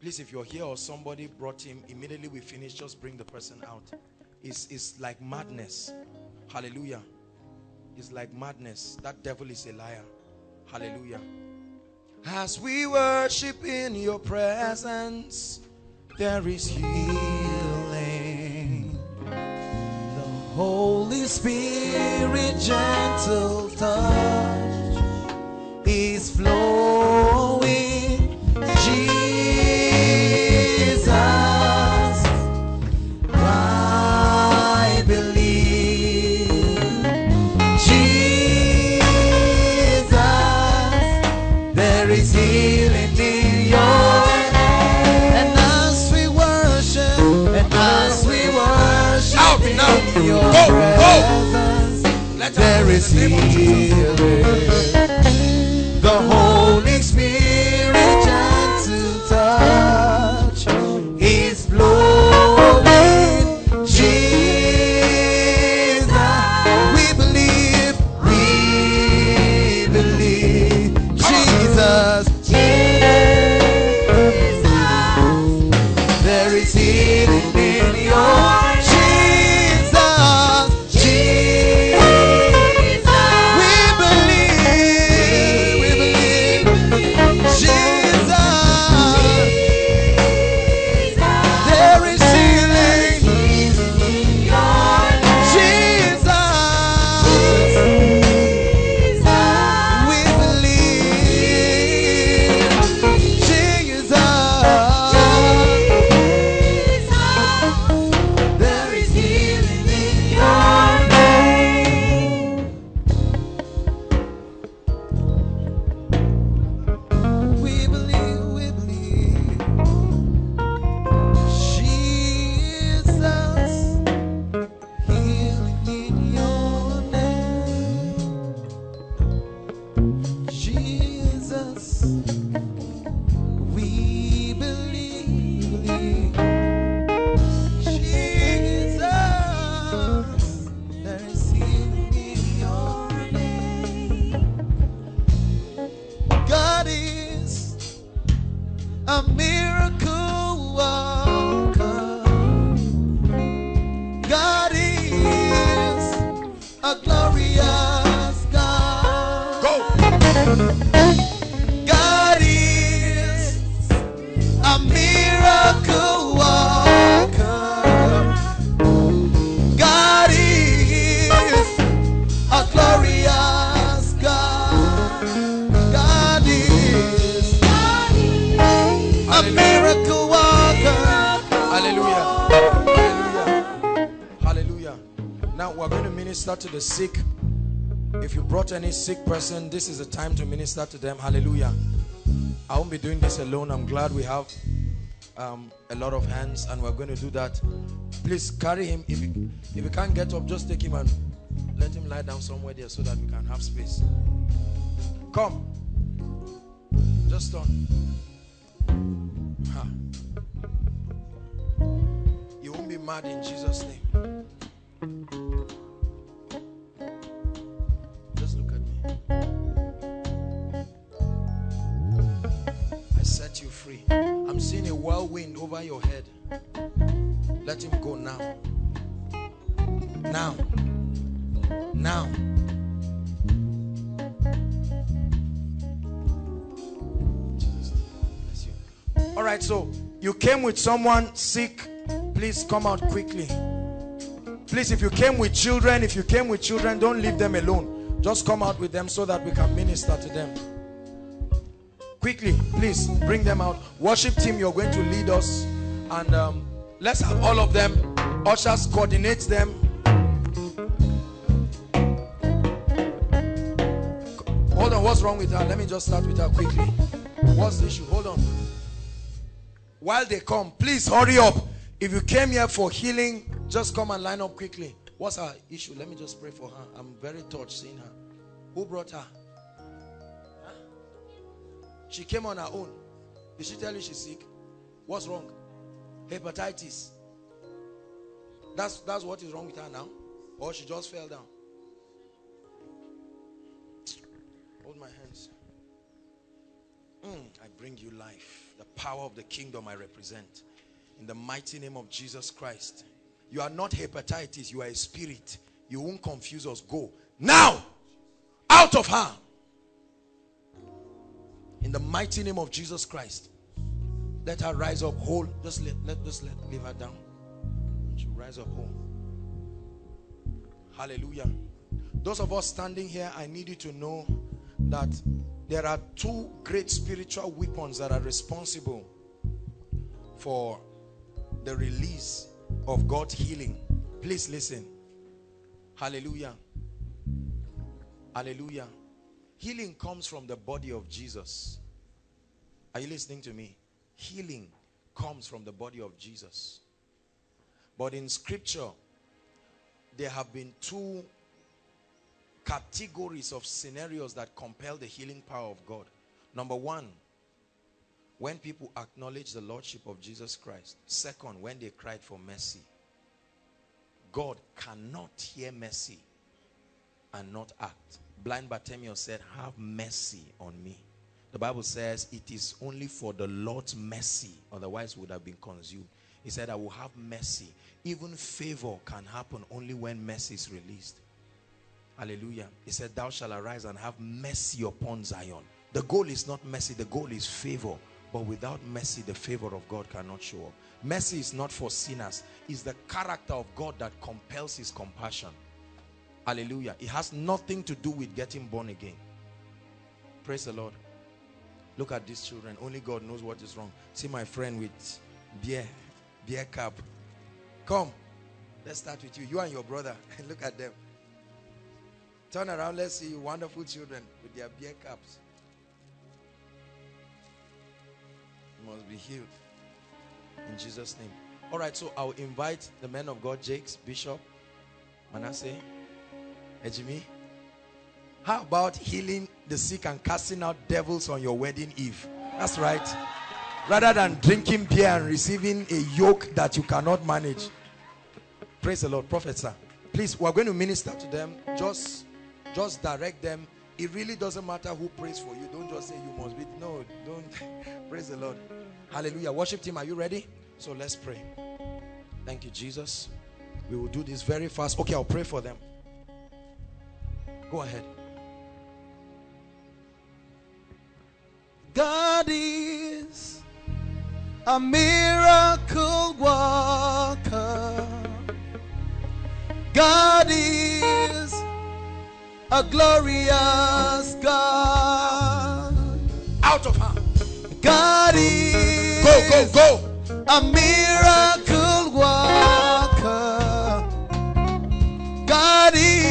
Please, if you're here or somebody brought him, immediately we finish, just bring the person out. It's, it's like madness. Hallelujah. Is like madness. That devil is a liar. Hallelujah. As we worship in your presence, there is healing. The Holy Spirit gentle touch is flowing. Jesus. Your go, presence, go. Let there is healing. The Holy Spirit gentle touch is flowing. Jesus, we believe, we believe. Jesus, Jesus, there is healing in your. minister to the sick. If you brought any sick person, this is the time to minister to them. Hallelujah. I won't be doing this alone. I'm glad we have um, a lot of hands, and we're going to do that. Please carry him. If you, if you can't get up, just take him and let him lie down somewhere there so that we can have space. Come. Just turn. Ha. You won't be mad in Jesus' name. Just look at me. I set you free. I'm seeing a whirlwind over your head. Let him go now. Now. Now. Jesus, bless you. All right, so you came with someone sick, please come out quickly. Please, if you came with children, if you came with children, don't leave them alone. Just come out with them so that we can minister to them. Quickly, please bring them out. Worship team, you're going to lead us. And um, let's have all of them. Ushers, coordinate them. Hold on, what's wrong with her? Let me just start with her quickly. What's the issue? Hold on. While they come, please hurry up. If you came here for healing, just come and line up quickly. What's her issue? Let me just pray for her. I'm very touched seeing her. Who brought her? Huh? She came on her own. Did she tell you she's sick? What's wrong? Hepatitis. That's, that's what is wrong with her now? Or she just fell down? Hold my hands. Mm, I bring you life. The power of the kingdom I represent. In the mighty name of Jesus Christ. You are not hepatitis. You are a spirit. You won't confuse us. Go. Now. Out of her. In the mighty name of Jesus Christ. Let her rise up whole. Just let, let, just let leave her down. She'll rise up whole. Hallelujah. Those of us standing here, I need you to know that there are two great spiritual weapons that are responsible for the release of God's healing. Please listen. Hallelujah. Hallelujah. Healing comes from the body of Jesus. Are you listening to me? Healing comes from the body of Jesus. But in scripture, there have been two categories of scenarios that compel the healing power of God. Number one, when people acknowledge the Lordship of Jesus Christ. Second, when they cried for mercy. God cannot hear mercy and not act. Blind Bartimaeus said, have mercy on me. The Bible says, it is only for the Lord's mercy, otherwise would have been consumed. He said, I will have mercy. Even favor can happen only when mercy is released. Hallelujah. He said, thou shalt arise and have mercy upon Zion. The goal is not mercy, the goal is favor. But without mercy, the favor of God cannot show up. Mercy is not for sinners. It's the character of God that compels his compassion. Hallelujah. It has nothing to do with getting born again. Praise the Lord. Look at these children. Only God knows what is wrong. See my friend with beer, beer cap. Come. Let's start with you. You and your brother. Look at them. Turn around, let's see wonderful children with their beer caps. Must be healed in Jesus' name. All right, so I'll invite the men of God, Jakes, Bishop, Manasseh, Ejimi. How about healing the sick and casting out devils on your wedding eve? That's right. Rather than drinking beer and receiving a yoke that you cannot manage. Praise the Lord, Prophet, sir. Please, we're going to minister to them. Just Just direct them. It really doesn't matter who prays for you. Don't just say you must be. No, don't. Praise the Lord. Hallelujah. Worship team, are you ready? So let's pray. Thank you, Jesus. We will do this very fast. Okay, I'll pray for them. Go ahead. God is a miracle worker. God is a glorious God. Out of her. God is. Go, go, go. A miracle worker. God is.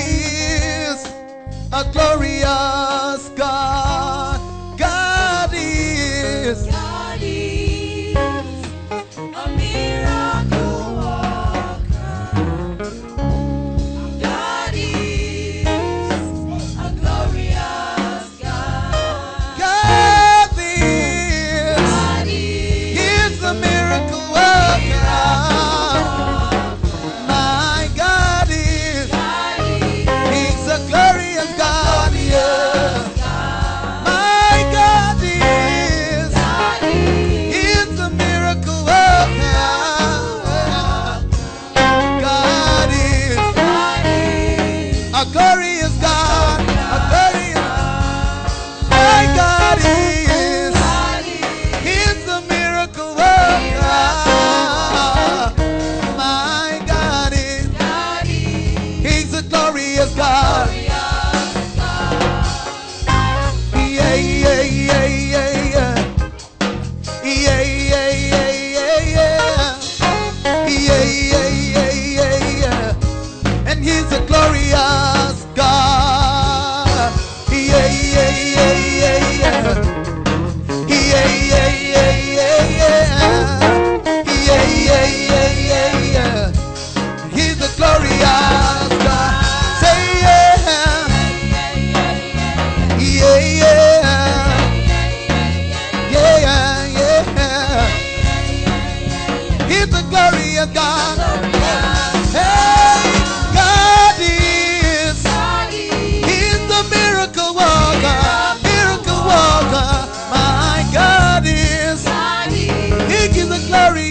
yeah, yeah, yeah, yeah. And he's a glorious God. Yeah, yeah, yeah, yeah, yeah. Yeah, yeah, yeah, yeah, yeah. Yeah, yeah, yeah, yeah, yeah. He's a glorious God. Say yeah. Yeah, yeah.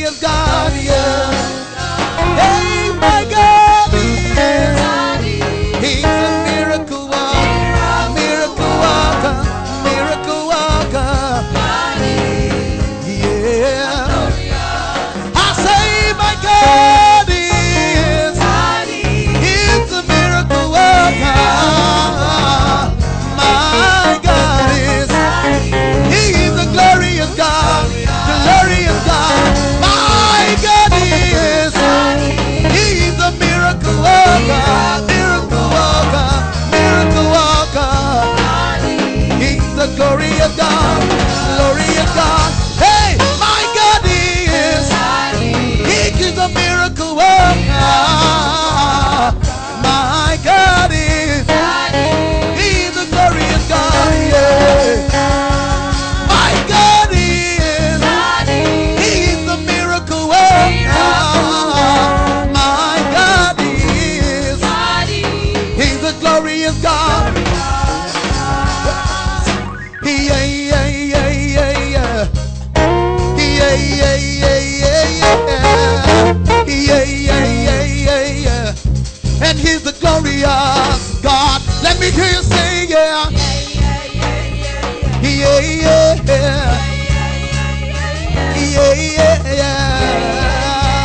Glorious God, hey, God is, he's the miracle worker, miracle worker, my God is, he is a glorious God, yeah. Hey, my God is, he's a miracle worker, miracle worker, miracle worker, yeah. God is, he's a miracle worker. My God is, he is a glorious God, glorious God. My God is, he is a miracle worker, miracle worker, miracle worker. He's a glorious God, glorious God. Hey, my God is, he's a miracle worker. My God is, he's a glorious God, yeah. My God is, he's a miracle worker. My God is, he's a glorious God. Yeah, yeah, yeah, yeah, yeah. Yeah, yeah, yeah, yeah, yeah. Yeah, yeah, yeah, yeah, yeah. And he's the glorious God. Let me hear you say yeah. Yeah, yeah, yeah, yeah. Yeah, yeah, yeah, yeah,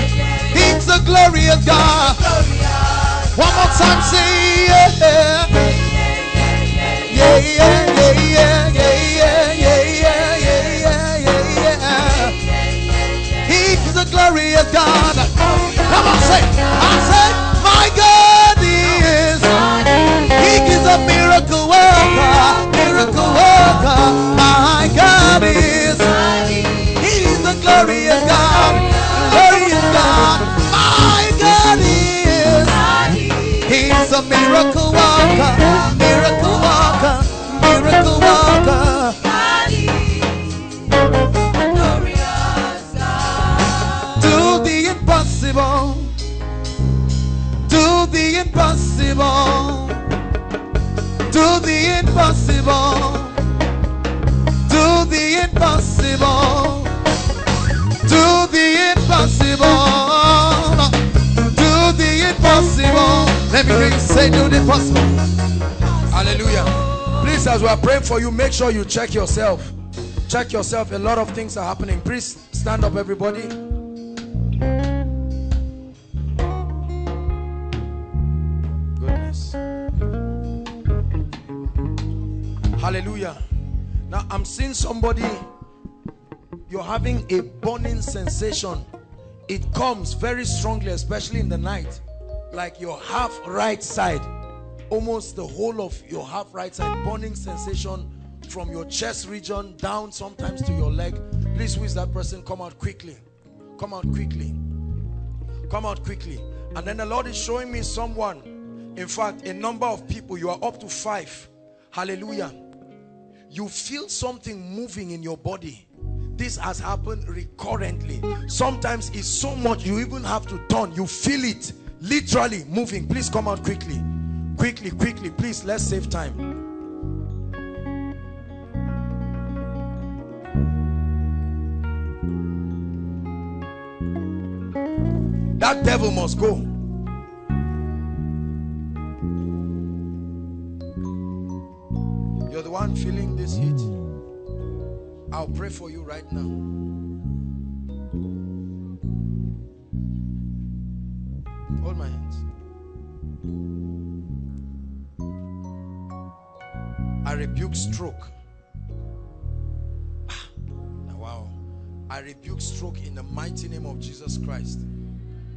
yeah. He's the glorious God. One more time, say yeah. Yeah, yeah, yeah, yeah, yeah, yeah, yeah, yeah, yeah, yeah. He's the glorious God. Come on, say, I said, my God is, he is a miracle worker, miracle worker. My God is, he is a glorious God, glorious God. My God is, he is a miracle worker, miracle worker, miracle worker. Do the impossible, do the impossible, do the impossible, do the impossible, do the impossible. Let me hear you say, do the impossible. Hallelujah. Please, as we are praying for you, make sure you check yourself. Check yourself. A lot of things are happening. Please stand up, everybody. Hallelujah. Now I'm seeing somebody, you're having a burning sensation. It comes very strongly, especially in the night. Like your half right side, almost the whole of your half right side, burning sensation from your chest region down sometimes to your leg. Please, who is that person? Come out quickly. Come out quickly. Come out quickly. And then the Lord is showing me someone. In fact, a number of people, you are up to five. Hallelujah. You feel something moving in your body. This has happened recurrently. Sometimes it's so much you even have to turn. You feel it literally moving. Please come out quickly. Quickly, quickly. Please, let's save time. That devil must go. You're the one feeling this heat. I'll pray for you right now. Hold my hands. I rebuke stroke. Ah, wow. I rebuke stroke in the mighty name of Jesus Christ.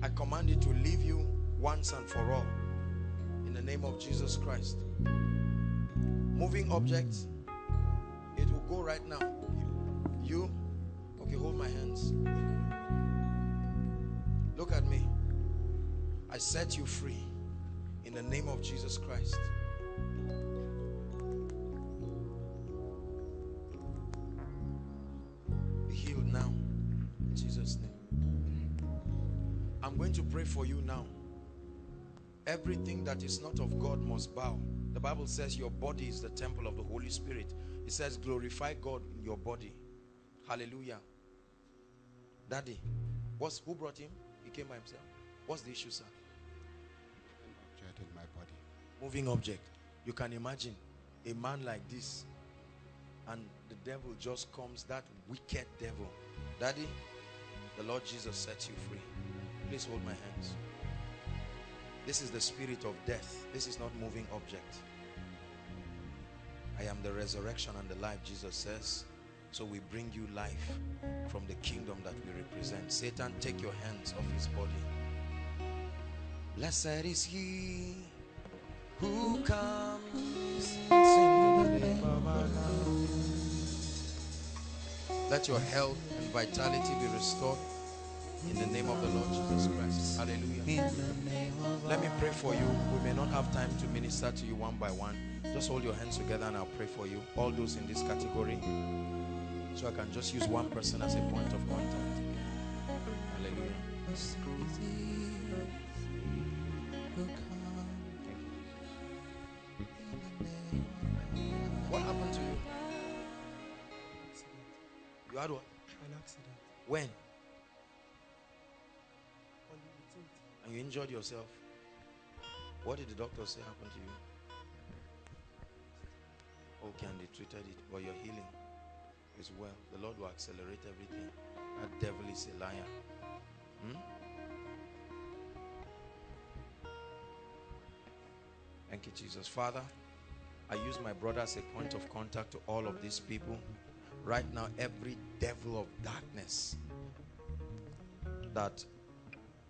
I command it to leave you once and for all in the name of Jesus Christ. Moving objects, it will go right now. You, okay, hold my hands. Look at me. I set you free in the name of Jesus Christ. Be healed now in Jesus' name. I'm going to pray for you now. Everything that is not of God must bow. The Bible says your body is the temple of the Holy Spirit. It says glorify God in your body. Hallelujah. Daddy, what's, who brought him? He came by himself. What's the issue, sir? Moving object in my body. Moving object. You can imagine a man like this and the devil just comes, that wicked devil. Daddy, the Lord Jesus sets you free. Please hold my hands. This is the spirit of death. This is not moving object. I am the resurrection and the life, Jesus says. So we bring you life from the kingdom that we represent. Satan, take your hands off his body. Blessed is he who comes in the name of our Lord. Let your health and vitality be restored in the name of the Lord Jesus Christ. Hallelujah. Let me pray for you. We may not have time to minister to you one by one. Just hold your hands together and I'll pray for you. All those in this category. So I can just use one person as a point of contact. Hallelujah. What happened to you? You had what? An accident. When? And you injured yourself. What did the doctor say happened to you? Okay, and they treated it, but you're healing. As well, the Lord will accelerate everything. That devil is a liar. Hmm? Thank you, Jesus. Father, I use my brother as a point of contact to all of these people. Right now, every devil of darkness that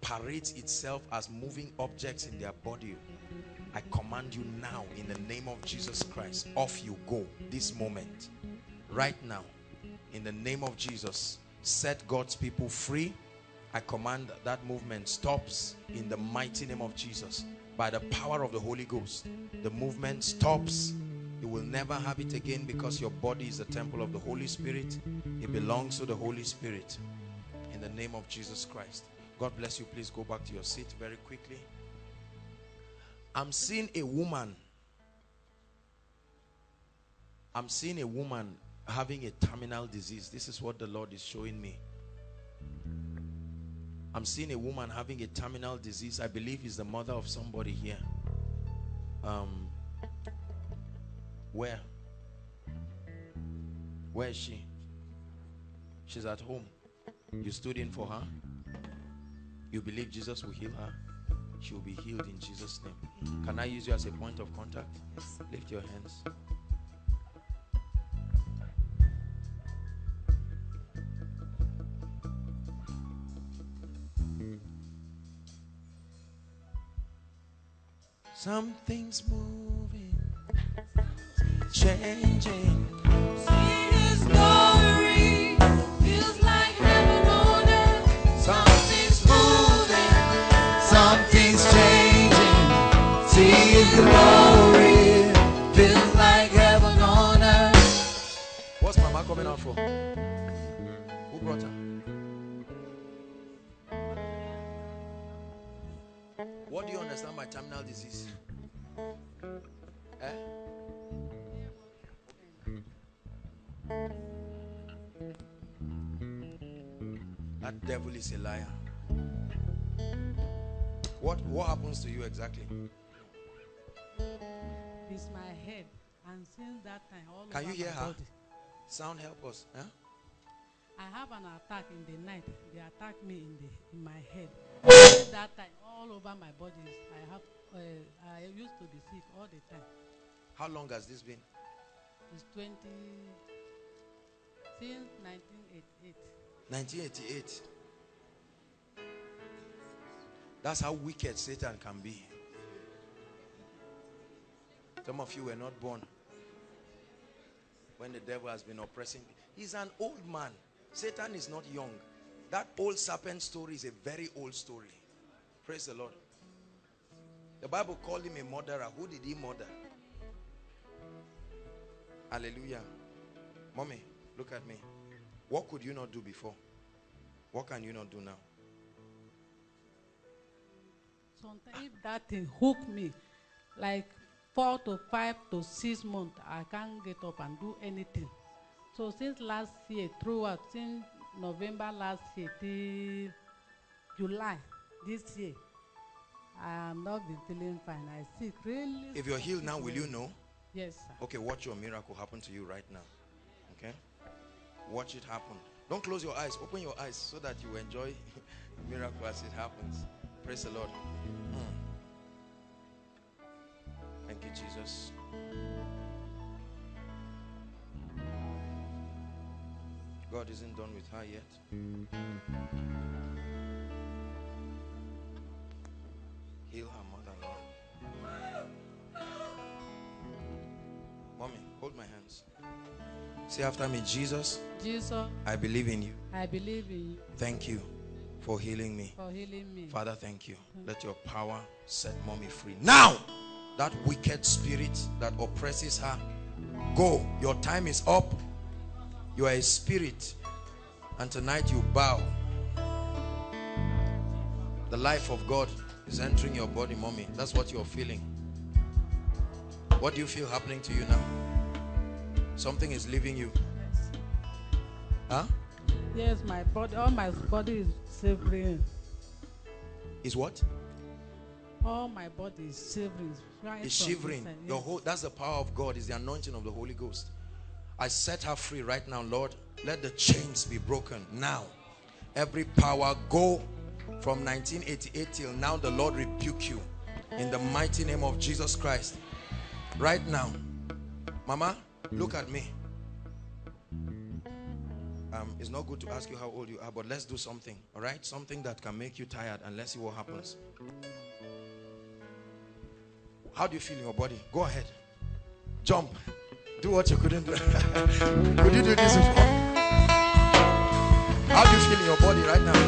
parades itself as moving objects in their body, I command you now in the name of Jesus Christ. Off you go this moment. Right now, in the name of Jesus, set God's people free. I command that, that movement stops in the mighty name of Jesus. By the power of the Holy Ghost, the movement stops. You will never have it again because your body is the temple of the Holy Spirit. It belongs to the Holy Spirit. In the name of Jesus Christ. God bless you. Please go back to your seat very quickly. I'm seeing a woman. I'm seeing a woman having a terminal disease. This is what the Lord is showing me. I'm seeing a woman having a terminal disease. I believe is the mother of somebody here. Um, where? Where is she? She's at home. You stood in for her. You believe Jesus will heal her. She will be healed in Jesus' name. Can I use you as a point of contact? Yes. Lift your hands. Something's moving, changing. Seeing his glory feels like heaven on earth. Something's moving, something's changing. Seeing his glory feels like heaven on earth. What's Mama coming out for? Who brought her? What do you understand by terminal disease? Eh? That devil is a liar. What what happens to you exactly? It's my head, and since that time, all can you hear her? Body. Sound help us, huh? I have an attack in the night. They attack me in the in my head. Since that time, all over my body, I have. Uh, I used to be sick all the time. How long has this been? It's twenty since nineteen eighty-eight. nineteen eighty-eight. That's how wicked Satan can be. Some of you were not born when the devil has been oppressing. He's an old man. Satan is not young. That old serpent story is a very old story. Praise the Lord. The Bible called him a murderer. Who did he murder? Hallelujah. Mommy, look at me. What could you not do before? What can you not do now? Sometimes that thing hooked me. Like four to five to six months, I can't get up and do anything. So since last year, throughout, since November last year till July this year, I am not been feeling fine. I see really. If you're healed now, will you know? Yes, sir. Okay, watch your miracle happen to you right now. Okay? Watch it happen. Don't close your eyes. Open your eyes so that you enjoy miracle as it happens. Praise the Lord. Mm. Thank you, Jesus. God isn't done with her yet. Heal her mother, Lord. Mommy, hold my hands. Say after me, Jesus. Jesus. I believe in you. I believe in you. Thank you for healing me. For healing me. Father, thank you. Let your power set mommy free. Now, that wicked spirit that oppresses her, go. Your time is up. You are a spirit, and tonight you bow. The life of God is entering your body, mommy. That's what you're feeling. What do you feel happening to you now? Something is leaving you. Yes. Huh? Yes, my body, all my body is shivering. Is what? All my body is shivering. It's shivering. Your whole, that's the power of God. It's the anointing of the Holy Ghost. I set her free right now, Lord. Let the chains be broken now. Every power go. From nineteen eighty-eight till now, the Lord rebuke you in the mighty name of Jesus Christ. Right now, Mama, look at me. Um, it's not good to ask you how old you are, but let's do something, all right? Something that can make you tired, and let's see what happens. How do you feel in your body? Go ahead. Jump. Do what you couldn't do. Could you do this before? How do you feel in your body right now?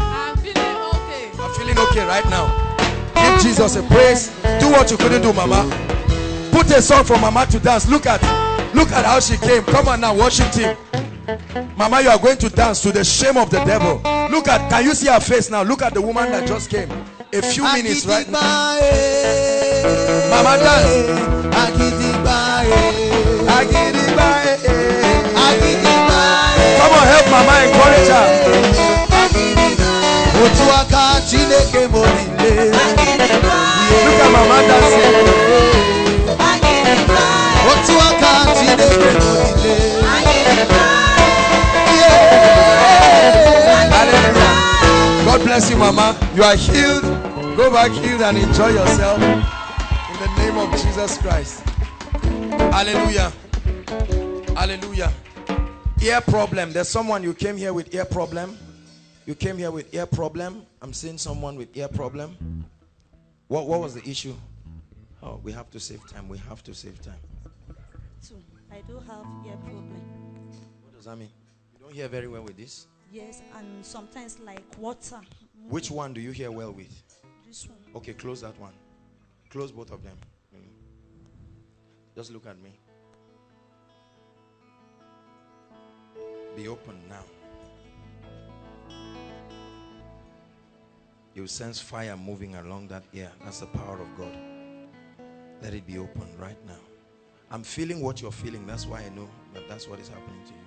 I'm feeling okay. I'm feeling okay right now. Give Jesus a praise. Do what you couldn't do, Mama. Put a song for Mama to dance. Look at, look at how she came. Come on now, worship team. Mama, you are going to dance to the shame of the devil. Look at, can you see her face now? Look at the woman that just came. A few minutes right now. Mama, dance. Come on, help Mama, encourage her. Look at Mama dancing. God bless you, Mama. You are healed. Go back healed and enjoy yourself. In the name of Jesus Christ. Hallelujah. Hallelujah. Ear problem. There's someone, you came here with ear problem. You came here with ear problem. I'm seeing someone with ear problem. What, what was the issue? Oh, we have to save time. We have to save time. So, I do have ear problem. What does that mean? You don't hear very well with this? Yes, and sometimes like water. Which one do you hear well with? This one. Okay, close that one. Close both of them. Mm. Just look at me. Be open now. You sense fire moving along that ear. That's the power of God. Let it be open right now. I'm feeling what you're feeling. That's why I know that that's what is happening to you.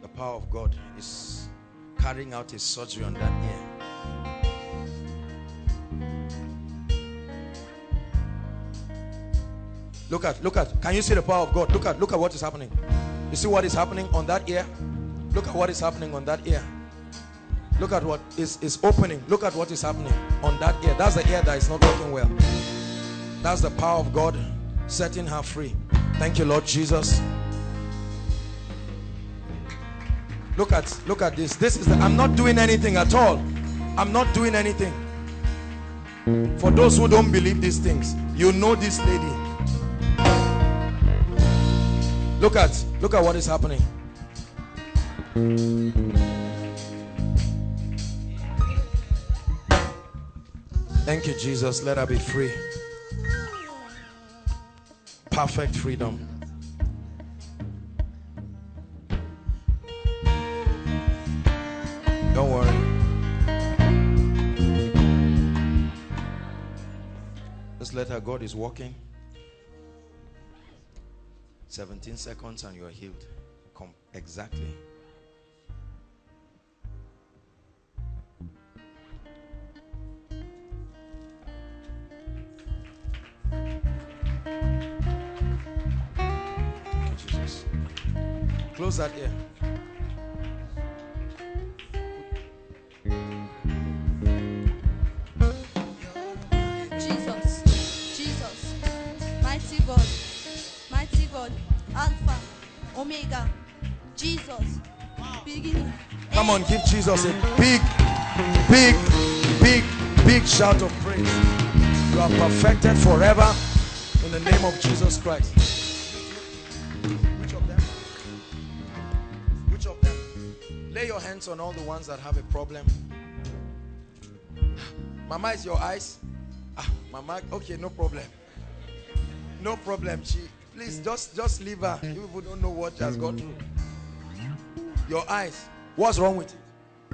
The power of God is carrying out his surgery on that ear. Look at, look at, can you see the power of God? Look at, look at what is happening. You see what is happening on that ear? Look at what is happening on that ear. Look at what is, is opening. Look at what is happening on that ear. That's the ear that is not working well. That's the power of God setting her free. Thank you, Lord Jesus. Look at, look at this. This is the, I'm not doing anything at all. I'm not doing anything. For those who don't believe these things, you know this lady. Look at, look at what is happening. Thank you, Jesus. Let her be free. Perfect freedom. Don't worry. Just let her. God is working. seventeen seconds and you are healed. Come exactly. Jesus. Close that ear. Jesus, Jesus, mighty God, mighty God, Alpha, Omega, Jesus, beginning. Come on, give Jesus a big, big, big, big shout of praise. You are perfected forever in the name of Jesus Christ. Lay your hands on all the ones that have a problem. Mama, is your eyes? Ah, Mama, okay, no problem. No problem. She, please, just, just leave her. You people don't know what she has gone through. Your eyes. What's wrong with it?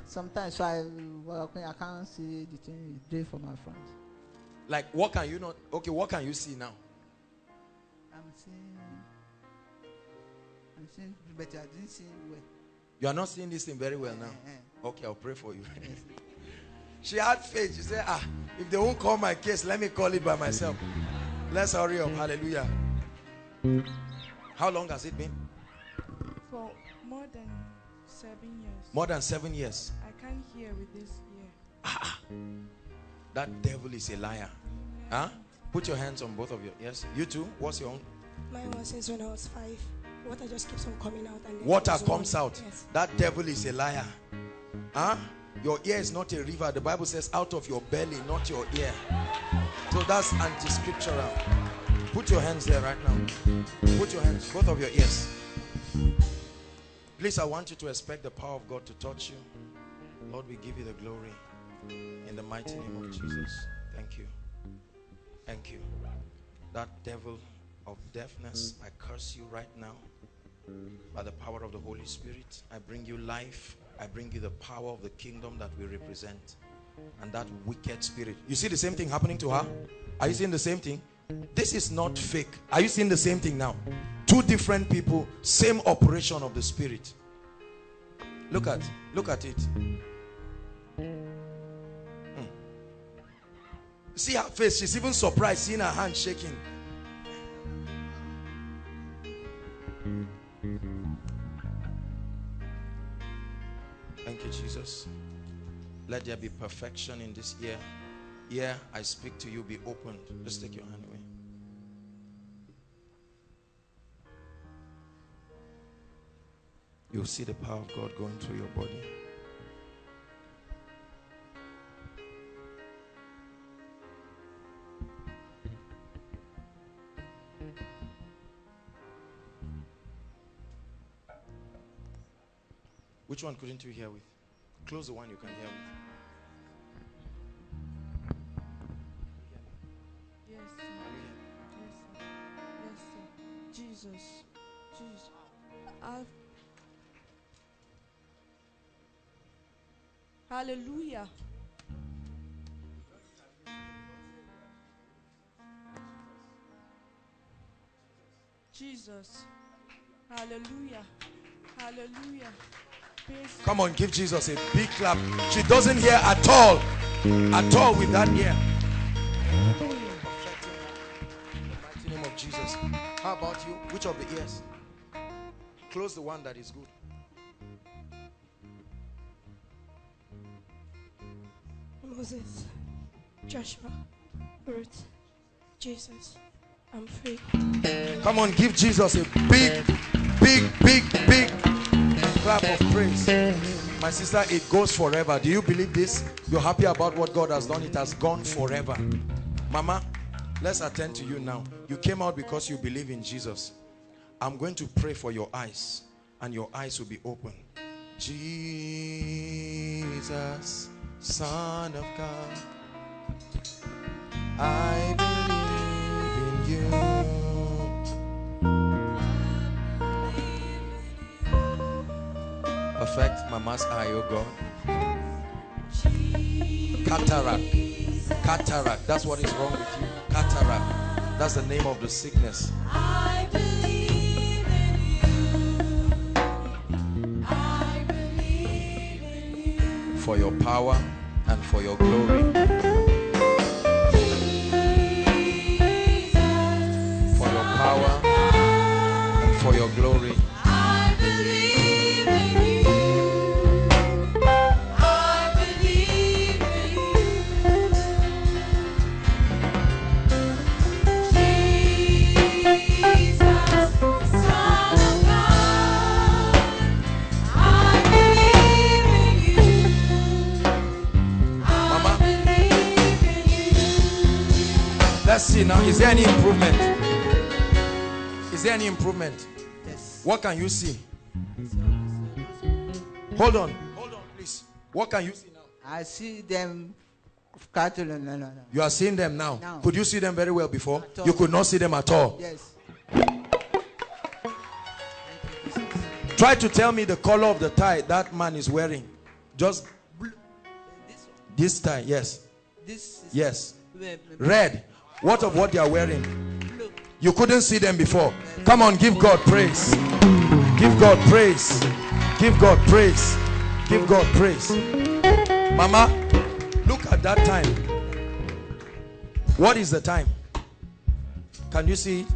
Sometimes I, I can't see the thing you do for my friends. Like, what can you not? Okay, what can you see now? I'm seeing. I'm seeing, but I didn't see well. You are not seeing this thing very well now. Okay, I'll pray for you. She had faith. She said, ah, if they won't call my case, let me call it by myself. Let's hurry up. Hallelujah. How long has it been? For more than seven years. More than seven years. I can't hear with this ear. Ah, that devil is a liar. Huh? Put your hands on both of you. Yes. You too. What's your own? Mine was since when I was five. Water just keeps on coming out. And water comes out. Yes. That devil is a liar. Huh? Your ear is not a river. The Bible says out of your belly, not your ear. So that's anti-scriptural. Put your hands there right now. Put your hands, both of your ears. Please, I want you to expect the power of God to touch you. Lord, we give you the glory. In the mighty name of Jesus. Thank you. Thank you. That devil of deafness, I curse you right now. By the power of the Holy Spirit, I bring you life. I bring you the power of the kingdom that we represent. And that wicked spirit. You see the same thing happening to her? Are you seeing the same thing? This is not fake. Are you seeing the same thing now? Two different people, same operation of the spirit. Look at, look at it. Hmm. See her face. She's even surprised seeing her hand shaking. Thank you, Jesus. Let there be perfection in this ear. Ear, I speak to you, be opened. Just take your hand away. You'll see the power of God going through your body. Which one couldn't you hear with? Close the one you can hear with. Yes, sir. Yes, sir. Yes, sir. Jesus. Jesus. I've... Hallelujah. Jesus. Hallelujah. Hallelujah. Come on, give Jesus a big clap. She doesn't hear at all, at all with that ear. In the mighty name of Jesus. How about you? Which of the ears? Close the one that is good. Moses, Joshua, Ruth, Jesus, I'm free. Come on, give Jesus a big, big, big, big, clap of praise. My sister, it goes forever. Do you believe this? You're happy about what God has done? It has gone forever. Mama, let's attend to you now. You came out because you believe in Jesus. I'm going to pray for your eyes, and your eyes will be open. Jesus, Son of God, I believe in you. Perfect Mama's eye, oh God. Cataract. Cataract. That's what is wrong with you. Cataract. That's the name of the sickness. I believe in you. I believe in you. For your power and for your glory. Jesus, for your power and for your glory. I believe in you. Let's see now, is there any improvement? Is there any improvement? Yes. What can you see? Hold on. Hold on, please. What can you see now? I see them. No, no, no. You are seeing them now? No. Could you see them very well before? You could not see them at all? Yes. Try to tell me the color of the tie that man is wearing. Just this, this tie, yes. This is yes. Red. What of what they are wearing? You couldn't see them before. Come on, give God praise. Give God praise. Give God praise. Give God praise. Mama, look at that time. What is the time? Can you see it?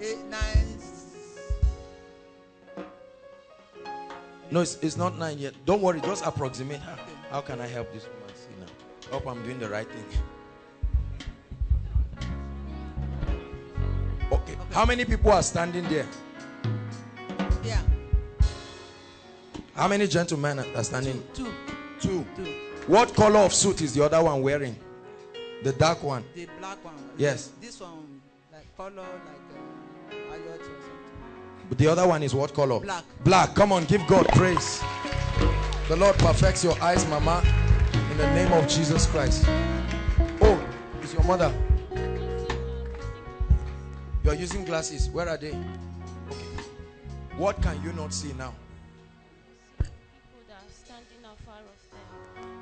Eight, nine. No, it's, it's not nine yet. Don't worry, just approximate her. How can I help this? Hope I'm doing the right thing. Okay. How many people are standing there? Yeah. How many gentlemen are standing? Two. Two. Two. Two. What color of suit is the other one wearing? The dark one. The black one. Yes. This one, like color, like uh, or something. But the other one is what color? Black. Black. Come on, give God praise. The Lord perfects your eyes, Mama. In the name of Jesus Christ. Oh, it's your mother. You are using glasses. Where are they? Okay. What can you not see now? People that are standing afar off there.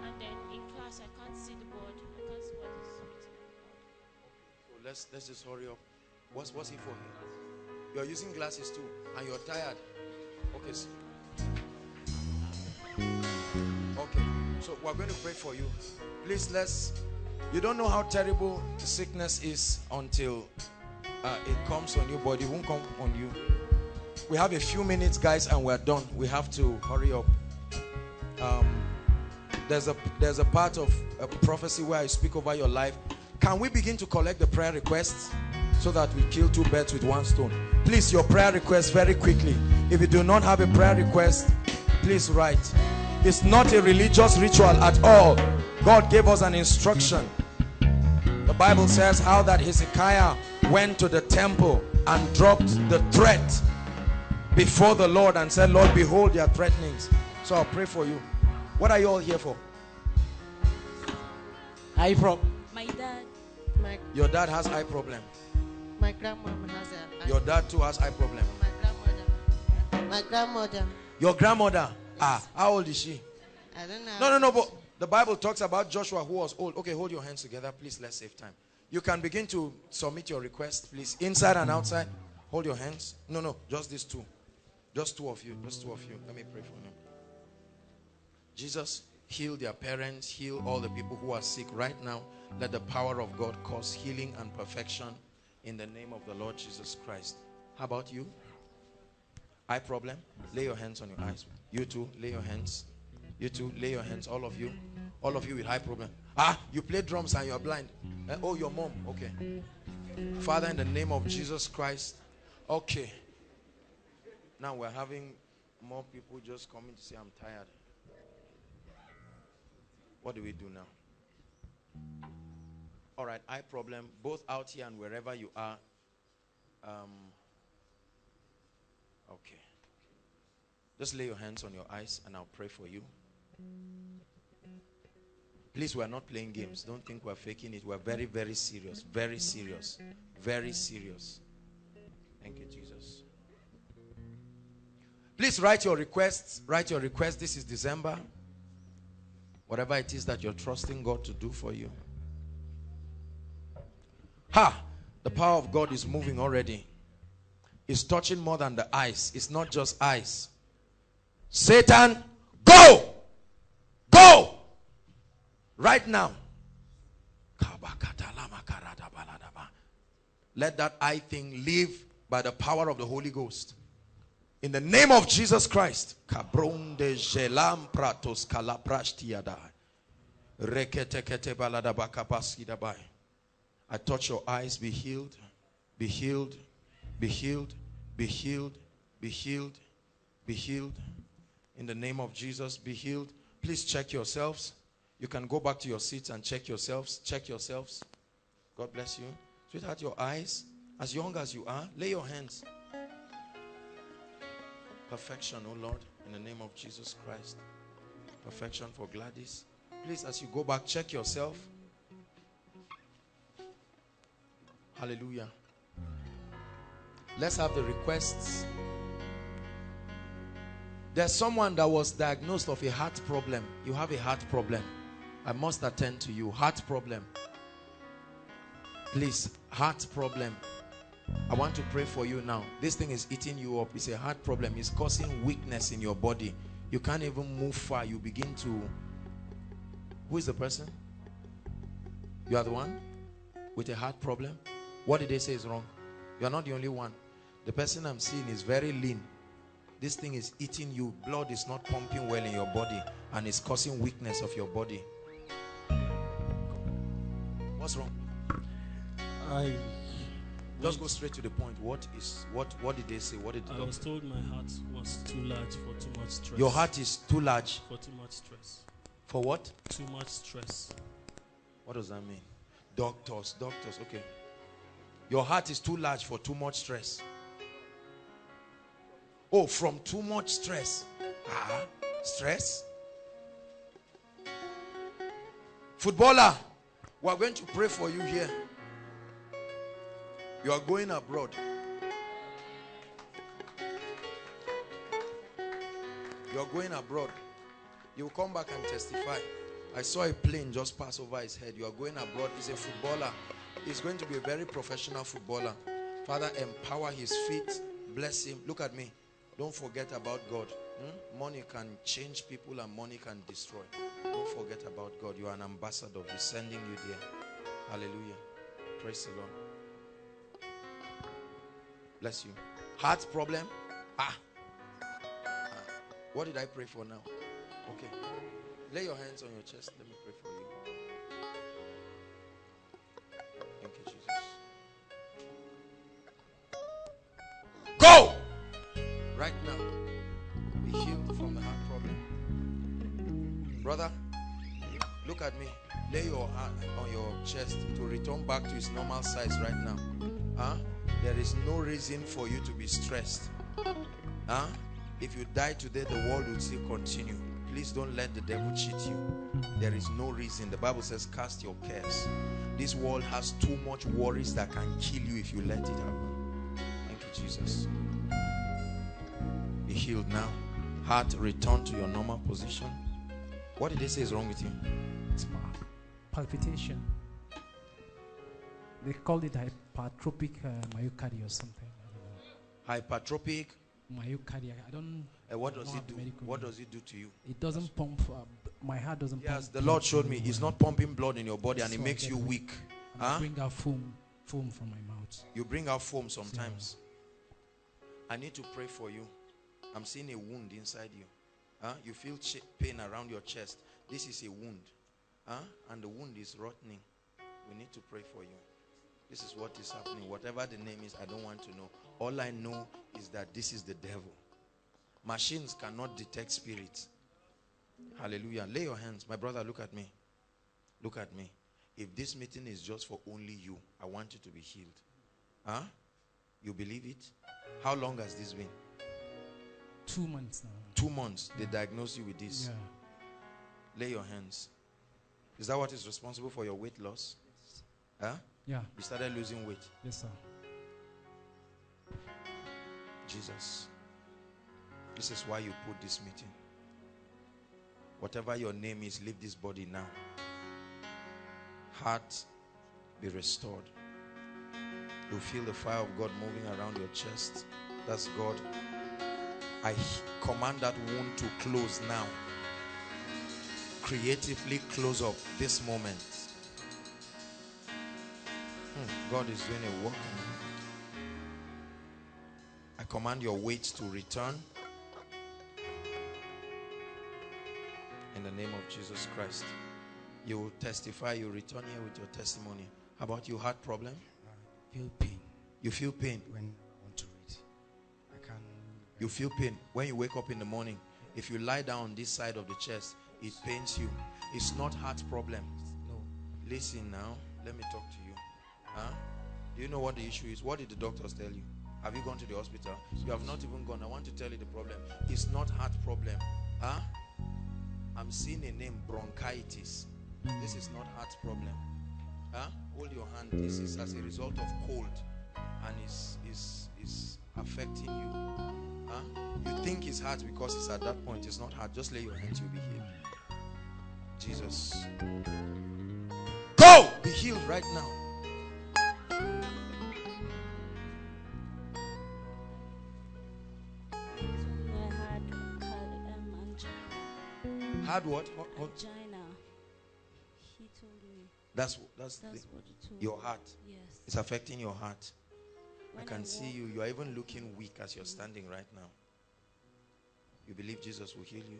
And then in class, I can't see the board. I can't see what is written. So let's let's just hurry up. What's what's it for here? You are using glasses too, and you're tired. Okay. So. Okay. So we're going to pray for you. Please, let's... You don't know how terrible sickness is until uh, it comes on you, but it won't come on you. We have a few minutes, guys, and we're done. We have to hurry up. Um, there's, a, there's a part of a prophecy where I speak over your life. Can we begin to collect the prayer requests so that we kill two birds with one stone? Please, your prayer requests very quickly. If you do not have a prayer request, please write. It's not a religious ritual at all. God gave us an instruction. The Bible says how that Hezekiah went to the temple and dropped the threat before the Lord and said, Lord, behold their threatenings. So I'll pray for you. What are you all here for? Eye problem. My dad. My Your dad has eye problem. My grandmother has an eye. Your dad too has eye problem. My grandmother. My grandmother. Your grandmother. Ah, how old is she? I don't know. No, no, no, but the Bible talks about Joshua who was old. Okay, hold your hands together, please. Let's save time. You can begin to submit your request, please. Inside and outside. Hold your hands. No, no, just these two. Just two of you. Just two of you. Let me pray for them. Jesus, heal their parents. Heal all the people who are sick right now. Let the power of God cause healing and perfection in the name of the Lord Jesus Christ. How about you? Eye problem? Lay your hands on your eyes. You two, lay your hands. You two, lay your hands. All of you. All of you with high problem. Ah, you play drums and you are blind. Uh, oh, your mom. Okay. Father, in the name of Jesus Christ. Okay. Now we're having more people just coming to say, I'm tired. What do we do now? All right, eye problem, both out here and wherever you are. Um, okay. Just lay your hands on your eyes and I'll pray for you. Please, we're not playing games. Don't think we're faking it. We're very, very serious. Very serious. Very serious. Thank you, Jesus. Please write your requests. Write your requests. This is December. Whatever it is that you're trusting God to do for you. Ha! The power of God is moving already. It's touching more than the eyes. It's not just eyes. Satan, go! Go! Right now. Let that eye thing live by the power of the Holy Ghost. In the name of Jesus Christ. I touch your eyes. Be healed. Be healed. Be healed. Be healed. Be healed. Be healed. In the name of Jesus, be healed. Please check yourselves. You can go back to your seats and check yourselves. Check yourselves. God bless you. Sweetheart, your eyes, as young as you are, lay your hands. Perfection, oh Lord, in the name of Jesus Christ. Perfection for Gladys. Please, as you go back, check yourself. Hallelujah. Let's have the requests. There's someone that was diagnosed of a heart problem. You have a heart problem. I must attend to you. Heart problem. Please, heart problem. I want to pray for you now. This thing is eating you up. It's a heart problem. It's causing weakness in your body. You can't even move far. You begin to... Who is the person? You are the one with a heart problem? What did they say is wrong? You are not the only one. The person I'm seeing is very lean. This thing is eating you. Blood is not pumping well in your body and it's causing weakness of your body. What's wrong? I... Just go straight to the point. What is what? What did they say? What did the doctor? I was told my heart was too large for too much stress. Your heart is too large for too much stress. For what? Too much stress. What does that mean? Doctors, doctors. Okay. Your heart is too large for too much stress. Oh, from too much stress. Ah, stress. Footballer, we are going to pray for you here. You are going abroad. You are going abroad. You will come back and testify. I saw a plane just pass over his head. You are going abroad. He's a footballer. He's going to be a very professional footballer. Father, empower his feet. Bless him. Look at me. Don't forget about God. Hmm? Money can change people and money can destroy. Don't forget about God. You are an ambassador. We're sending you there. Hallelujah. Praise the Lord. Bless you. Heart problem? Ah. ah. What did I pray for now? Okay. Lay your hands on your chest. Let me pray for you. Thank you, Jesus. Go! Right now. Be healed from the heart problem. Brother, look at me. Lay your hand on your chest to return back to its normal size right now. Huh? There is no reason for you to be stressed. Huh? If you die today, the world will still continue. Please don't let the devil cheat you. There is no reason. The Bible says, cast your cares. This world has too much worries that can kill you if you let it happen. Thank you, Jesus. Be healed now. Heart, return to your normal position. What did they say is wrong with you? It's palpitation. They called it hypertrophic uh, myocardia or something. Hypertrophic myocardia. I don't. Uh, what does it do? What does it do to you? It doesn't That's pump. Uh, my heart doesn't. Yes, pump. Yes, the Lord showed me. It's not pumping blood in your body, so and it makes you weak. Huh? I bring out foam, foam from my mouth. You bring out foam sometimes. So, I need to pray for you. I'm seeing a wound inside you. Huh? You feel pain around your chest. This is a wound, huh? And the wound is rotting. We need to pray for you. This is what is happening. Whatever the name is, I don't want to know. All I know is that this is the devil. Machines cannot detect spirits. Hallelujah. Lay your hands. My brother, look at me. Look at me. If this meeting is just for only you, I want you to be healed. Huh? You believe it? How long has this been? Two months now. Two months. They diagnose you with this. Yeah. Lay your hands. Is that what is responsible for your weight loss? Yes. Huh? Yeah. You started losing weight. Yes, sir. Jesus. This is why you put this meeting. Whatever your name is, leave this body now. Heart, be restored. You feel the fire of God moving around your chest. That's God. I command that wound to close now. Creatively close up this moment. Hmm, God is doing a work. I command your weight to return. In the name of Jesus Christ. You will testify. You return here with your testimony. How about you, heart problem? I feel pain. You feel pain? When I want to read. I can't. You feel pain when you wake up in the morning. If you lie down on this side of the chest, it pains you. It's not heart problem. No. Listen now. Let me talk to you. Huh? Do you know what the issue is? What did the doctors tell you? Have you gone to the hospital? You have not even gone. I want to tell you the problem. It's not heart problem. Huh? I'm seeing a name, bronchitis. This is not heart problem. Huh? Hold your hand. This is as a result of cold, and is is is affecting you. Huh? You think it's heart because it's at that point. It's not heart. Just lay your hands. You'll be healed. Jesus, go be healed right now. Had what? What, what? Angina. He told me. That's that's, that's the, what he told your heart. Yes. It's affecting your heart. When I can I see you. You are even looking weak as you're standing right now. You believe Jesus will heal you?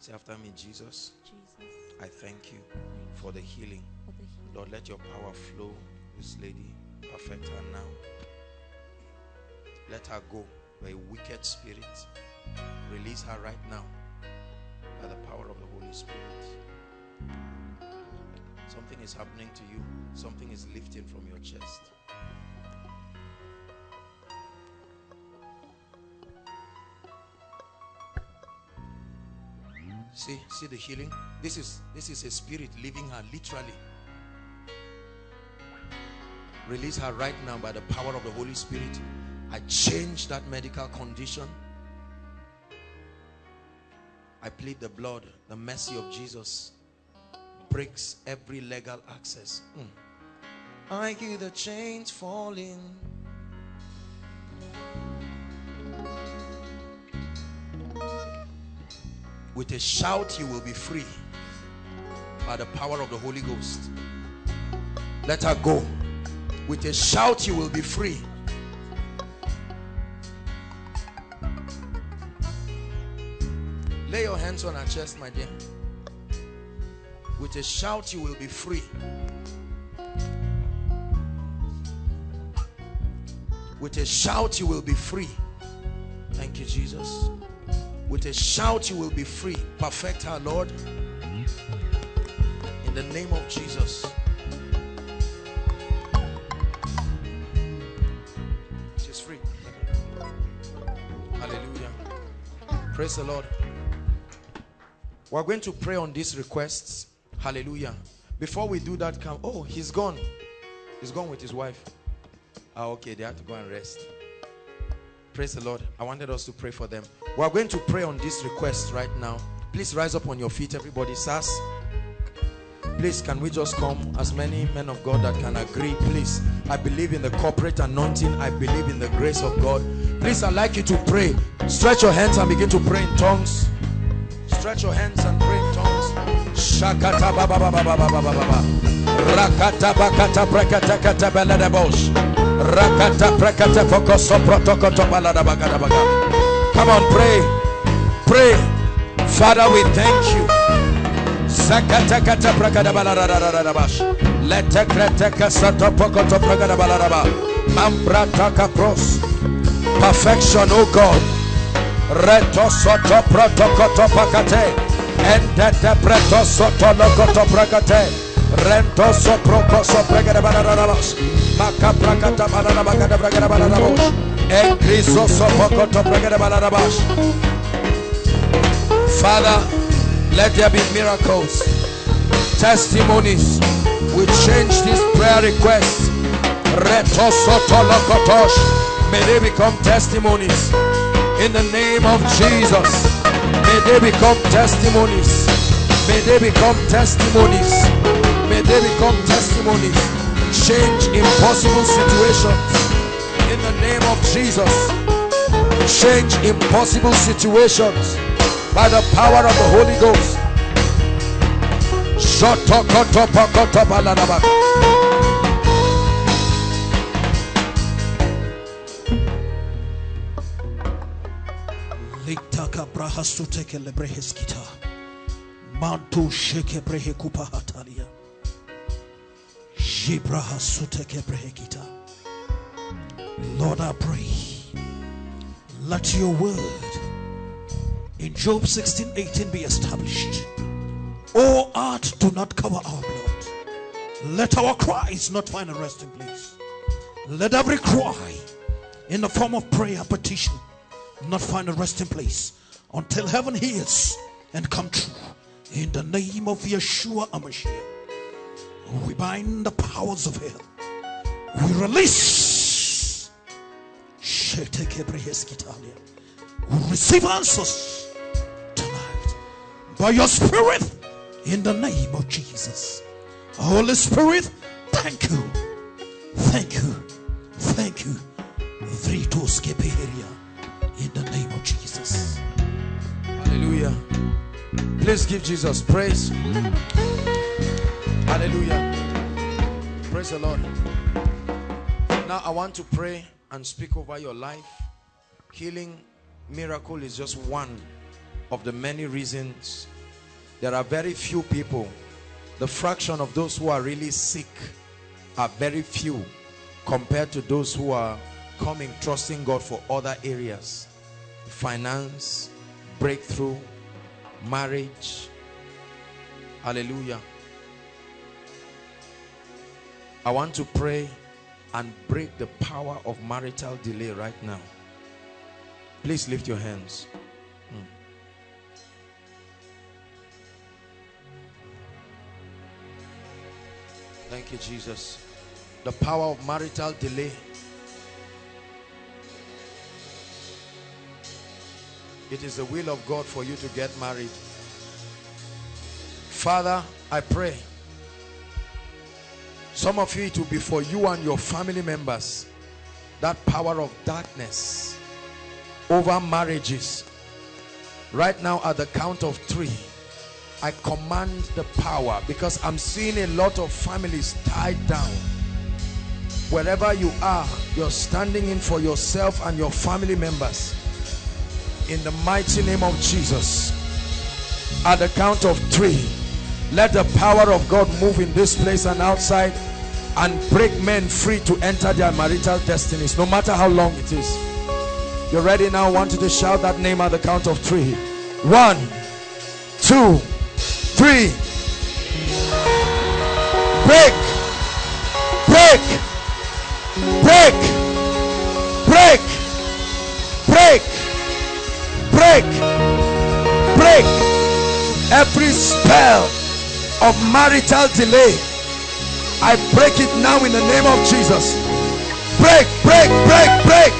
Say after me, Jesus. Jesus. I thank you for the healing. For the healing. Lord, let your power flow. This lady, perfect her now. Let her go. You're a wicked spirit. Release her right now. By the power of the Holy Spirit. Something is happening to you. Something is lifting from your chest. See, see the healing? This is this is a spirit leaving her literally. Release her right now by the power of the Holy Spirit. I change that medical condition. I plead the blood, the mercy of Jesus breaks every legal access. Mm. I hear the chains falling. With a shout, you will be free by the power of the Holy Ghost. Let her go. With a shout, you will be free. Lay your hands on her chest, my dear. With a shout, you will be free. With a shout, you will be free. Thank you, Jesus. With a shout, you will be free. Perfect her, Lord. In the name of Jesus. She's free. Hallelujah. Praise the Lord. We're going to pray on these requests. Hallelujah. Before we do that, come. Oh, he's gone. He's gone with his wife. Ah, okay. They have to go and rest. Praise the Lord. I wanted us to pray for them. We're going to pray on these requests right now. Please rise up on your feet, everybody. Sirs, please, can we just come? As many men of God that can agree, please. I believe in the corporate anointing. I believe in the grace of God. Please, I'd like you to pray. Stretch your hands and begin to pray in tongues. Stretch your hands and pray in tongues. Shakata baba baba baba baba baba. Rakata bakata brakata kata balada bosh. Rakata brakata fokoso protokoto balada bagada baga. Come on, pray, pray. Father, we thank you. Sakata kata brakada balada balada bash. Lete krete kasato pokoto brakada balada ba. Mambrata kapros. Perfection, O God. Reto soto protokoto pakate, entete preto soto lokoto prakate, rento soprokoso pregere bananabos, makaprakata bananabagada pregere bananabos, enkriso sopokoto pregere bananabos. Father, let there be miracles, testimonies. We change this prayer request. Reto soto lokotosh. May they become testimonies. In the name of Jesus, may they become testimonies. May they become testimonies. May they become testimonies. Change impossible situations. In the name of Jesus, change impossible situations by the power of the Holy Ghost. Hasuteke lebreheskita mantu sheke brehekupa hatalia jibra hasuteke brehekita. Lord, I pray, let your word in Job sixteen eighteen be established. O art, do not cover our blood. Let our cries not find a resting place. Let every cry in the form of prayer, petition, not find a resting place until heaven hears and come true. In the name of Yeshua HaMashiach, we bind the powers of hell. We release. We receive answers tonight by your Spirit in the name of Jesus. Holy Spirit, thank you. Thank you. Thank you. In the name of Jesus. Hallelujah. Please give Jesus praise. Hallelujah. Praise the Lord. Now I want to pray and speak over your life. Healing miracle is just one of the many reasons. There are very few people. The fraction of those who are really sick are very few compared to those who are coming, trusting God for other areas. Finance, breakthrough, marriage. Hallelujah. I want to pray and break the power of marital delay right now. Please lift your hands. Mm. Thank you, Jesus. The power of marital delay. It is the will of God for you to get married. Father, I pray. Some of you, it will be for you and your family members. That power of darkness over marriages. Right now, at the count of three, I command the power, because I'm seeing a lot of families tied down. Wherever you are, you're standing in for yourself and your family members. In the mighty name of Jesus, at the count of three, let the power of God move in this place and outside and break men free to enter their marital destinies, no matter how long it is. You're ready now? I want you to shout that name at the count of three. One, two, three. Break, break, break, break, break. Break, break every spell of marital delay. I break it now in the name of Jesus. Break, break, break, break.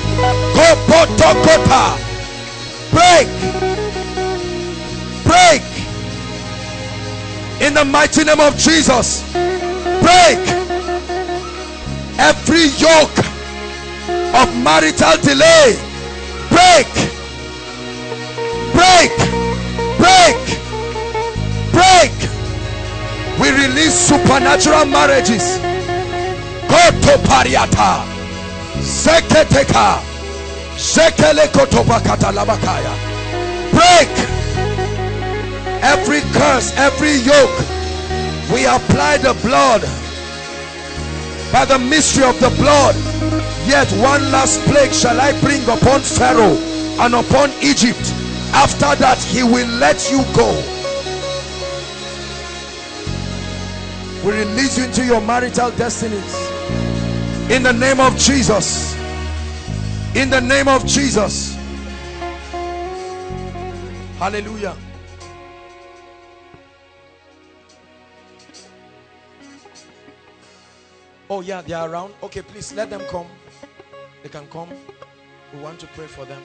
Break, break. In the mighty name of Jesus, break every yoke of marital delay. Break. Break, break, break. We release supernatural marriages. Koto pariata, seketeka, sekele kotopakata labakaya. Break every curse, every yoke. We apply the blood by the mystery of the blood. Yet one last plague shall I bring upon Pharaoh, and upon Egypt. After that, he will let you go. We release you into your marital destinies in the name of Jesus. In the name of Jesus. Hallelujah. Oh yeah, they are around. Okay, please let them come. They can come. We want to pray for them.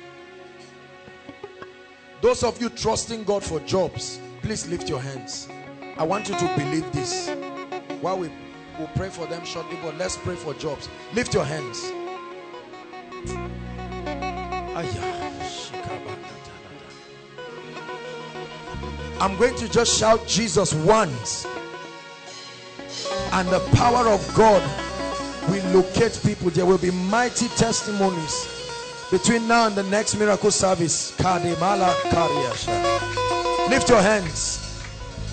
Those of you trusting God for jobs, please lift your hands. I want you to believe this. While we will pray for them shortly, but let's pray for jobs. Lift your hands. I'm going to just shout Jesus once, and the power of God will locate people. There will be mighty testimonies between now and the next miracle service. Lift your hands.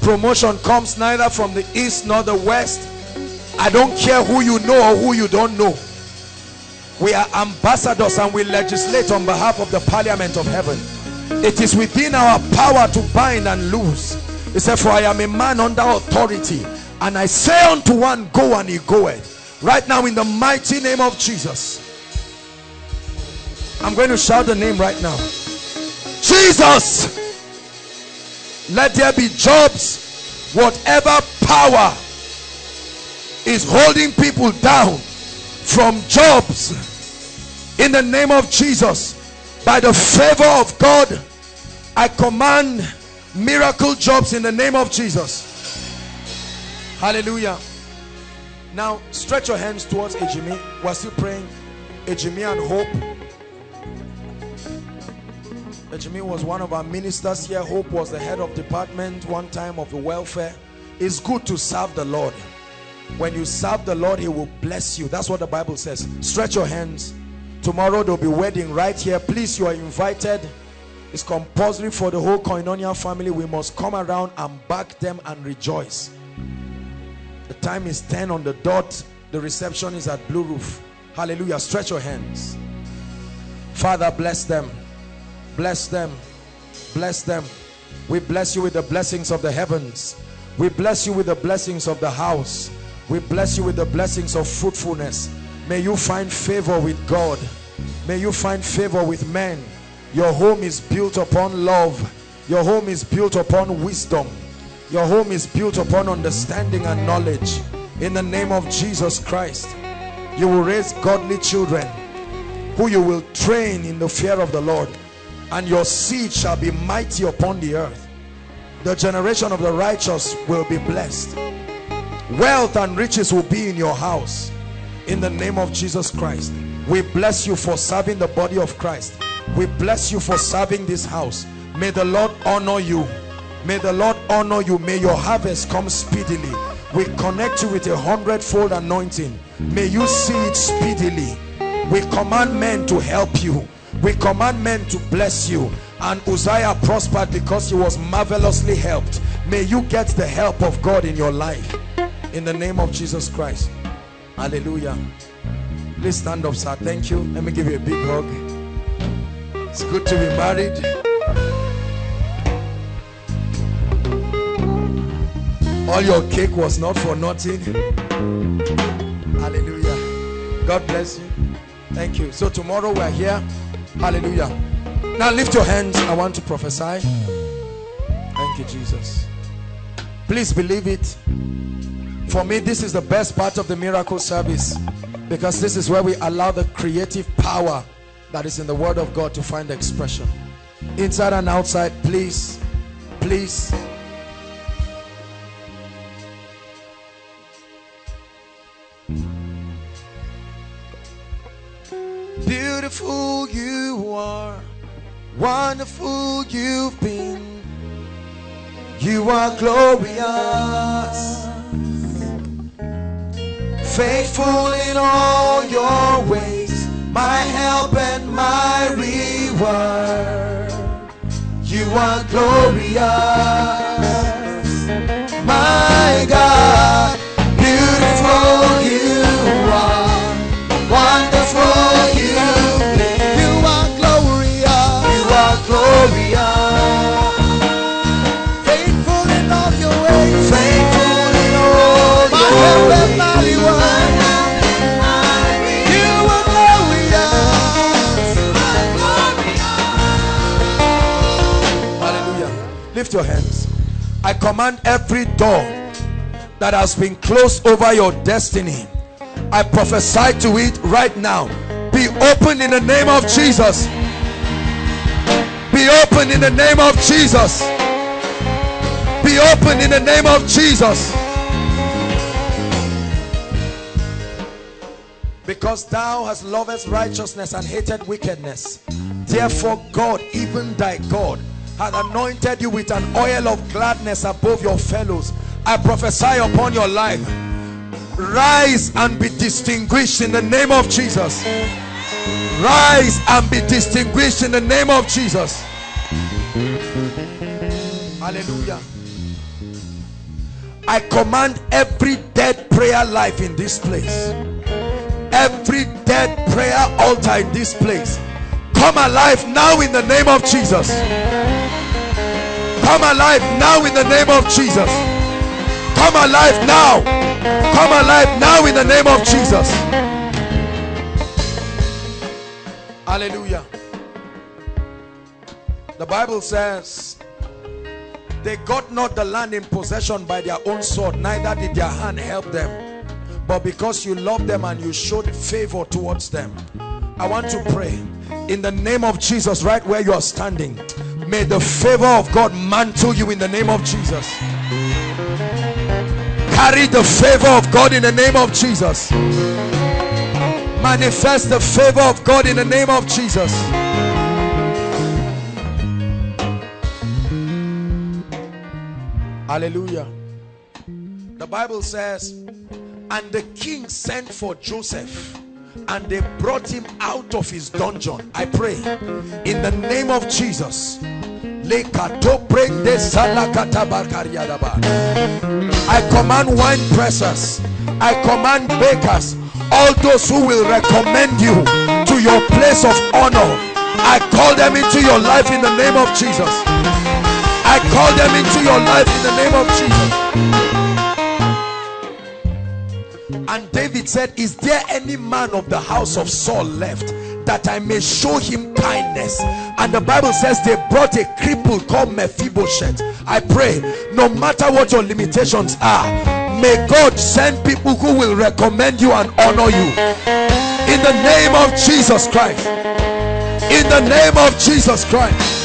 Promotion comes neither from the east nor the west. I don't care who you know or who you don't know. We are ambassadors and we legislate on behalf of the parliament of heaven. It is within our power to bind and loose. He said, for I am a man under authority, and I say unto one, go, and he goeth. Right now, in the mighty name of Jesus, I'm going to shout the name right now. Jesus! Let there be jobs. Whatever power is holding people down from jobs, in the name of Jesus, by the favor of God, I command miracle jobs in the name of Jesus. Hallelujah. Now stretch your hands towards Ejimi. We're still praying. Ejimi and Hope. Ejimi was one of our ministers here. Hope was the head of department one time of the welfare. It's good to serve the Lord. When you serve the Lord, he will bless you. That's what the Bible says. Stretch your hands. Tomorrow there'll be wedding right here. Please, you are invited. It's compulsory for the whole Koinonia family. We must come around and back them and rejoice. The time is ten on the dot. The reception is at Blue Roof. Hallelujah. Stretch your hands. Father, bless them. Bless them. Bless them. We bless you with the blessings of the heavens. We bless you with the blessings of the house. We bless you with the blessings of fruitfulness. May you find favor with God. May you find favor with men. Your home is built upon love. Your home is built upon wisdom. Your home is built upon understanding and knowledge. In the name of Jesus Christ, you will raise godly children who you will train in the fear of the Lord, and your seed shall be mighty upon the earth. The generation of the righteous will be blessed. Wealth and riches will be in your house. In the name of Jesus Christ, we bless you for serving the body of Christ. We bless you for serving this house. May the Lord honor you. May the Lord honor you. May your harvest come speedily. We connect you with a hundredfold anointing. May you see it speedily. We command men to help you. We command men to bless you. And Uzziah prospered because he was marvelously helped. May you get the help of God in your life. In the name of Jesus Christ. Hallelujah. Please stand up, sir. Thank you. Let me give you a big hug. It's good to be married. All your cake was not for nothing. Hallelujah. God bless you. Thank you. So tomorrow we're here. Hallelujah. Now lift your hands. I want to prophesy. Thank you, Jesus. Please believe it. For me, this is the best part of the miracle service, because this is where we allow the creative power that is in the Word of God to find expression. Inside and outside, please, please. Beautiful you are, wonderful you've been, you are glorious, faithful in all your ways, my help and my reward, you are glorious, my God, beautiful you are, wonderful you. You are glorious. Your hands. I command every door that has been closed over your destiny, I prophesy to it right now, be open in the name of Jesus. Be open in the name of Jesus. Be open in the name of Jesus. Because thou hast loved righteousness and hated wickedness, therefore God, even thy God, had anointed you with an oil of gladness above your fellows. I prophesy upon your life. Rise and be distinguished in the name of Jesus. Rise and be distinguished in the name of Jesus. Hallelujah. I command every dead prayer life in this place, every dead prayer altar in this place, come alive now in the name of Jesus. Come alive now in the name of Jesus. Come alive now. Come alive now in the name of Jesus. Hallelujah. The Bible says, they got not the land in possession by their own sword, neither did their hand help them. But because you loved them and you showed favor towards them, I want to pray in the name of Jesus right where you are standing. May the favor of God mantle you in the name of Jesus. Carry the favor of God in the name of Jesus. Manifest the favor of God in the name of Jesus. Hallelujah. The Bible says, and the king sent for Joseph, and they brought him out of his dungeon. I pray in the name of Jesus. I command wine pressers, I command bakers, all those who will recommend you to your place of honor, I call them into your life in the name of Jesus. I call them into your life in the name of Jesus. And David said, is there any man of the house of Saul left that I may show him kindness? And the Bible says they brought a cripple called Mephibosheth. I pray, no matter what your limitations are, may God send people who will recommend you and honor you. In the name of Jesus Christ. In the name of Jesus Christ.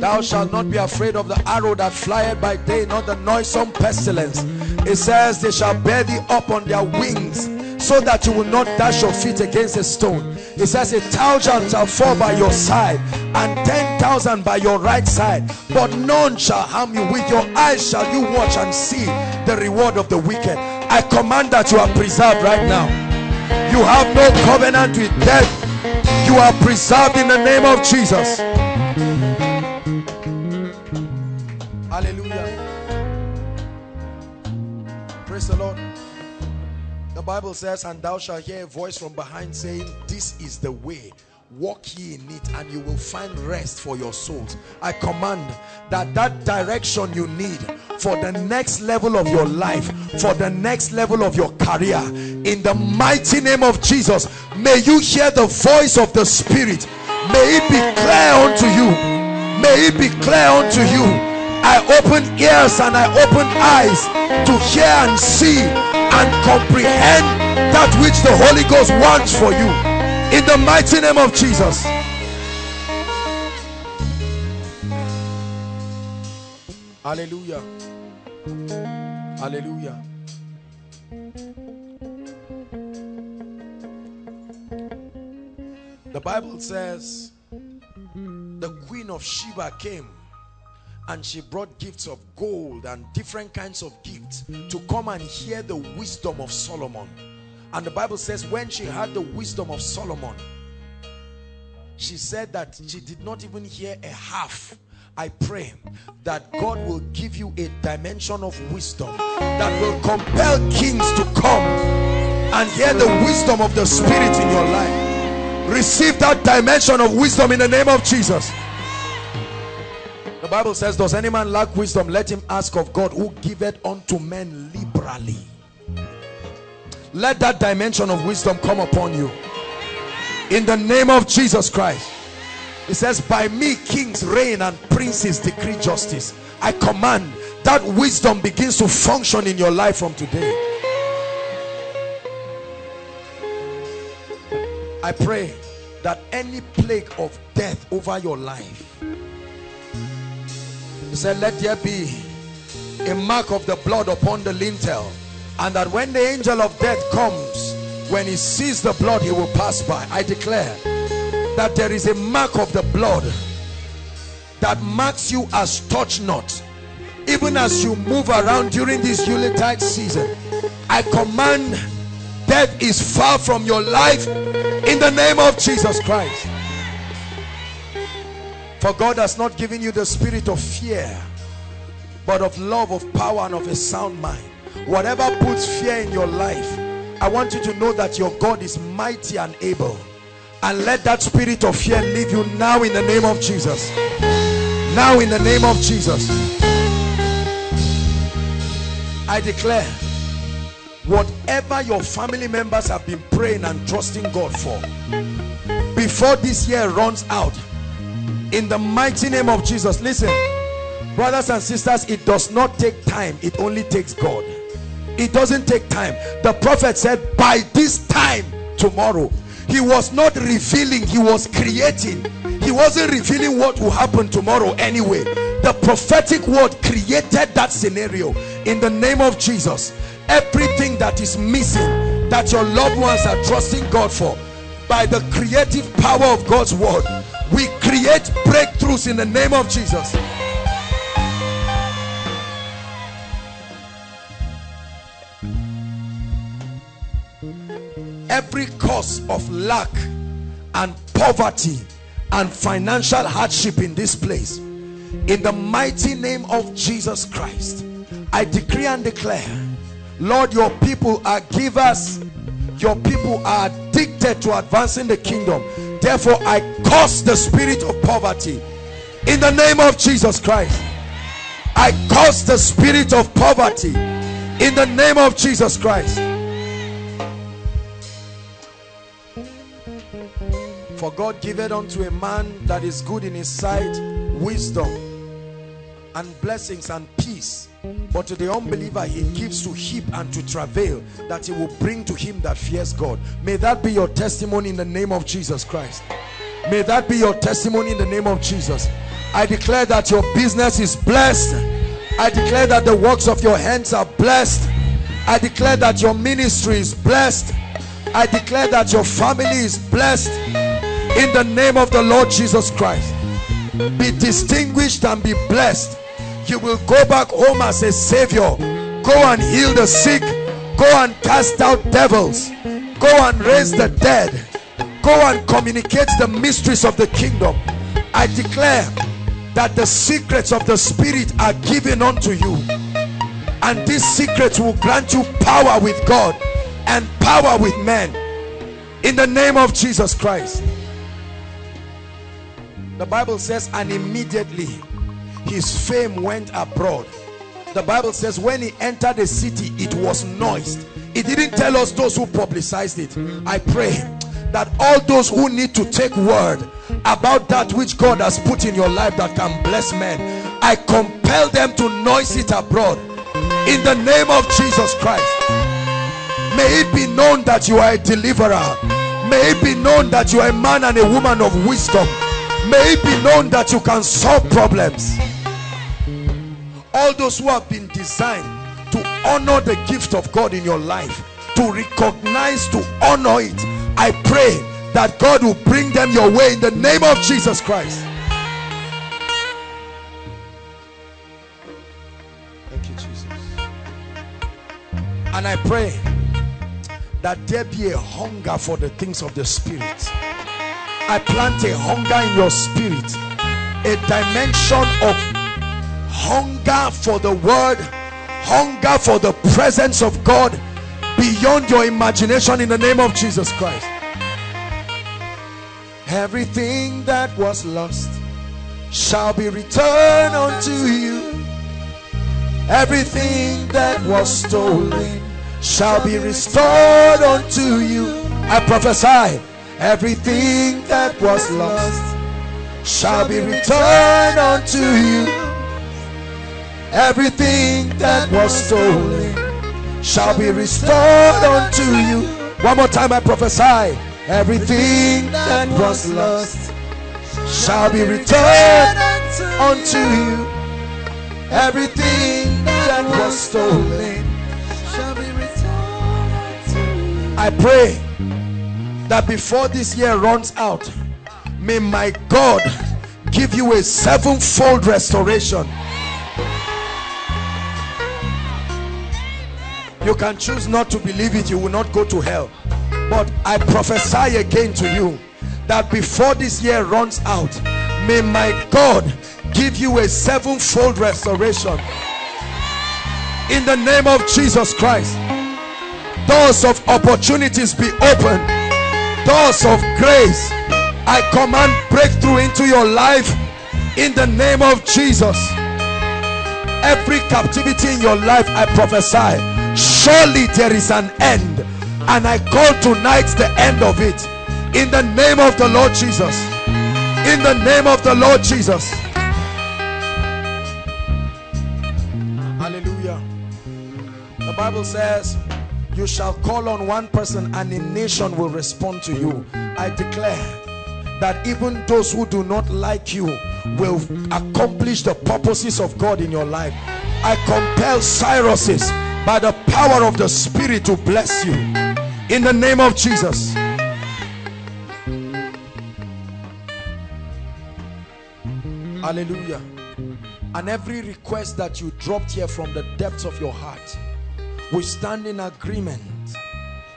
Thou shalt not be afraid of the arrow that flieth by day, nor the noisome pestilence. It says they shall bear thee up on their wings, so that you will not dash your feet against a stone. It says a thousand shall fall by your side, and ten thousand by your right side, but none shall harm you. With your eyes shall you watch and see the reward of the wicked. I command that you are preserved right now. You have no covenant with death. You are preserved in the name of Jesus. Praise the Lord. The Bible says, and thou shalt hear a voice from behind saying, this is the way, walk ye in it, and you will find rest for your souls. I command that that direction you need for the next level of your life, for the next level of your career, in the mighty name of Jesus, may you hear the voice of the Spirit. May it be clear unto you. May it be clear unto you. I open ears and I open eyes to hear and see and comprehend that which the Holy Ghost wants for you. In the mighty name of Jesus. Hallelujah. Hallelujah. The Bible says the Queen of Sheba came, and she brought gifts of gold and different kinds of gifts to come and hear the wisdom of Solomon. And the Bible says when she heard the wisdom of Solomon, she said that she did not even hear a half. I pray that God will give you a dimension of wisdom that will compel kings to come and hear the wisdom of the Spirit in your life. Receive that dimension of wisdom in the name of Jesus. The Bible says, does any man lack wisdom? Let him ask of God, who giveth unto men liberally. Let that dimension of wisdom come upon you in the name of Jesus Christ. It says, by me kings reign and princes decree justice. I command that wisdom begins to function in your life from today. I pray that any plague of death over your life, he said, let there be a mark of the blood upon the lintel, and that when the angel of death comes, when he sees the blood, he will pass by. I declare that there is a mark of the blood that marks you as touch not. Even as you move around during this Yuletide season, I command death is far from your life in the name of Jesus Christ. For God has not given you the spirit of fear, but of love, of power, and of a sound mind. Whatever puts fear in your life, I want you to know that your God is mighty and able. And let that spirit of fear leave you now in the name of Jesus. Now in the name of Jesus. I declare, whatever your family members have been praying and trusting God for, before this year runs out, in the mighty name of Jesus. Listen, brothers and sisters, it does not take time. It only takes God. It doesn't take time. The prophet said, by this time tomorrow. He was not revealing, he was creating. He wasn't revealing what will happen tomorrow anyway. The prophetic word created that scenario in the name of Jesus. Everything that is missing, that your loved ones are trusting God for, by the creative power of God's word, we create breakthroughs in the name of Jesus. Every cause of lack and poverty and financial hardship in this place, in the mighty name of Jesus Christ, I decree and declare, Lord, your people are givers. Your people are addicted to advancing the kingdom. Therefore, I curse the spirit of poverty in the name of Jesus Christ. I curse the spirit of poverty in the name of Jesus Christ. For God giveth unto a man that is good in his sight wisdom and blessings and peace. But to the unbeliever he gives to heap and to travail, that he will bring to him that fears God. May that be your testimony in the name of Jesus Christ. May that be your testimony in the name of Jesus. I declare that your business is blessed. I declare that the works of your hands are blessed. I declare that your ministry is blessed. I declare that your family is blessed in the name of the Lord Jesus Christ. Be distinguished and be blessed. You will go back home as a savior. Go and heal the sick. Go and cast out devils. Go and raise the dead. Go and communicate the mysteries of the kingdom. I declare that the secrets of the spirit are given unto you, and these secrets will grant you power with God and power with men in the name of Jesus Christ. The Bible says, and immediately his fame went abroad. The Bible says when he entered the city, it was noised. It didn't tell us those who publicized it. I pray that all those who need to take word about that which God has put in your life that can bless men, I compel them to noise it abroad in the name of Jesus Christ. May it be known that you are a deliverer. May it be known that you are a man and a woman of wisdom. May it be known that you can solve problems. All those who have been designed to honor the gift of God in your life, to recognize, to honor it, I pray that God will bring them your way in the name of Jesus Christ. Thank you, Jesus. And I pray that there be a hunger for the things of the spirit. I plant a hunger in your spirit, a dimension of hunger for the word, hunger for the presence of God beyond your imagination in the name of Jesus Christ. Everything that was lost shall be returned unto you. Everything that was stolen shall be restored unto you. I prophesy, everything that was lost shall be returned unto you. Everything that was stolen shall be restored unto you. One more time, I prophesy, everything that was lost shall be returned unto you. Everything that was stolen shall be returned unto you. I pray that before this year runs out, may my God give you a sevenfold restoration. You can choose not to believe it, you will not go to hell. But I prophesy again to you that before this year runs out, may my God give you a sevenfold restoration. In the name of Jesus Christ, doors of opportunities be opened, doors of grace. I command breakthrough into your life in the name of Jesus. Every captivity in your life, I prophesy, surely there is an end, and I call tonight the end of it in the name of the Lord Jesus. In the name of the Lord Jesus. Hallelujah. The Bible says, you shall call on one person and a nation will respond to you. I declare that even those who do not like you will accomplish the purposes of God in your life. I compel Cyrus's by the power of the Spirit to bless you in the name of Jesus. Hallelujah. And every request that you dropped here from the depths of your heart, we stand in agreement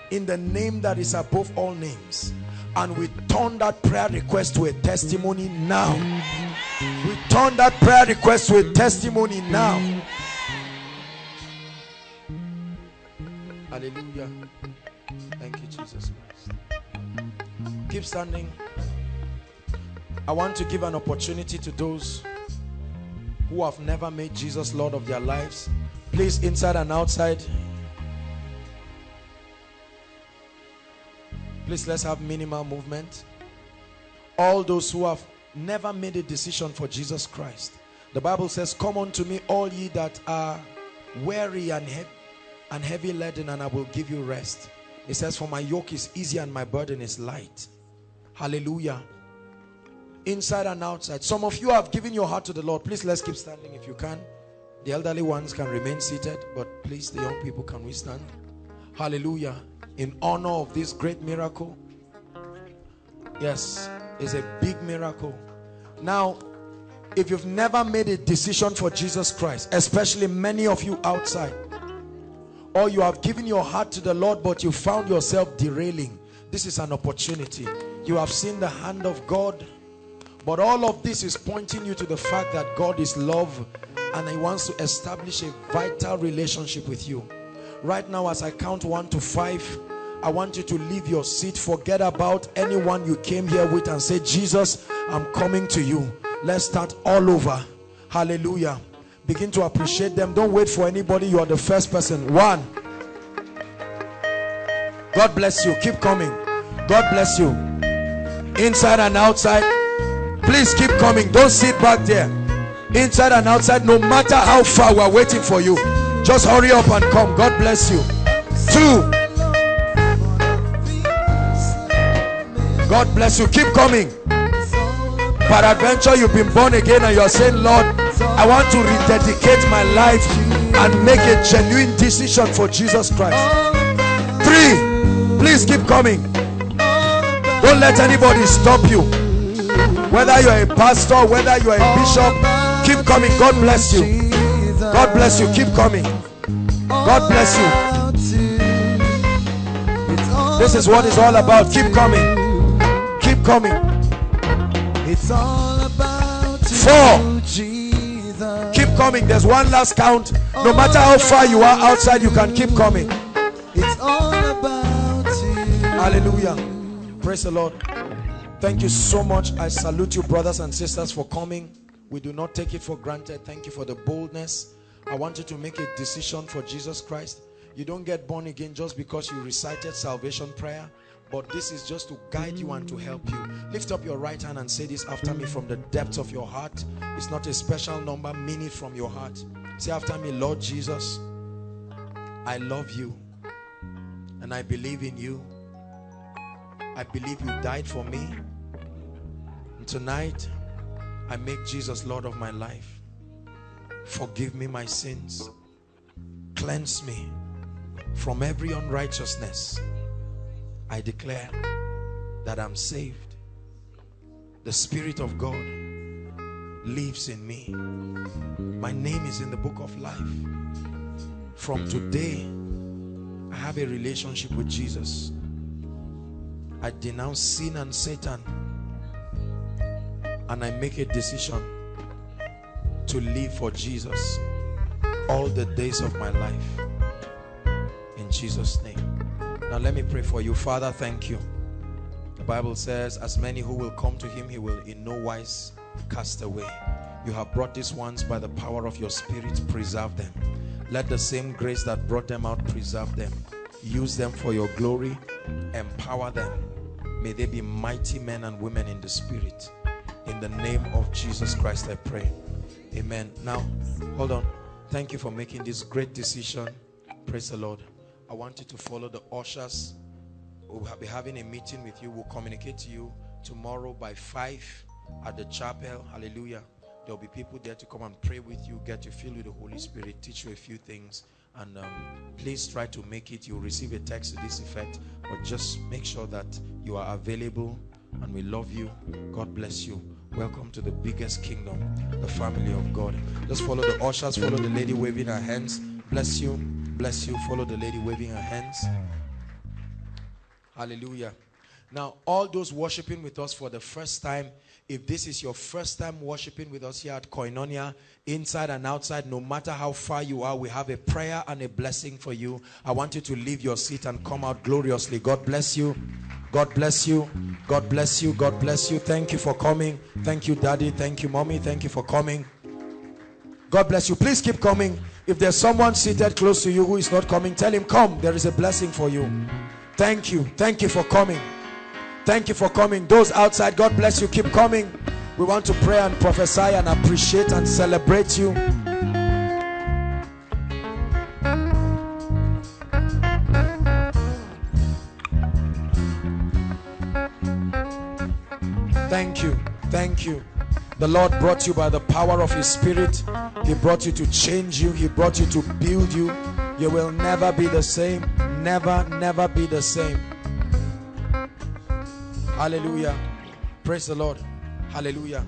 in the name that is above all names. And we turn that prayer request to a testimony now. We turn that prayer request to a testimony now. Hallelujah. Thank you, Jesus Christ. Keep standing. I want to give an opportunity to those who have never made Jesus Lord of their lives. Please, inside and outside. Please, let's have minimal movement. All those who have never made a decision for Jesus Christ. The Bible says, come unto me all ye that are weary and heavy, and heavy laden, and I will give you rest. It says, for my yoke is easy and my burden is light. Hallelujah. Inside and outside. Some of you have given your heart to the Lord. Please, let's keep standing if you can. The elderly ones can remain seated, but please, the young people, can we stand? Hallelujah. In honor of this great miracle. Yes, it's a big miracle. Now, if you've never made a decision for Jesus Christ, especially many of you outside, or you have given your heart to the Lord but you found yourself derailing, this is an opportunity. You have seen the hand of God, but all of this is pointing you to the fact that God is love and He wants to establish a vital relationship with you. Right now, as I count one to five, I want you to leave your seat. Forget about anyone you came here with and say, Jesus, I'm coming to you. Let's start all over. Hallelujah. Begin to appreciate them. Don't wait for anybody. You are the first person. One. God bless you. Keep coming. God bless you. Inside and outside. Please keep coming. Don't sit back there. Inside and outside. No matter how far, we are waiting for you. Just hurry up and come. God bless you. Two. God bless you. Keep coming. Peradventure, you've been born again and you're saying, Lord, I want to rededicate my life and make a genuine decision for Jesus Christ. Three. Please keep coming. Don't let anybody stop you. Whether you're a pastor, whether you're a bishop, keep coming. God bless you. God bless you. Keep coming. God bless you. This is what it's all about. Keep coming. Keep coming. It's all about four. Keep coming. There's one last count. No matter how far you are outside, you can keep coming. It's all about you. Hallelujah. Praise the Lord. Thank you so much. I salute you, brothers and sisters, for coming. We do not take it for granted. Thank you for the boldness. I want you to make a decision for Jesus Christ. You don't get born again just because you recited salvation prayer, but this is just to guide you and to help you. Lift up your right hand and say this after me from the depths of your heart. It's not a special number. Mean it from your heart. Say after me, Lord Jesus, I love you and I believe in you. I believe you died for me. Tonight, I make Jesus Lord of my life. Forgive me my sins. Cleanse me from every unrighteousness. I declare that I'm saved. The Spirit of God lives in me. My name is in the book of life. From today, I have a relationship with Jesus. I denounce sin and Satan. And I make a decision to live for Jesus all the days of my life. In Jesus' name. Now let me pray for you. Father, thank you. The Bible says, as many who will come to him, he will in no wise cast away. You have brought these ones by the power of your Spirit. Preserve them. Let the same grace that brought them out preserve them. Use them for your glory. Empower them. May they be mighty men and women in the Spirit. In the name of Jesus Christ, I pray. Amen. Now, hold on. Thank you for making this great decision. Praise the Lord. I want you to follow the ushers. We'll be having a meeting with you. We'll communicate to you tomorrow by five at the chapel. Hallelujah. There'll be people there to come and pray with you, get you filled with the Holy Spirit, teach you a few things. And um, please try to make it. You'll receive a text to this effect. But just make sure that you are available. And we love you. God bless you. Welcome to the biggest kingdom, the family of God. Just follow the ushers, follow the lady waving her hands. Bless you, bless you. Follow the lady waving her hands. Hallelujah. Now, all those worshiping with us for the first time, if this is your first time worshiping with us here at Koinonia, inside and outside, no matter how far you are, we have a prayer and a blessing for you. I want you to leave your seat and come out gloriously. God bless you. God bless you. God bless you. God bless you. Thank you for coming. Thank you, Daddy. Thank you, Mommy. Thank you for coming. God bless you. Please keep coming. If there's someone seated close to you who is not coming, tell him, come. There is a blessing for you. Thank you. Thank you for coming. Thank you for coming. Those outside, God bless you. Keep coming. We want to pray and prophesy and appreciate and celebrate you. Thank you. Thank you. The Lord brought you by the power of his Spirit. He brought you to change you. He brought you to build you. You will never be the same. Never, never be the same. Hallelujah. Praise the Lord. Hallelujah.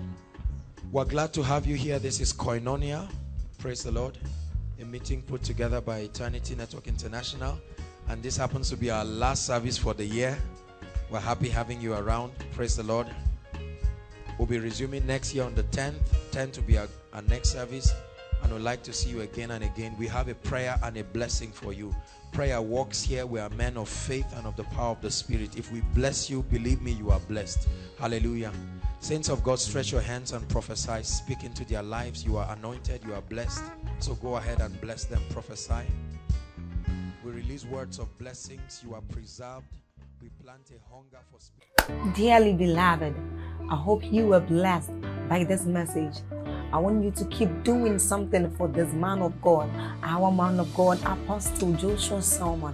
We're glad to have you here. This is Koinonia. Praise the Lord. A meeting put together by Eternity Network International. And this happens to be our last service for the year. We're happy having you around. Praise the Lord. We'll be resuming next year on the tenth. tenth to be our, our next service. And we'd like to see you again and again. We have a prayer and a blessing for you. Prayer walks here. We are men of faith and of the power of the Spirit. If we bless you, believe me, you are blessed. Hallelujah. Saints of God, stretch your hands and prophesy. Speak into their lives. You are anointed. You are blessed. So go ahead and bless them. Prophesy. We release words of blessings. You are preserved. We plant a hunger for spirit. Dearly beloved, I hope you were blessed by this message. I want you to keep doing something for this man of God, our man of God, Apostle Joshua Selman.